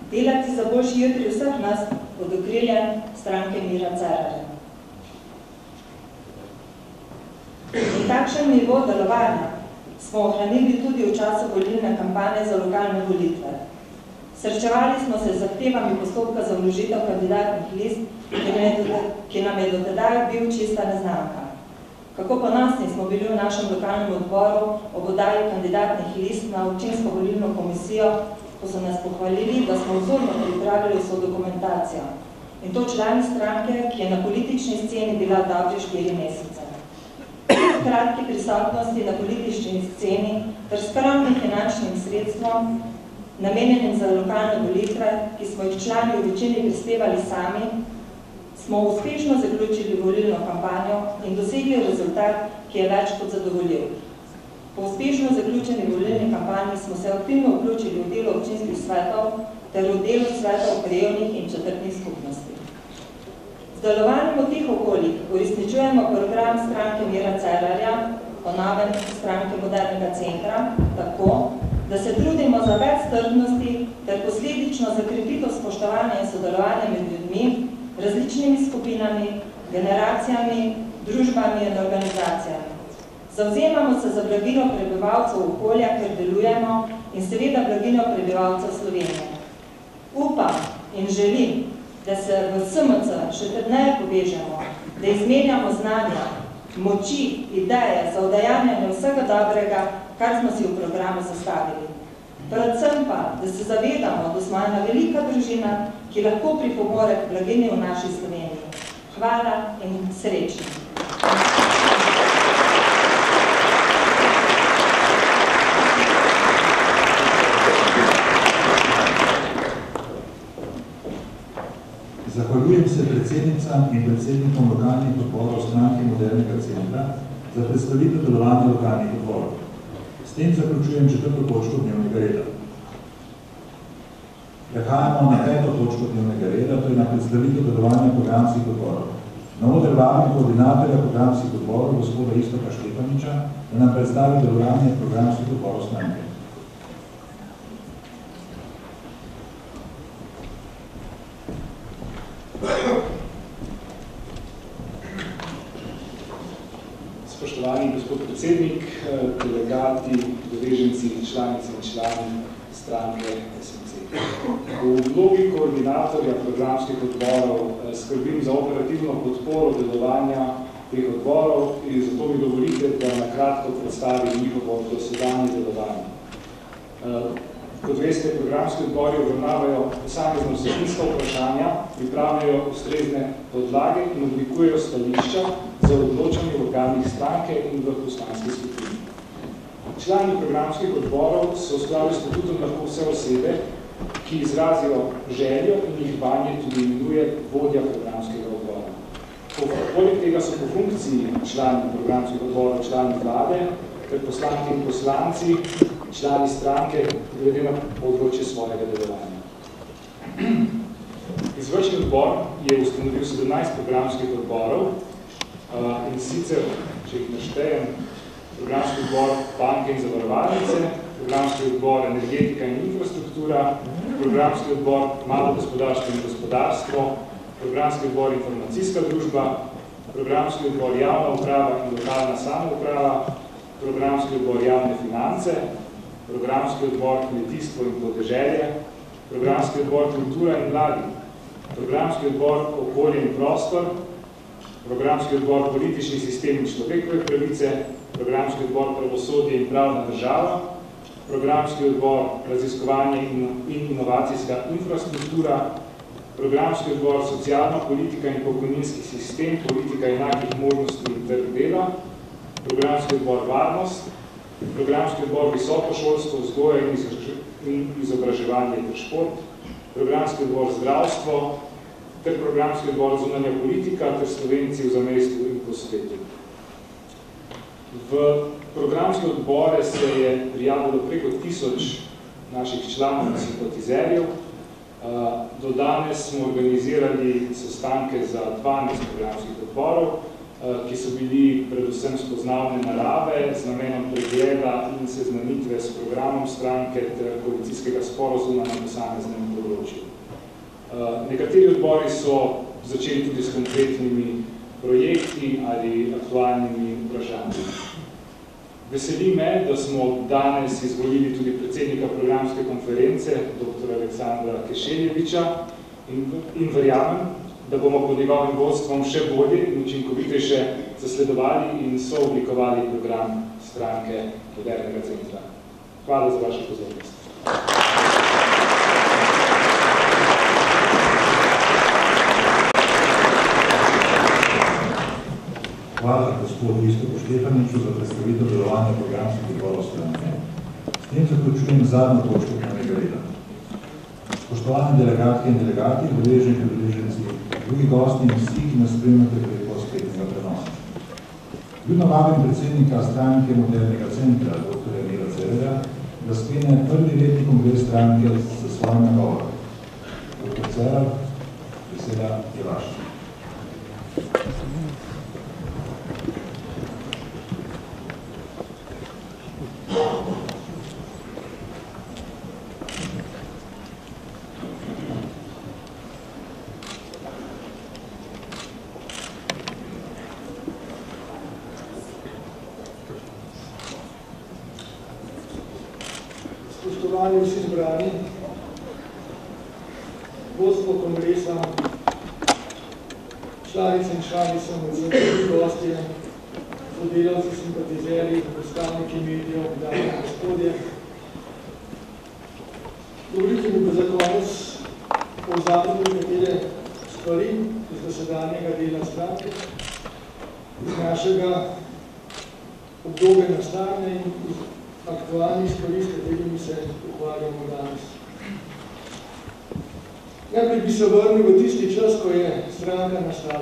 Delati za boljši jutri vseh nas pod okriljem Stranke Mira Cerarja. In takšen nivo delovanja smo ohranili tudi v času volilne kampanje za lokalne volitve. Srečevali smo se z zahtevami postopka za vložitev kandidatnih list, ki nam je dotedaj bil čista neznanka. Kako ponosni smo bili v našem lokalnem odboru ob oddaji kandidatnih list na občinsko volilno komisijo, ko so nas pohvalili, da smo vzorno pripravili vso dokumentacijo. In to člani stranke, ki je na politični sceni bila dobre 4 mesece. Kratki prisotnosti na politični sceni ter skromnim finančnim sredstvom, namenjenim za lokalne volitve, ki smo jih člani v večini prispevali sami, smo uspešno zaključili volilno kampanjo in dosegli rezultat, ki je več kot zadovoljiv. Po uspešno zaključeni volilni kampanji smo se aktivno vključili v delo občinskih svetov ter v delo svetov krajevnih in četrtnih skupnosti. Z delovanjem v teh okoljih uresničujemo program Stranke Mira Cerarja, po novem Stranke modernega centra, tako, da se trudimo za več strpnosti ter posledično za krepitev spoštovanja in sodelovanja med ljudmi, različnimi skupinami, generacijami, družbami in organizacijami. Zavzemamo se za blaginjo prebivalcev okolja, ker delujemo, in seveda blaginjo prebivalcev Slovenije. Upam in želim, da se v SMC še trdneje povežemo, da izmenjamo znanja, moči, ideje za udejanjanje vsega dobrega, kar smo si v programu zastavili. Predvsem pa, da se zavedamo, da smo ena velika družina, ki lahko pripomore k blaginji v naši Sloveniji. Hvala in srečno. Zahvaljujem se predsednicam in predsednikom lokalnih odborov Stranke modernega centra za predstavitev delovanja lokalnih odborov. S tem zaključujem 4. točko dnevnega reda. Prehajamo na 5. točko dnevnega reda, to je na predstavitev delovanja programskih odborov. Na oder vabim koordinatorja programskih odborov, gospoda Iztoka Štefaniča, da nam predstavi delovanje programskih odborov stranke. Spoštovani gospod predsednik, delegati, udeleženci, članice in člani stranke SMC. V vlogi koordinatorja programskih odborov skrbim za operativno podporo delovanja teh odborov in zato mi dovolite, da nakratko predstavim njihovo dosedanje delovanje. Kot veste, programski odbori obravnavajo posamezno vsebinska vprašanja, pripravljajo ustrezne podlage in oblikujejo stališča za odločanje v organih stranke in v poslanski skupini. Člani programskih odborov so v skladu s statutom lahko vse osebe, ki izrazijo željo in jih vanje tudi imenuje vodja programskega odbora. Poleg tega so po funkciji člani programskih odborov, člani vlade, ter poslanke in poslanci, člani stranke, glede na področje svojega delovanja. Izvršni odbor je ustanovil 17 programskih odborov in sicer, če jih naštejem, programski odbor banke in zavarovalnice, programski odbor energetika in infrastruktura, programski odbor malo gospodarstvo in gospodarstvo, programski odbor informacijska družba, programski odbor javna uprava in lokalna samouprava, programski odbor javne finance, programski odbor kmetijstvo in podeželje, programski odbor kultura in mladi, programski odbor okolje in prostor, programski odbor politični sistem in človekove pravice, programski odbor pravosodje in pravna država, programski odbor raziskovanje in inovacijska infrastruktura, programski odbor socialna politika in pokojninski sistem, politika enakih možnosti in trg dela, programski odbor varnost, programski odbor visokošolstvo, vzgoja in izobraževanje ter šport, programski odbor zdravstvo ter programski odbor zunanja politika ter Slovenci v zamejstvu in po svetu. V programske odbore se je prijavilo preko 1000 naših članov in simpatizerjev. Do danes smo organizirali sestanke za 12 programskih odborov, ki so bili predvsem spoznavne narave z namenom pregleda in seznanitve s programom stranke ter koalicijskega sporozuma na posameznem področju. Nekateri odbori so začeli tudi s konkretnimi projekti ali aktualnimi vprašanji. Veseli me, da smo danes izvolili tudi predsednika programske konference, dr. Aleksandra Kešeljeviča in verjamem, da bomo pod njegovim vodstvom še bolje in učinkovitejše zasledovali in sooblikovali program stranke modernega centra. Hvala za vašo pozornost. Hvala gospodu Iztoku Štefaniču za predstavitev delovanja programskih odborov stranke. S tem zaključujem zadnjo točko dnevnega reda. Spoštovani delegatke in delegati, udeleženke in udeleženci, drugi gosti in vsi, ki nas spremljate preko spletnega prenosa. Vljudno vabim predsednika stranke modernega centra, dr. Mira Cerarja, da sklene prvi letni kongres stranke za svojim nagovorom. Dr. Cerar, beseda je vaša. Vsi zbrani, vodstvo kongresa, članice in člani SMC, gostje, sodelavci, simpatizerji, predstavniki medijev, dame in gospodje. Dovolite mi, da za konec povzamem nekatere stvari iz dosedanjega dela stranke, iz našega obdobja nastane in aktualnih stvari, s katerimi se ukvarjamo danes. Najprej bi se vrnil v tisti čas, ko je stranka nastala.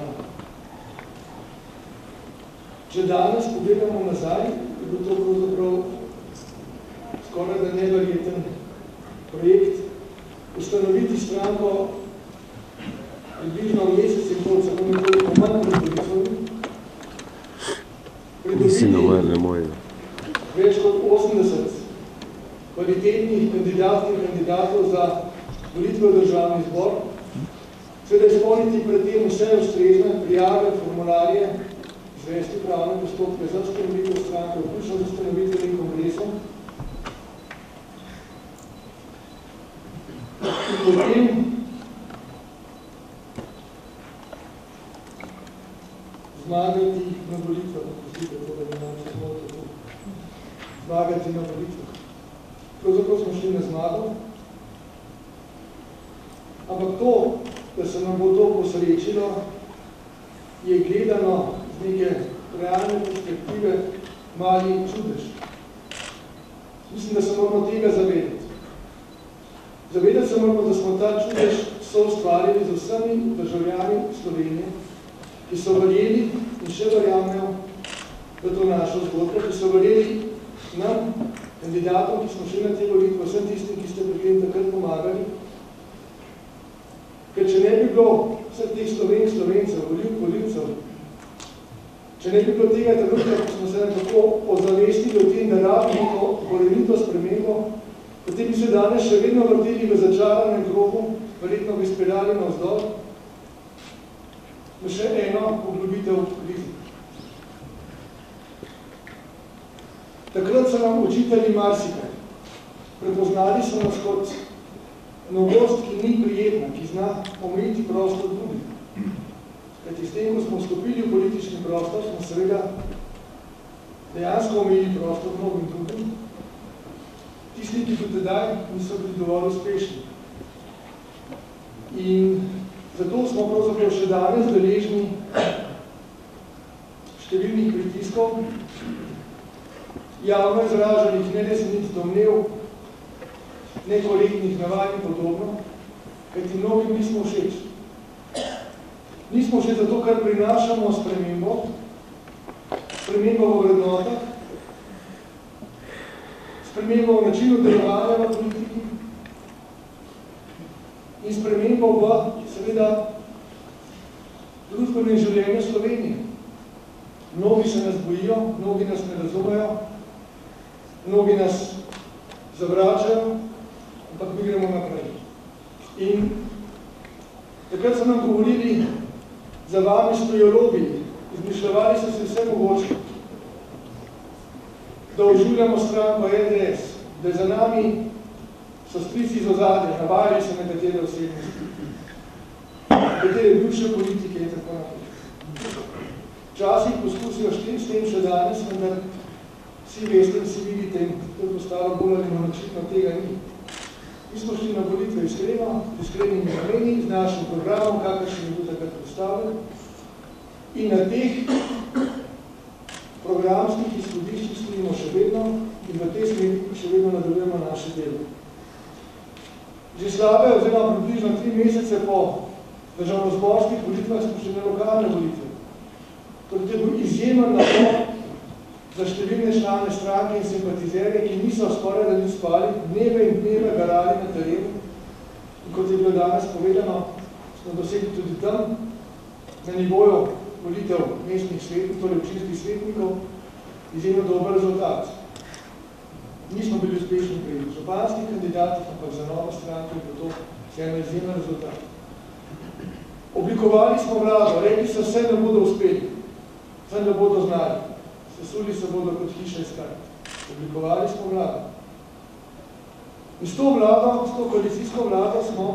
Če danes pogledamo nazaj, je bilo to pravzaprav skoraj da neverjeten projekt. Ustanoviti stranko približno mesec in pol, samo nekoliko manj podpisov, pridobiti več kot 80 kvalitetnih kandidatov in kandidatov za volitve v državni zbor, seveda izpolniti pred tem vse ustrezne prijave, formularje, izvesti pravne postopke za ustanovitev stranke, vključno z ustanovitvenim kongresom. In potem zmagati na volitvah, pravzaprav smo šli na zmago. Ampak to, da se nam bo to posrečilo, je gledano z neke realne perspektive mali čudež. Mislim, da se moramo tega zavedati. Zavedati se moramo, da smo ta čudež soustvarili z vsemi državljani Slovenije, ki so verjeli in še verjamejo v to našo zgodbo, ki so verjeli nam, kandidatom, ki smo šli na te volitve, vsem tistim, ki ste pri tem takrat pomagali. Ker če ne bi bilo vseh teh Slovencev, volivcev, če ne bi bilo tega trenutka, ko smo se tako ozavestili o tem, da rabimo to korenito spremembo, potem bi se danes še vedno vrteli v začaranem krogu, verjetno bi speljali navzdol, še eno poglobitev krize. Takrat so nam učitelji marsikaj. Prepoznali so nas kot novost, ki ni prijetna, ki zna omejiti prostor drugih. Kajti s tem, ko smo vstopili v politični prostor, smo seveda dejansko omejili prostor mnogim drugim. Tisti, ki do tedaj niso bili dovolj uspešni. In zato smo pravzaprav še danes deležni številnih pritiskov, javno izraženih, neresnic domnev, nekorektnih navaj in podobno, kajti mnogim nismo všeč. Nismo všeč zato, ker prinašamo spremembo v vrednotah, spremembo v načinu delovanja v politiki in spremembo v, seveda, družbenem življenju Slovenije. Mnogi se nas bojijo, mnogi nas ne razumejo, mnogi nas zavračajo, ampak mi gremo naprej. In takrat so nam govorili, za vami stojijo robi, izmišljavali so se vse mogoče, da oživljamo stranko SDS, da za nami so strici iz ozadja, navajali so nekatere osebnosti, nekatere bivše politike in tako naprej. Včasih poskusijo s tem še danes, vendar vsi veste, vsi vidite in to je postalo bolj ali manj očitno, tega ni. Mi smo šli na volitve iskreno, z iskrenimi nameni, z našim programom, kakršen je bil takrat predstavljen. In na teh programskih izhodiščih stojimo še vedno in v tej smeri še vedno nadaljujemo naše delo. Že slabe, oziroma približno 3 mesece po državnozborskih volitvah smo šli na lokalne volitve. Torej, to je bil izjemen napor za številne člane stranke in simpatizerje, ki niso skoraj da ni spali, dneve in dneve garali na terenu. In kot je bilo danes povedano, smo dosegli tudi tam, na nivoju volitev mestnih svetnikov, torej občinskih svetnikov, izjemno dober rezultat. Nismo bili uspešni pri županskih kandidatih, ampak za novo stranko je bilo to vseeno izjemen rezultat. Oblikovali smo vlado, rekli so vse, da bodo uspeli, vsem, da bodo znali. Sesuli se bodo kot hiša iz kart. Oblikovali smo vlado. In s to vlado, s to koalicijsko vlado smo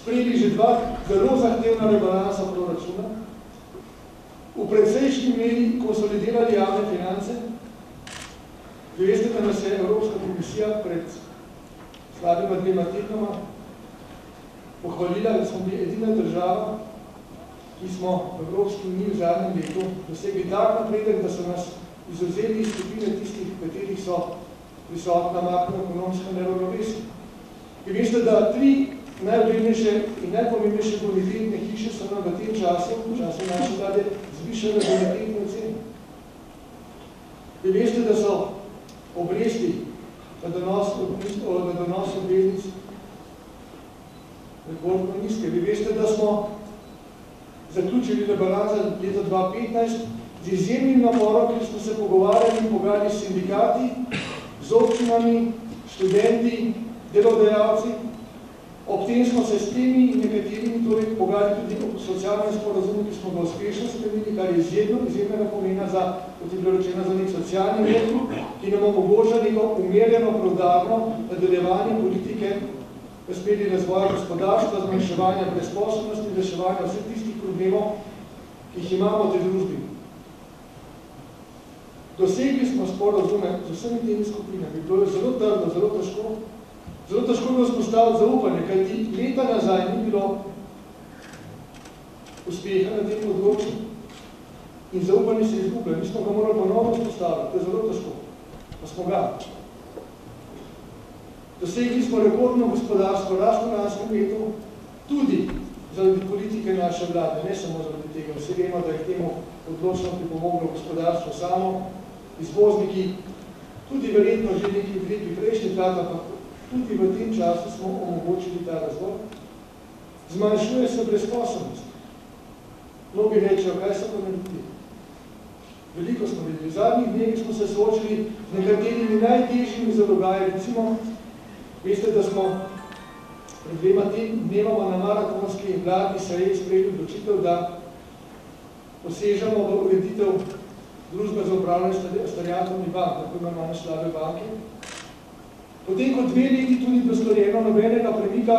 sprejeli že 2 zelo zahtevna rebalansa proračuna, v precejšnji meri konsolidirali javne finance. Vi veste, da nas je Evropska komisija pred slabima 2 tednoma pohvalila, da smo bili edina država, ki smo v Evropski uniji v zadnjem letu dosegli tak napredek, da so nas izvzeli iz skupine tistih, v katerih so prisotna makroekonomska neravnovesja. In veste, da 3 Najodrednejše in najpomembnejše bonitetne hiše so nam v tem času naše vlade, zvišale bonitetne cene. Vi veste, da so obresti na donos obveznic rekordno nizke. Vi veste, da smo zaključili rebalans za leto 2015 z izjemnim naporom, kjer smo se pogovarjali in pogajali s sindikati, z občinami, študenti, delodajalci. Ob tem smo se s temi in nekaterimi torej pogajali tudi o socialnem sporazumu, ki smo ga uspešno sklenili, kar je izjemnega pomena za, kot je bilo rečeno, za nek socialni mir, ki nam omogoča neko umerjeno, preudarno nadaljevanje politike v smeri razvoja gospodarstva, zmanjševanja brezposobnosti, reševanja vseh tistih problemov, ki jih imamo v tej družbi. Dosegli smo sporazume z vsemi temi skupinami, to je zelo trdo, zelo težko. Zelo težko je vzpostaviti zaupanje, kajti leta nazaj ni bilo uspeha na tem področju in zaupanje se izgublja. Mi smo ga morali ponovno vzpostaviti, to je zelo težko, pa smo ga. Dosegli smo rekordno gospodarstvo rast v lanskem letu, tudi zaradi politike naše vlade, ne samo zaradi tega. Vsi vemo, da je k temu odločno pripomoglo gospodarstvo samo, izvozniki, tudi verjetno že nekaj v prejšnjih vladah, tudi v tem času smo omogočili ta razvoj. Zmanjšuje se brezposobnost. Mnogi rečejo, kaj so pa naredili. Veliko smo videli. V zadnjih dneh smo se soočili z nekaterimi najtežjimi zalogaji. Recimo, veste, da smo pred dvema dnevoma na maratonski vladni seji sprejeli odločitev, da posežemo v ureditev družbe za upravljanje s terjatvami bank, tako imenovane slabe banke. Potem, kot dve leti tudi dostorjeno nobenega premika,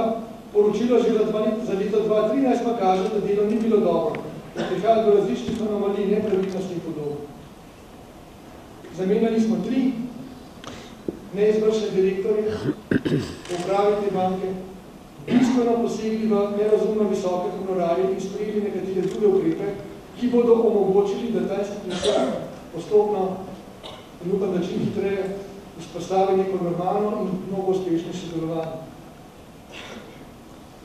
poročilo že za leto 2013 pa kaže, da delo ni bilo dobro, da prihaja do različnih anomalij, nepravilnosti in podobno. Zamenjali smo 3 neizvršne direktorje uprave te banke, bistveno posegli v nerazumno visoke honorarje in sprejeli nekatere druge ukrepe, ki bodo omogočili, da ta institucija postopno in upam, da čim hitreje vzpostavi neko normalno in mnogo uspešnejše delovanje.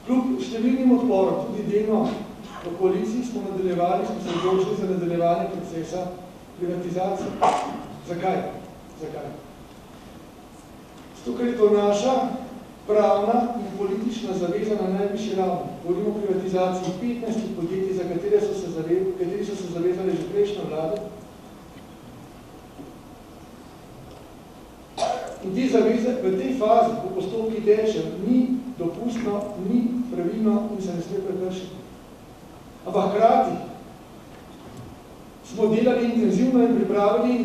Kljub številnim odporom, tudi delno v koaliciji smo nadaljevali, smo se odločili za nadaljevanje procesa privatizacije. Zakaj? Zakaj? Zato, ker je to naša pravna in politična zaveza na najvišji ravni. Govorimo o privatizaciji 15 podjetij, za kateri so se zavezali že prejšnje vlade. In te zaveze v tej fazi, ko postopki tečejo, ni dopustno, ni pravilno in se ne sme prekršiti. Ampak hkrati smo delali intenzivno in pripravili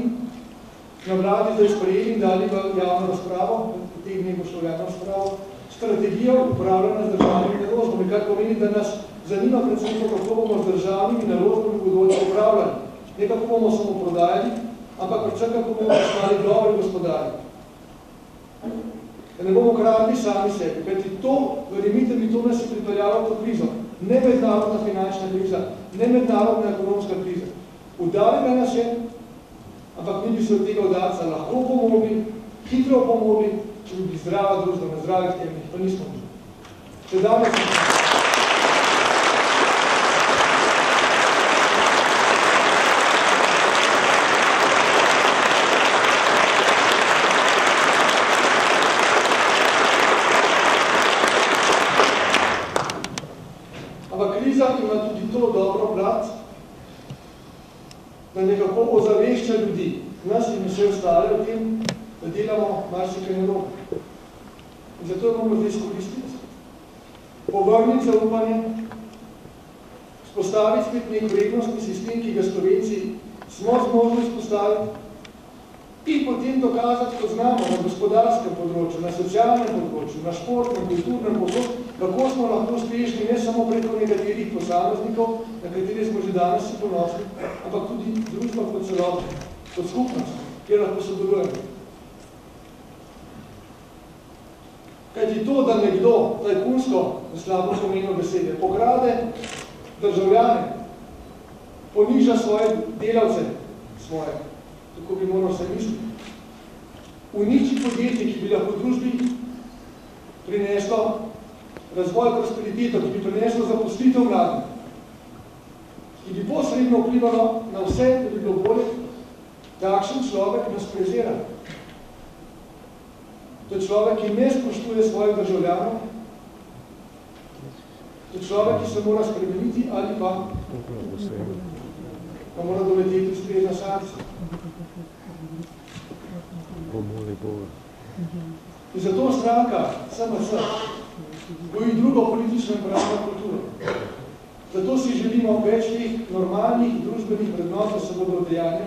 na vladi, da je sprejeli in dali v javno razpravo, v teh dneh bo šlo javno razpravo, strategijo upravljanja z državnimi naložbami, kar pomeni, da nas zanima predvsem, kako bomo z državnimi naložbami v bodoče upravljali. Ne kako bomo samo prodajali, ampak predvsem, kako bomo postali dobri gospodarji. Da ne bomo kradli sami sebi, kajti to, verjemite mi, to nas je pripeljalo to krizo. Ne mednarodna finančna kriza, ne mednarodna ekonomska kriza. Udarila nas je, ampak mi bi se od tega udarca lahko pomogli, hitro pomogli, če bi bili zdrava družba, na zdravih temnih, pa nismo mogli. Še danes smo. Ozavešča ljudi, nas in vse ostale v tem, da delamo marsikaj narobe. In zato jo bomo zdaj izkoristiti. Povrniti zaupanje, vzpostaviti spet nek vrednostni sistem, ki ga Slovenci smo zmožni vzpostaviti in potem dokazati, ko znamo na gospodarskem področju, na socialnem področju, na športnem, kulturnem področju, kako smo lahko uspešni ne samo preko nekaterih posameznikov, na katere smo že danes si ponosni, ampak tudi družba kot celotna, kot skupnost, kjer lahko sodelujemo. Kajti to, da nekdo tajkunsko, na slabo pomenu besede, pokrade državljane, poniža svoje delavce, svoje, tako bi moral vse misliti, uniči podjetje, ki bi lahko družbi prineslo razvoj prosperiteta, ki bi prineslo zaposlitev mladih, ki bi posredno vplivalo na vse, da bi bilo bolje, takšen človek nas prezira. To je človek, ki ne spoštuje svojih državljanov, to je človek, ki se mora spremeniti ali pa mora doleteti ustrezna sankcija. In zato stranka SMC goji drugo politično in pravno kulturo. Zato si želimo večjih normalnih družbenih vrednot, da se bodo dejanjali,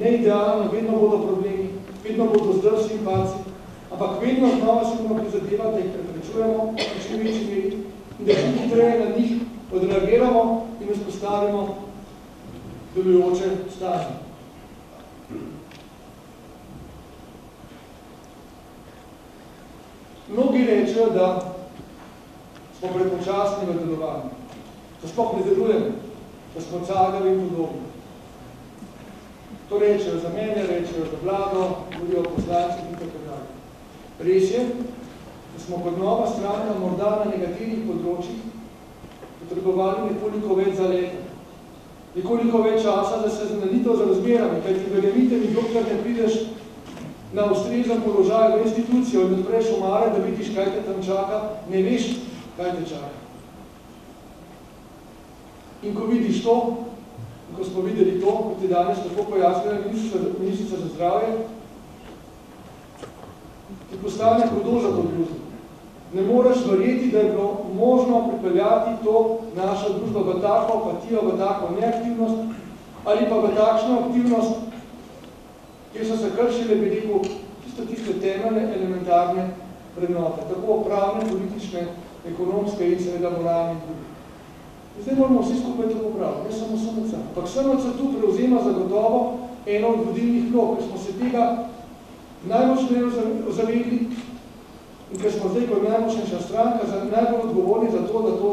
ne idealno, vedno bodo problemi, vedno bodo zdrsi in paci, ampak vedno znova se bomo prizadevati, da jih preprečujemo v čim večji meri in da čim hitreje na njih odreagiramo in vzpostavimo delujoče stanje. Mnogi rečejo, da smo prepočasni v delovanju, da sploh ne delujemo, da smo cagavi in podobno. To rečejo za mene, rečejo za vlado, govorijo o poslancih in tako dalje. Res je, da smo kot nova stranka morda na nekaterih področjih potrebovali nekoliko več zaleta, nekoliko več časa, da se znanitev za razmerami, kajti verjemite mi, dokler ne prideš na ustreznem položaju v institucijo in odpreš omare, da vidiš, kaj te tam čaka, ne veš, kaj te čaka. In ko vidiš to, in ko smo videli to, kot je danes tako pojasnila ministrica za zdravje, ti postane hudo za to družbo. Ne moreš verjeti, da je bilo možno pripeljati to našo družbo v tako apatijo, v tako neaktivnost ali pa v takšno aktivnost, kjer so se kršile, bi rekel, tiste temeljne elementarne vrednote, tako pravne, politične, ekonomske in seveda moralne in druge. In zdaj moramo vsi skupaj to popraviti, ne samo SMC. Ampak SMC tu prevzema zagotovo eno od vodilnih vlog, ker smo se tega najmočnejo zavedli in ker smo zdaj kot najmočnejša stranka najbolj odgovorni za to, da to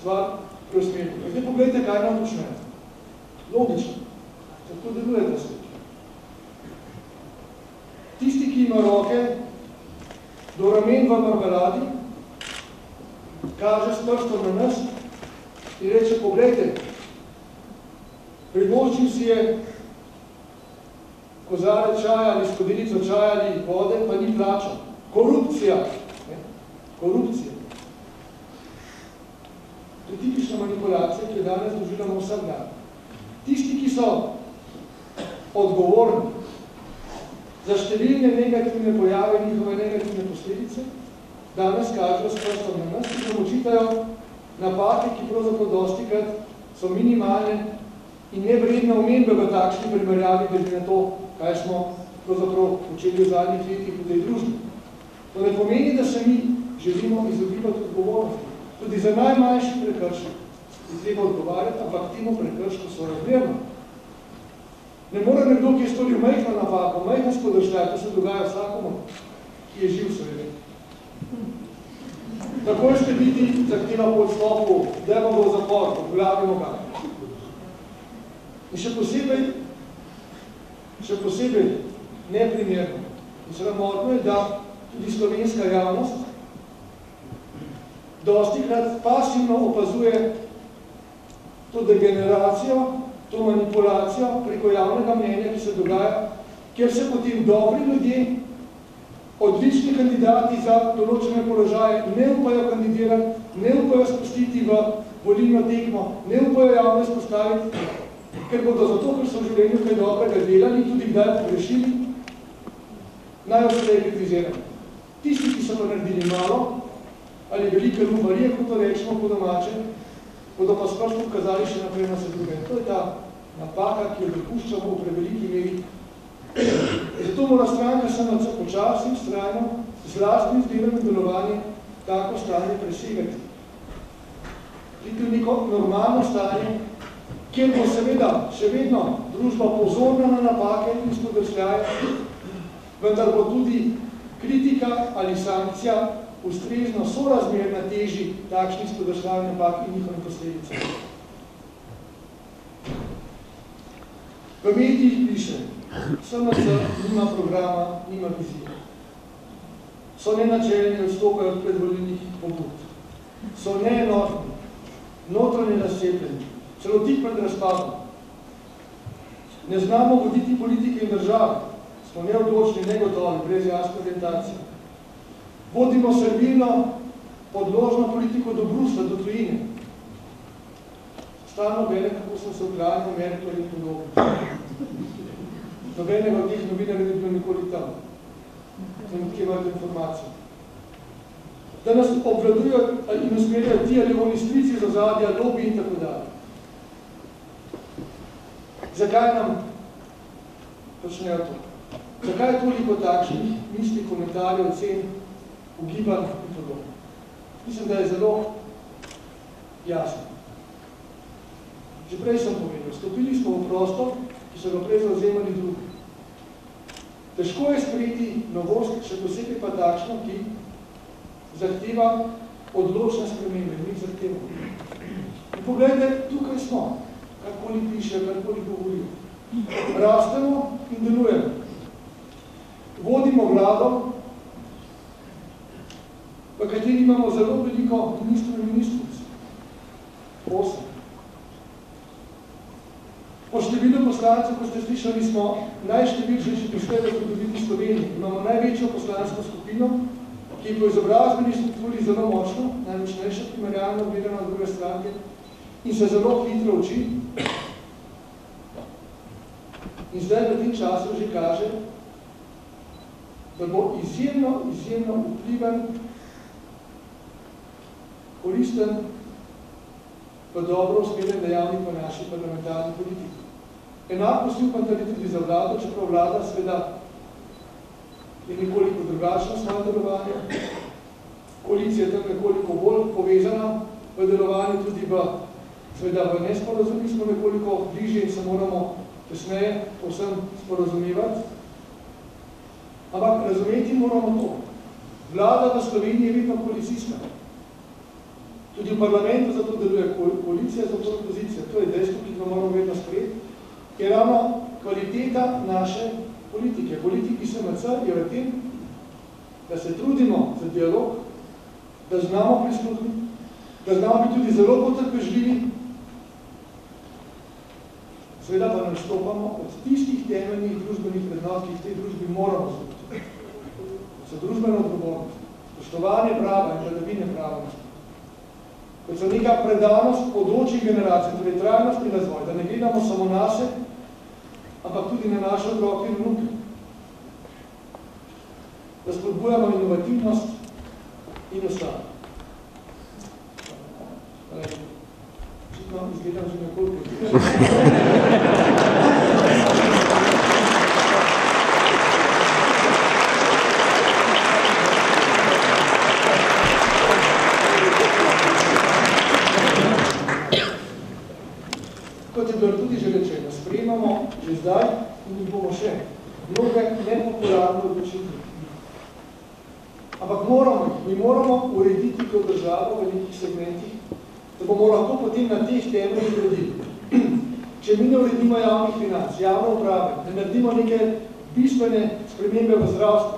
stvar preusmerimo. Zdaj pogledajte, kaj nam počnejo. Logično. Zato delujete se. Tisti, ki ima roke do ramen v marmeladi, kaže s prstom na nas in reče, poglejte, privoščil si je kozarec čaja ali skodelico čaja ali vode, pa ni plačal. Korupcija. Korupcija. To je tipična manipulacija, ki je danes doživljamo vsak dan. Tisti, ki so odgovorni za številne negativne pojave in njihove negativne posledice, danes kažejo s prstom na nas, ki nam očitajo napake, ki pravzaprav dostikrat so minimalne in nevredne omembe v takšni primerjavi, glede na to, kaj smo pravzaprav počeli v zadnjih letih v tej družbi. To ne pomeni, da se mi želimo izogibati odgovornosti. Tudi za najmanjši prekršek je treba odgovarjati, ampak temu prekršku so razmerno. Ne more nekdo, ki je storil majhno napako, majhno spodržljaj, to se dogaja vsakomu, ki je živ seveda. Takoj ste biti zahteva po odstopu, dajmo ga v zapor, odglavimo ga. In še posebej neprimerno. In sramotno je, da tudi slovenska javnost dostikrat pasivno opazuje to degeneracijo, to manipulacijo preko javnega mnenja, ki se dogaja, kjer se potem dobri ljudje, odlični kandidati za določene položaje, ne upajo kandidirati, ne upajo spustiti v volilno tekmo, ne upajo javno izpostaviti, ker bodo zato, ker so v življenju kaj dobrega delali, tudi kdaj pogrešili, najvsej kritizirani. Tisti, ki so pa naredili malo, ali velike rubarije, kot to rečemo po domače, bodo pa spršno pokazali še naprej na vse druge. To je ta napaka, ki jo dopuščamo v preveliki meri. Zato mora stranka SMC počasi, vztrajno, z lastnim delom in delovanjem tako stanje presegati. Priti v neko normalno stanje, kjer bo seveda še vedno družba pozorna na napake in spodrsljaje, vendar bo tudi kritika ali sankcija ustrezno sorazmerna teži takšnih spodrsljajev napak in njihovih posledic. V medijih piše, SMC nima programa, nima vizije. So nenačelni, odstopajo od predvoljenih pobud. so neenotni, notranje razcepljeni, celo tik pred razpadom. Ne znamo voditi politike in države, smo neodločni, negotovi, brez jasne orientacije. Vodimo servilno, podložno politiko do Bruslja, do tujine. Stalno vele, kako smo se ograli v Ameriko in podobno. Nobenega od njih novinarjev ni bilo nikoli tam, ki imate informacije. Da nas obvladujejo in usmerjajo ti ali oni strici iz ozadja, lobi in tako dalje. Zakaj nam počnejo to? Zakaj je toliko takšnih misli, komentarjev, ocen, ugibanj in podobno? Mislim, da je zelo jasno. Že prej sem povedal, stopili smo v prostor, ki so ga prej zavzemali drugi. Težko je sprejeti novost, še posebej pa takšno, ki zahteva odločne spremembe, mi zahtevamo. In poglejte, tukaj smo, karkoli piše, karkoli govorijo. Rastemo in delujemo. Vodimo vlado, v kateri imamo zelo veliko ministrov in ministric. 8. Po številu poslancev, ko ste slišali, smo najštevilčnejši prištevek v zgodovini Slovenije. Imamo največjo poslansko skupino, ki je po izobrazbeni strukturi zelo močno, najmočnejša primerjalno obdelana druge stranke in se zelo hitro uči. In zdaj v tem času že kaže, da bo izjemno, izjemno vpliven, koristen, pa dobro usmerjen dejavnik v naši parlamentarni politiki. Enako si upam trditi tudi za vlado, čeprav vlada sveda je nekoliko drugačna stvar delovanja, koalicija je tam nekoliko bolj povezana v delovanju, tudi sveda v nesporazumih smo nekoliko bližje in se moramo tesneje povsem sporazumevati. Ampak razumeti moramo to. Vlada v Sloveniji je vedno koalicijska. Tudi v parlamentu zato deluje koalicija, zato opozicija. To je dejstvo, ki ga moramo vedno sprejeti, ker ravno kvaliteta naše politike. Politiki SMC je v tem, da se trudimo za dialog, da znamo prisluhniti, da znamo biti tudi zelo potrpežljivi, seveda pa nastopamo od tistih temeljnih družbenih vrednot, ki v tej družbi moramo zgoditi. Za družbeno odgovornost, spoštovanje prava in vladavine prava, kot so neka predanost bodočih generacij, torej trajnost in razvoj, da ne gledamo samo naše, ampak tudi na naše otroke in vnuke. Da spodbujamo inovativnost in ostalo. Očitno izgledam že nekoliko. Kot je bilo tudi že rečeno, sprejemamo že zdaj in jih bomo še mnoge nepopularne odločitve. Ampak moramo, mi moramo urediti to državo v nekih segmentih, da bomo lahko potem na teh temeljih uredili. Če mi ne uredimo javnih financ, javne uprave, ne naredimo neke bistvene spremembe v zdravstvu,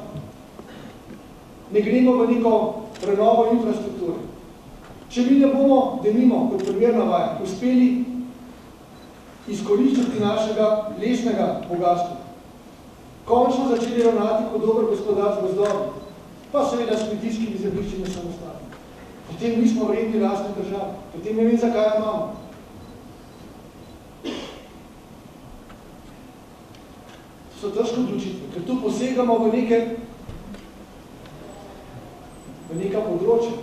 ne gremo v neko prenovo infrastrukture. Če mi ne bomo, denimo, kot primer navajam, uspeli izkoriščati našega lesnega bogatstva, končno začeli ravnati kot dober gospodar z gozdovi, pa seveda s kmetijskimi zemljišči samostalno. Potem nismo vredni lastne države, potem ne vem, zakaj imamo. To so težko odločitve, ker tu posegamo v neka področja,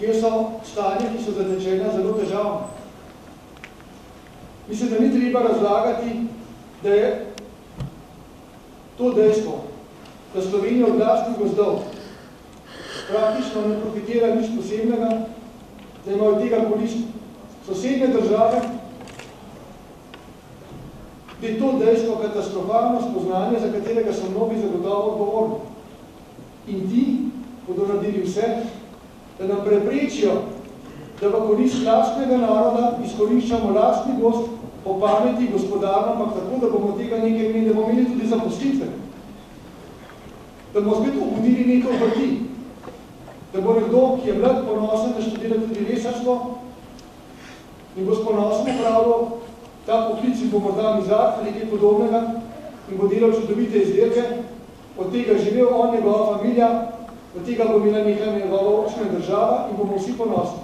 kjer so stanja, ki so zatečena, zelo težavna. Mislim, da ni treba razlagati, da je to dejstvo, da Slovenija od lastnih gozdov praktično ne profitira nič posebnega, da imajo tega koristi sosednje države, da je to dejstvo katastrofalno spoznanje, za katerega so mnogi zagotovo odgovorni. In ti bodo naredili vse, da nam preprečijo, da v korist lastnega naroda izkoriščamo lastni gost po pameti gospodarno, ampak tako, da bomo tega nekaj imeli, da bomo imeli tudi zaposlitve, da bomo spet obudili neko vrti, da bo nekdo, ki je mlad, ponosen, da študira tudi resnično in bo s ponosom upravljal ta poklic in bo morda mizar ali nekaj podobnega in bo delal čudovite izdelke, od tega živel on, njegova familija, od tega bo imela nekaj njegova občina in država in bomo vsi ponosni.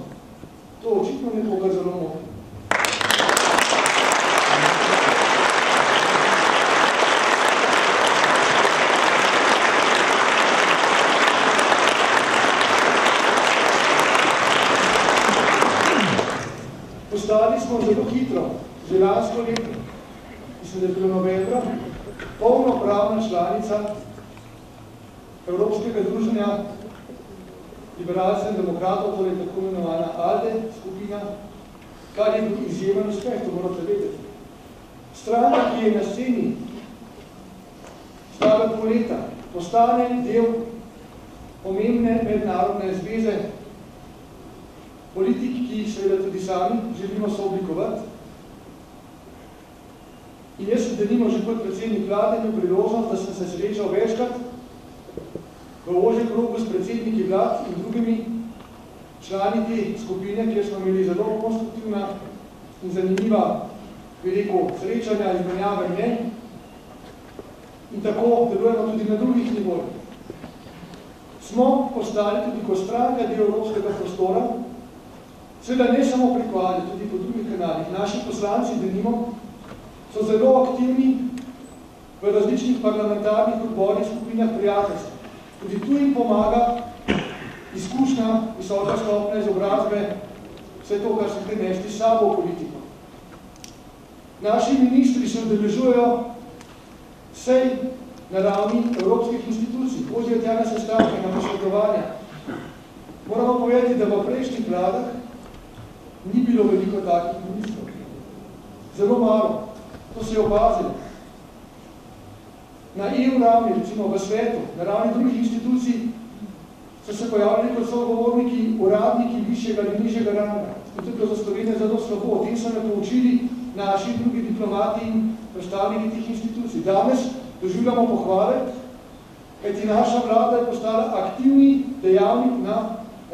To očitno nekoga zelo moti. Postali smo zelo hitro, že lansko leto, mislim, da je bilo novembra, polnopravna članica Evropskega združenja liberalcev in demokratov, torej tako imenovana ALDE skupina, kar je bil izjemen uspeh, to morate vedeti. Stranka, ki je na sceni stala pol leta, postane del pomembne mednarodne zveze politik, ki jih seveda tudi sami želimo sooblikovati. In jaz sem delimo že kot predsednik vlade in priložnost, da sem se srečal večkrat v ožjem krogu s predsedniki vlad in drugimi člani te skupine, kjer smo imeli zelo konstruktivna in zanimiva, bi rekel, srečanja in izmenjave mnenj. In tako delujemo tudi na drugih nivojih. Smo postali tudi kot stranka del evropskega prostora, seveda ne samo preko ALDE, tudi po drugih kanalih. Naši poslanci, denimo, so zelo aktivni v različnih parlamentarnih odborih skupinah prijateljstva. Tudi tu jim pomaga izkušnja, visoka stopnja izobrazbe, vse to, kar se prinesli s sabo v politiko. Naši ministri se udeležujejo sej na ravni evropskih institucij, hodijo tja na sestanke, na posvetovanja. Moramo povedati, da v prejšnjih vladah ni bilo veliko takih ministrov. Zelo malo. To se je opazilo. Na EU ravni, recimo v svetu, na ravni drugih institucij, so se pojavili kot sogovorniki, uradniki višjega ali nižjega ranga. In to je bilo za Slovenijo zelo slabo. O tem so me poučili naši drugi diplomati in predstavniki tih institucij. Danes doživljamo pohvale, kajti naša vlada je postala aktivni dejavnik na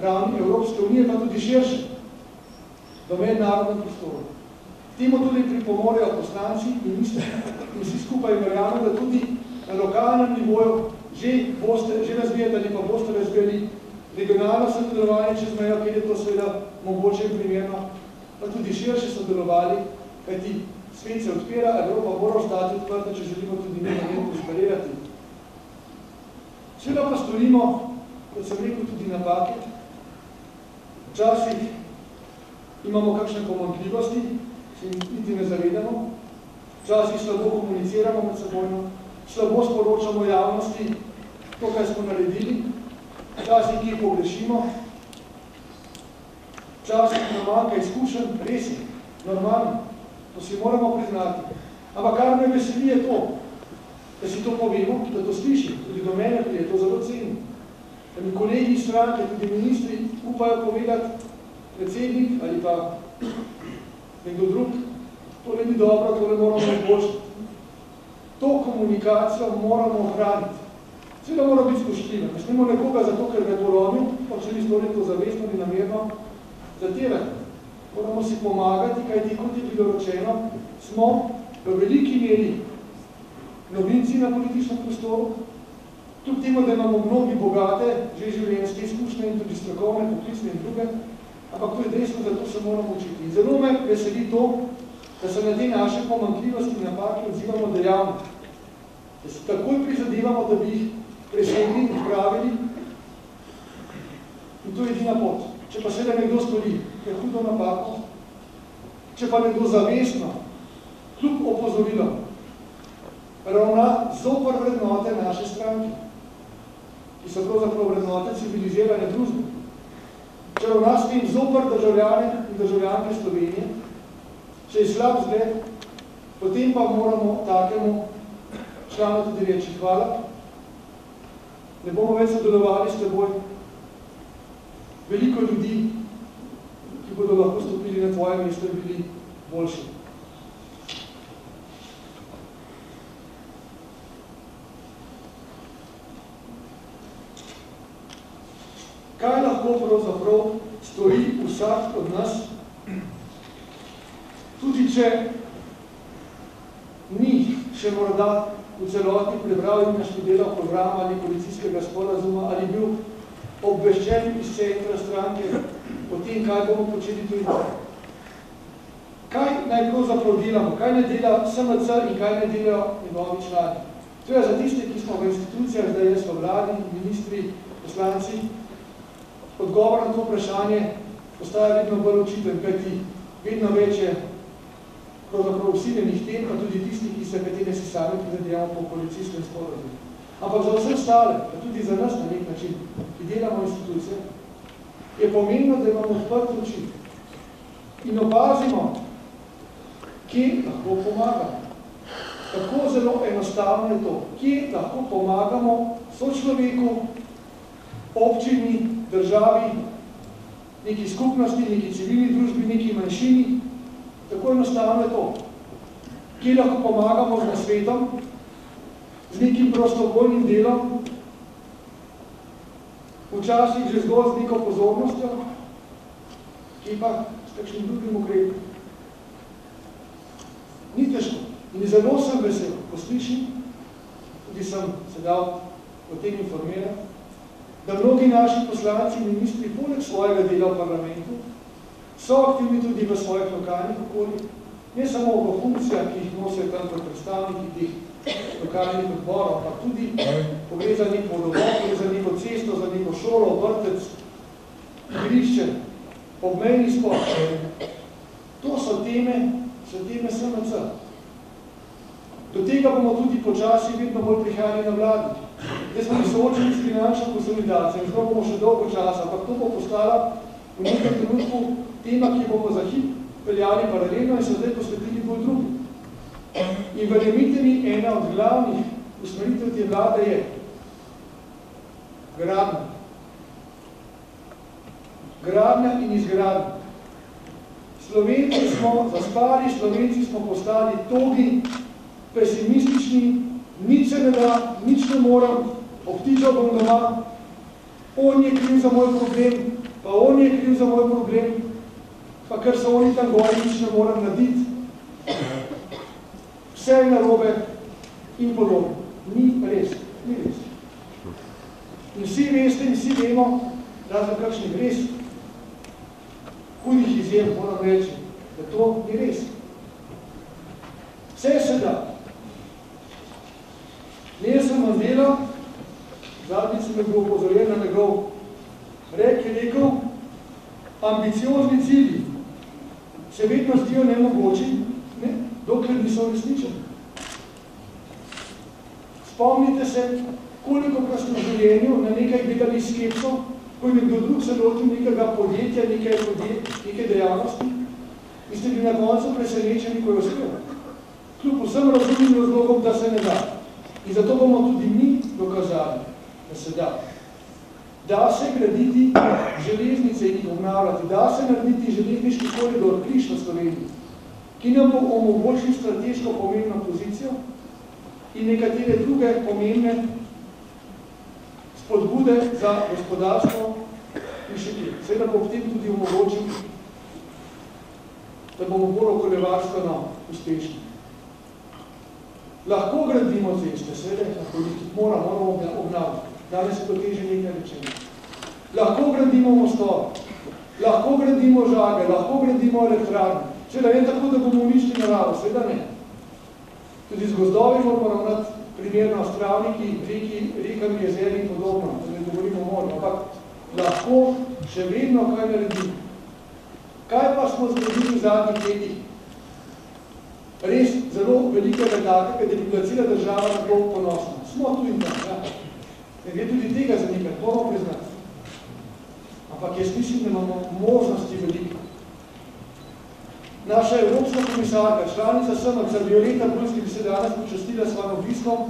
ravni Evropske unije, pa tudi širše, v mednarodnem prostoru. Temu tudi pripomorejo poslanci, ministri in vsi skupaj verjamemo, da tudi na lokalnem nivoju že razvijete ali pa boste razvijali regionalno sodelovanje čez mejo, kjer je to seveda mogoče in primerno, pa tudi širše sodelovali, kajti svet se odpira, Evropa mora ostati odprta, če želimo tudi nekaj prosperirati. Seveda pa storimo, kot sem rekel, tudi napake. Včasih imamo kakšne pomanjkljivosti, se niti ne zavedamo, včasih slabo komuniciramo med sebojno, slabo sporočamo javnosti to, kaj smo naredili, včasih kje pogrešimo, včasih manjka izkušenj, res je, normalno, to si moramo priznati. Ampak kar me veseli je to, da si to povemo, da to slišim, tudi do mene prije, to zelo cenim. Da mi kolegi iz stranke, tudi ministri, upajo povedati predsednik ali pa nekdo drug, to ne bi dobro, to ne moramo izboljšati. To komunikacijo moramo ohraniti. Seveda mora biti spoštljiva. Ne smemo nekoga zato, ker ga je polomil, pa če ni storil to zavestno in namerno, zatirati. Moramo si pomagati, kajti, kot je bilo rečeno, smo v veliki meri novinci na političnem prostoru, tudi temu, da imamo mnogi bogate, že življenjske izkušnje in tudi strokovne, poklicne in druge, ampak to je resno, zato se moramo učiti. In zelo me veseli to, da se na te naše pomanjkljivosti in napake odzivamo dejavno. Da se takoj prizadevamo, da bi jih presegli, odpravili. In to je edina pot. Če pa seveda nekdo stori hudo napako, če pa nekdo zavestno, kljub opozorilom, ravna zoper vrednote naše stranke, ki so pravzaprav vrednote civilizirane družbe, če ravna s tem zoper državljane in državljanke Slovenije, če je slab zgled, potem pa moramo takemu članu tudi reči hvala, ne bomo več sodelovali s teboj, veliko ljudi, ki bodo lahko stopili na tvoje mesto, bili boljši. kaj lahko pravzaprav stori vsak od nas, tudi če ni še morda v celoti prebral in naštudiral programa ali koalicijskega sporazuma ali bil obveščen iz centra stranke o tem, kaj bomo počeli tudi. Kaj naj pravzaprav delamo, kaj ne dela SMC in kaj ne delajo njegovi člani. To je za tiste, ki smo v institucijah, zdaj jaz v vladi, ministri, poslanci, odgovor na to vprašanje postaja vedno bolj očiten, kajti vedno več je pravzaprav usiljenih tem, pa tudi tistih, ki se katere si sami prizadevamo po koalicijskem sporazumu. Ampak za vse ostale, pa tudi za nas na nek način, ki delamo institucije, je pomembno, da imamo odprte oči in opazimo, kje lahko pomagamo. Tako zelo enostavno je to, kje lahko pomagamo sočloveku, občini, državi, neki skupnosti, neki civilni družbi, neki manjšini, tako enostavno je to. Kje lahko pomagamo z nasvetom, z nekim prostovoljnim delom, včasih že zgolj z neko pozornostjo, ki pa s kakšnim drugim ukrepom. Ni težko. In zelo sem vesel, ko slišim, tudi sem se dal o tem informiran, da mnogi naši poslanci in ministri poleg svojega dela v parlamentu so aktivni tudi v svojih lokalnih okoljih, ne samo v funkcijah, ki jih nosijo tam kot predstavniki teh lokalnih odborov, ampak tudi za neko vodovod, za neko cesto, za neko šolo, vrtec, igrišče, obmejni sport. To so teme SMC. Do tega bomo tudi počasi vedno bolj prihajali na vladi. Zdaj smo soočeni s finančno konsolidacijo, zelo bomo še dolgo časa, ampak to bo postala v nekem trenutku tema, ki bomo za hip peljali paralelno in se zdaj posvetili bolj drugi. In verjemite mi, ena od glavnih usmeritev te vlade je gradnja. Gradnja in izgradnja. Slovenci smo zaspali, Slovenci smo postali togi, pesimistični, nič se ne da, nič ne moram, obtičal bom doma, on je kriv za moj problem, pa on je kriv za moj problem, pa ker so oni tam gori, nič ne moram narediti, vse je narobe in podobno. Ni res, ni res. In vsi veste in vsi vemo, da za kakšnih res hudih izjem moram reči, da to ni res. Vse se da. Nelson Mandela, zadnjič sem bil upozorjen na njegov rek, je rekel, ambiciozni cilji se vedno zdijo nemogoči, dokler niso uresničeni. Spomnite se, kolikokrat ste v življenju na nekaj gledali skepso, ko je nekdo drug se lotil nekega podjetja, neke dejavnosti in ste bili na koncu presenečeni, ko je uspel. Kljub vsem razumnim razlogom, da se ne da. In zato bomo tudi mi dokazali, da se da. Da se graditi železnice in jih obnavljati, da se narediti železniški koridor Krišna Sloveniji, ki nam bo omogočil strateško pomembno pozicijo in nekatere druge pomembne spodbude za gospodarstvo in še kaj. Seveda bo v tem tudi omogočil, da bomo bolj okoljevarstveno uspešni. Lahko gradimo ceste, seveda, lahko jih tudi moramo obnavljati. Danes je to teže nekaj rečeno. Lahko gradimo mostove, lahko gradimo žage, lahko gradimo elektrarne. Seveda ne tako, da bomo uničili naravo, seveda ne. Tudi z gozdovi moramo ravnati primerno s travniki, rekami, jezeri in podobno, da ne govorimo moramo, ampak lahko še vedno kaj naredimo. Kaj pa smo zgradili v zadnjih letih? Res zelo velika redaka, kada bi bila cela država zelo ponosna. Smo tu in tam, ja. Ne gre tudi tega za nekaj, to bomo priznati. Ampak jaz mislim, da imamo možnosti veliko. Naša evropska komisarka, članica SMC, Violeta Bulc, ki bi se danes počastila s svojim obiskom,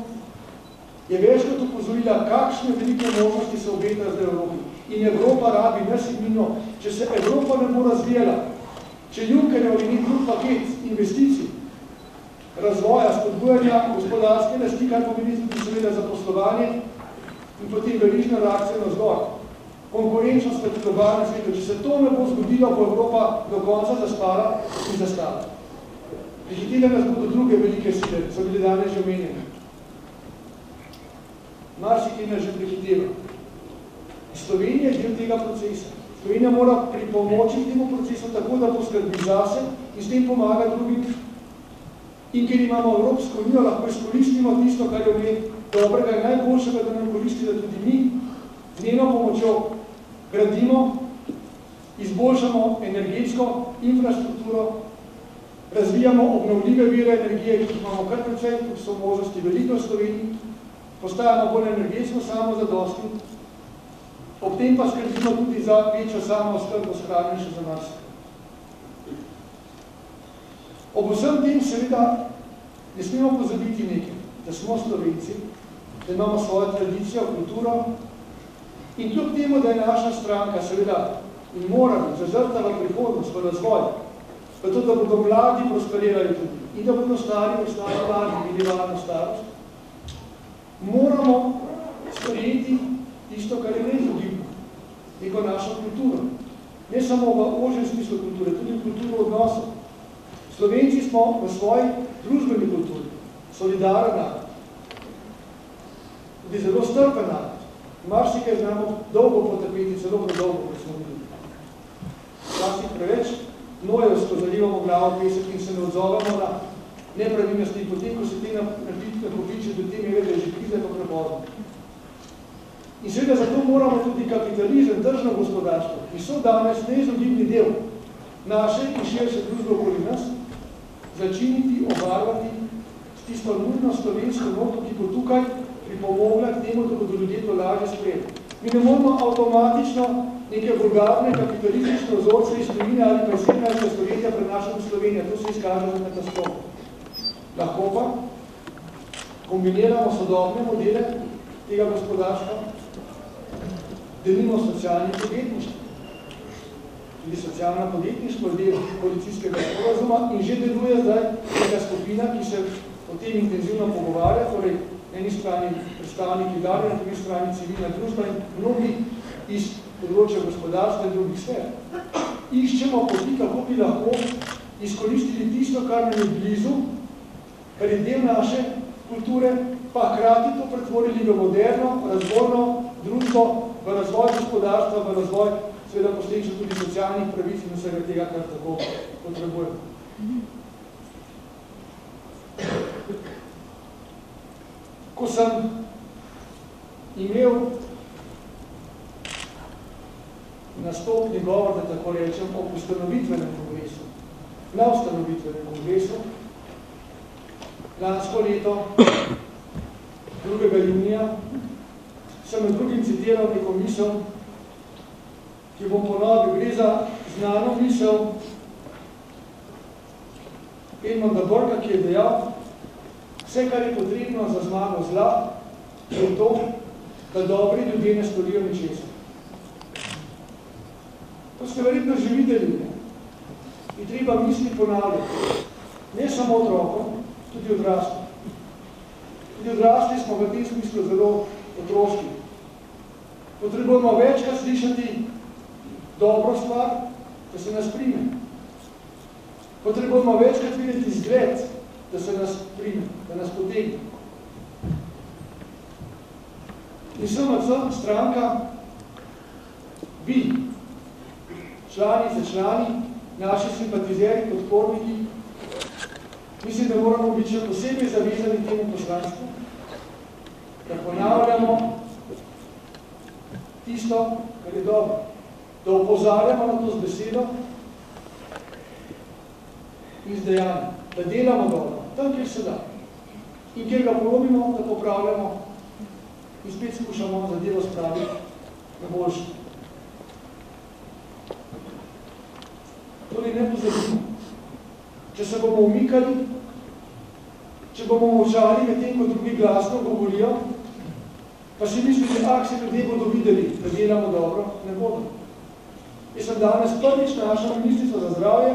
je večkrat opozorila, kakšne velike možnosti se obetajo zdaj v Evropi. In Evropa rabi nas in mi njo. Če se Evropa ne bo razvijala, če Junckerjev in nek drug paket investicij, razvoja, spodbujanja gospodarske rasti, kar pomeni tudi seveda zaposlovanje in potem verižna reakcija na vzgor. konkurenčnost proti globalnem svetu. Če se to ne bo zgodilo, bo Evropa do konca zaspala in zastala. Prihitile nas bodo druge velike sile, so bile danes že omenjene. Marsikaj nas že prihiteva. Slovenija je del tega procesa. Slovenija mora pripomoči temu procesu tako, da poskrbi zase in s tem pomaga drugim. In ker imamo Evropsko unijo, lahko izkoristimo tisto, kar jo ve dobrega in najboljšega, da nam koristi, da tudi mi z njeno pomočjo gradimo, izboljšamo energetsko infrastrukturo, razvijamo obnovljive vire energije, ki jih imamo kar precej, ki so možnosti veliko v Sloveniji, postajamo bolj energetsko samozadostni, ob tem pa skrbimo tudi za večjo samooskrbo s hrano in še za nas. Ob vsem tem seveda ne smemo pozabiti nekaj, da smo Slovenci, da imamo svojo tradicijo, kulturo in kljub temu, da je naša stranka seveda in moramo zazrtala prihodnost v razvoj, zato da bodo mladi prosperirali tudi in da bodo stari ostali varni, bili varno starost, moramo sprejeti tisto, kar je neizogibno, neko našo kulturo. Ne samo v ožjem smislu kulture, tudi v kulturo odnosov. Slovenci smo v svoji družbeni kulturi, solidaren narod, tudi zelo strpen narod. Marsikaj znamo dolgo potepeti, zelo predolgo, kot smo bili. Včasih preveč nojevsko zalivamo glavo pesek in se ne odzovemo na nepravilnosti, potem, ko se te nakopičijo do te mere, da je že kriza pa prepozno. In seveda zato moramo tudi kapitalizem, tržno gospodarstvo, ki so danes neizogibni del naše in širše družbe okoli nas, začiniti, obarvati s tisto nujno slovensko noto, ki bo tukaj pripomogla k temu, da bodo ljudje to lažje sprejeli. Mi ne moramo avtomatično neke vulgarne kapitalistične vzorce iz tujine ali pa iz 17. stoletja prenašati v Slovenijo, to se izkaže za katastrofo. Lahko pa kombiniramo sodobne modele tega gospodarstva, delimo socialni podjetništvo. Tudi socialno podjetništvo je del koalicijskega sporazuma in že deluje zdaj neka skupina, ki se o tem intenzivno pogovarja, torej na eni strani predstavniki vlade, na drugi strani civilna družba in mnogi iz področja gospodarstva in drugih sfer. Iščemo poti, kako bi lahko izkoristili tisto, kar nam je blizu, kar je del naše kulture, pa hkrati to pretvorili v moderno, razvojno družbo, v razvoj gospodarstva, v razvoj seveda posledično tudi socialnih pravic in vsega tega, kar tako potrebujemo. Ko sem imel nastopni govor, da tako rečem, ob ustanovitvenem kongresu, na ustanovitvenem kongresu, lansko leto, 2. junija, sem med drugim citiral neko misel, ki bom ponovil, gre za znano misel Edmunda Burka, ki je dejal, vse, kar je potrebno za zmago zla, je to, da dobri ljudje ne storijo ničesa. To ste verjetno že videli, ne? In treba misli ponavljati. Ne samo otrokom, tudi odrasli. Tudi odrasli smo v tem smislu zelo otroški. Potrebujemo večkrat slišati dobro stvar, da se nas prime. Potrebujemo večkrat videti zgled, da se nas prime, da nas potegne. In SMC, stranka, vi, članice, člani, naši simpatizeri, podporniki, mislim, da moramo biti še posebej zavezani temu poslanstvu, da ponavljamo tisto, kar je dobro, da opozarjamo na to z besedo in z dejanjem, da delamo dobro, tam, kjer se da. In kjer ga polomimo, da popravljamo in spet skušamo zadevo spraviti na boljše. Torej ne pozabimo. Če se bomo umikali, če bomo molčali med tem, ko drugi glasno govorijo, pa si mislite, ak se ljudje bodo videli, da delamo dobro, ne bodo. Jaz sem danes prvič na našo ministrico za zdravje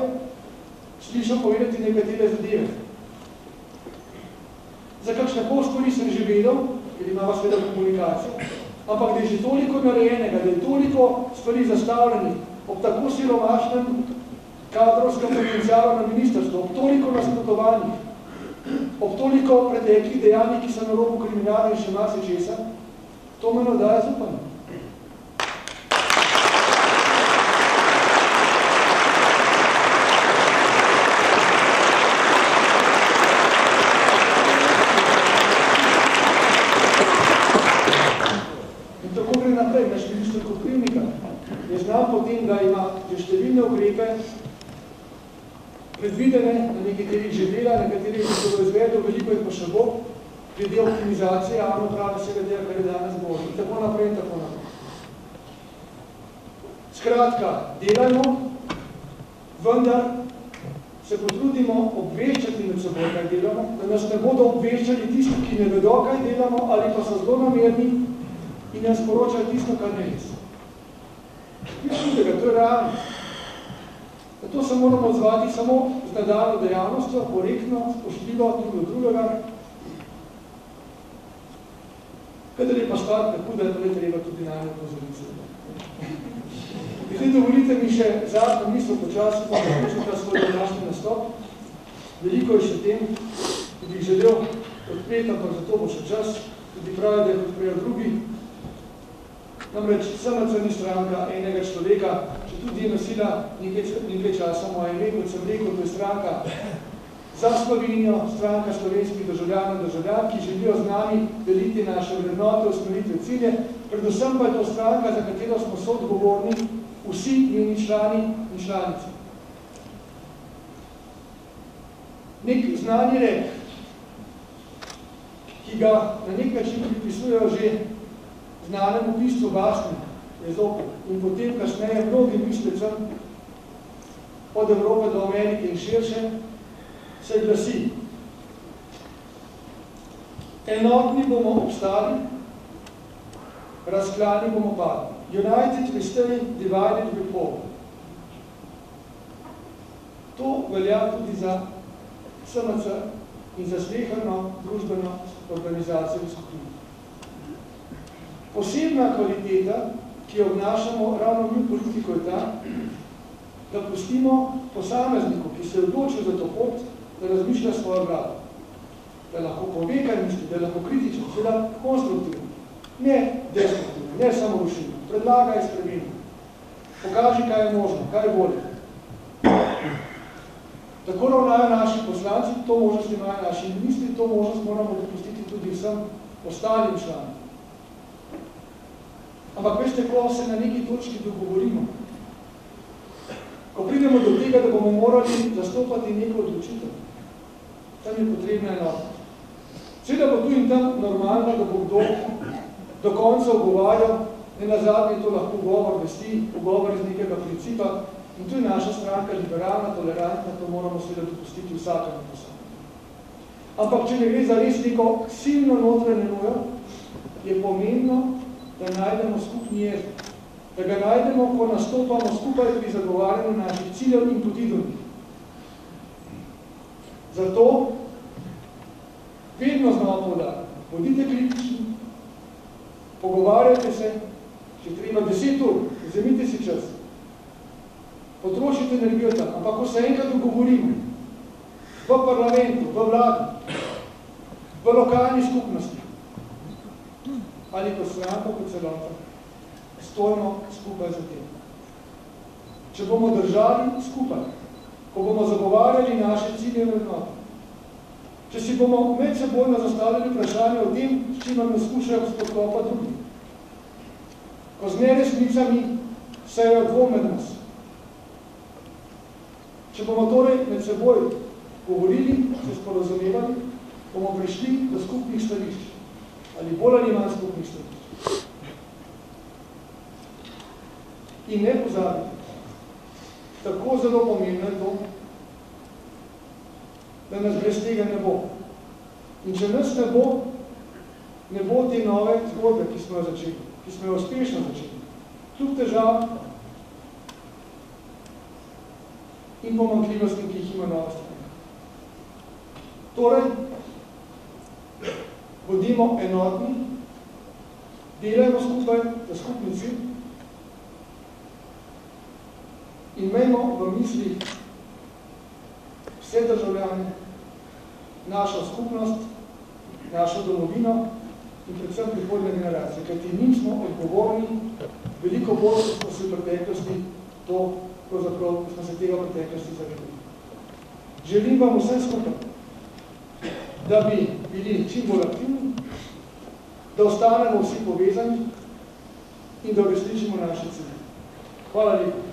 slišal povedati nekatere zadeve. Za kakšne pol stvari sem že vedel, ker imava seveda komunikacijo, ampak da je že toliko narejenega, da je toliko stvari zastavljenih ob tako siromašnem kadrovskem potencialu na ministrstvu, ob toliko nasprotovanjih, ob toliko preteklih dejanjih, ki so na robu kriminala in še marsičesa, to me navdaja z upanjem. Da ima že številne ukrepe predvidene, na nekaterih že dela, na katerih se bo izvedel, veliko je pa še bo, glede optimizacije, javno uprave, vsega dela, kar je danes možno, in tako naprej, in tako naprej. Skratka, delajmo, vendar se potrudimo obveščati med seboj, kaj delamo, da nas ne bodo obveščali tisti, ki ne vedo, kaj delamo, ali pa so zelo namerni in nas poročajo tisto, kar ne res. To je realno. Zato se moramo odzvati samo z nadaljnjo dejavnostjo, korektno, spoštljivo, drug do drugega. Kadar je pa stvar tako, da je treba tudi najbolj pozornice. In zdaj dovolite mi še zadnjo misel počasi, ko zaključita svoj današnji nastop. Veliko je še tem, ki bi želel odpreti, ampak zato bo še čas, tudi pravi, da je odprejo drugi. Namreč SMC ni stranka enega človeka, če tudi je nosila nekaj časa moje ime, kot sem rekel, to je stranka za Slovenijo, stranka slovenskih državljanov in državljan, ki želijo z nami deliti naše vrednote, usmeritve, cilje, predvsem pa je to stranka, za katero smo soodgovorni vsi njeni člani in članice. Nek znani rek, ki ga na nek način pripisujejo že znanemu piscu Basni, Ezopu, in potem kasneje mnogi mislecem od Evrope do Amerike in širše, se glasi: enotni bomo obstali, razklani bomo padli. United we stay, divided we fall. To velja tudi za SMC in za sleherno družbeno organizacijo in skupino. Posebna kvaliteta, ki jo obnašamo ravno mi politiko, je ta, da pustimo posamezniku, ki se je odločil za to pot, da razmišlja svojo glavo. Da lahko pove, kaj misli, da lahko kritično, seveda konstruktivno, ne destruktivno, ne samorušilno. Predlagaj spremeni, pokaži, kaj je možno, kaj bolje. Tako ravnajo naši poslanci, to možnost imajo naši ministri, to možnost moramo dopustiti tudi vsem ostalim članom. Ampak veste, ko se na neki točki dogovorimo, ko pridemo do tega, da bomo morali zastopati neko odločitev, tam je potrebna enotnost. Seveda bo tu in tam normalno, da bo kdo do konca ogovarjal, ne nazadnje to lahko ugovor vesti, ugovor iz nekega principa, in tu je naša stranka liberalna, tolerantna, to moramo seveda dopustiti vsakemu posamezniku. Ampak če ne gre za res neko silno notranje nujo, je pomembno, da najdemo skupni jezik, da ga najdemo, ko nastopamo skupaj pri zagovarjanju naših ciljev in poti do njih. Zato vedno znova poudarjam, bodite kritični, pogovarjajte se, če treba 10 ur, vzemite si čas, potrošite energijo tam, ampak ko se enkrat dogovorimo, v parlamentu, v vladi, v lokalni skupnosti, ali kot stranko, kot celota, stojimo skupaj za tem. Če bomo držali skupaj, ko bomo zagovarjali naše cilje in vrednote, če si bomo medsebojno zastavljali vprašanje o tem, s čim nam skušajo spodkopati drugi, ko z neresnicami sejejo dvom med nas. Če bomo torej med seboj govorili, se sporozumevali, bomo prišli do skupnih stališč. Ali bolj ali manj skupnih stvari. In ne pozabite, tako zelo pomembno je to, da nas brez tega ne bo. In če nas ne bo, ne bo te nove zgodbe, ki smo jo začeli, ki smo jo uspešno začeli. Kljub težav in pomanjkljivostim, ki jih ima nova stranka. Torej, bodimo enotni, delajmo skupaj na skupni cilj in imejmo v mislih vse državljane, našo skupnost, našo domovino in predvsem prihodnje generacije, kajti nismo odgovorni, veliko bolj smo se v preteklosti to, pravzaprav smo se tega v preteklosti zavedli. Želim vam vse skupaj, da bi bili čim bolj aktivni, da ostanemo vsi povezani in da obesličimo naše cilje. Hvala lepa.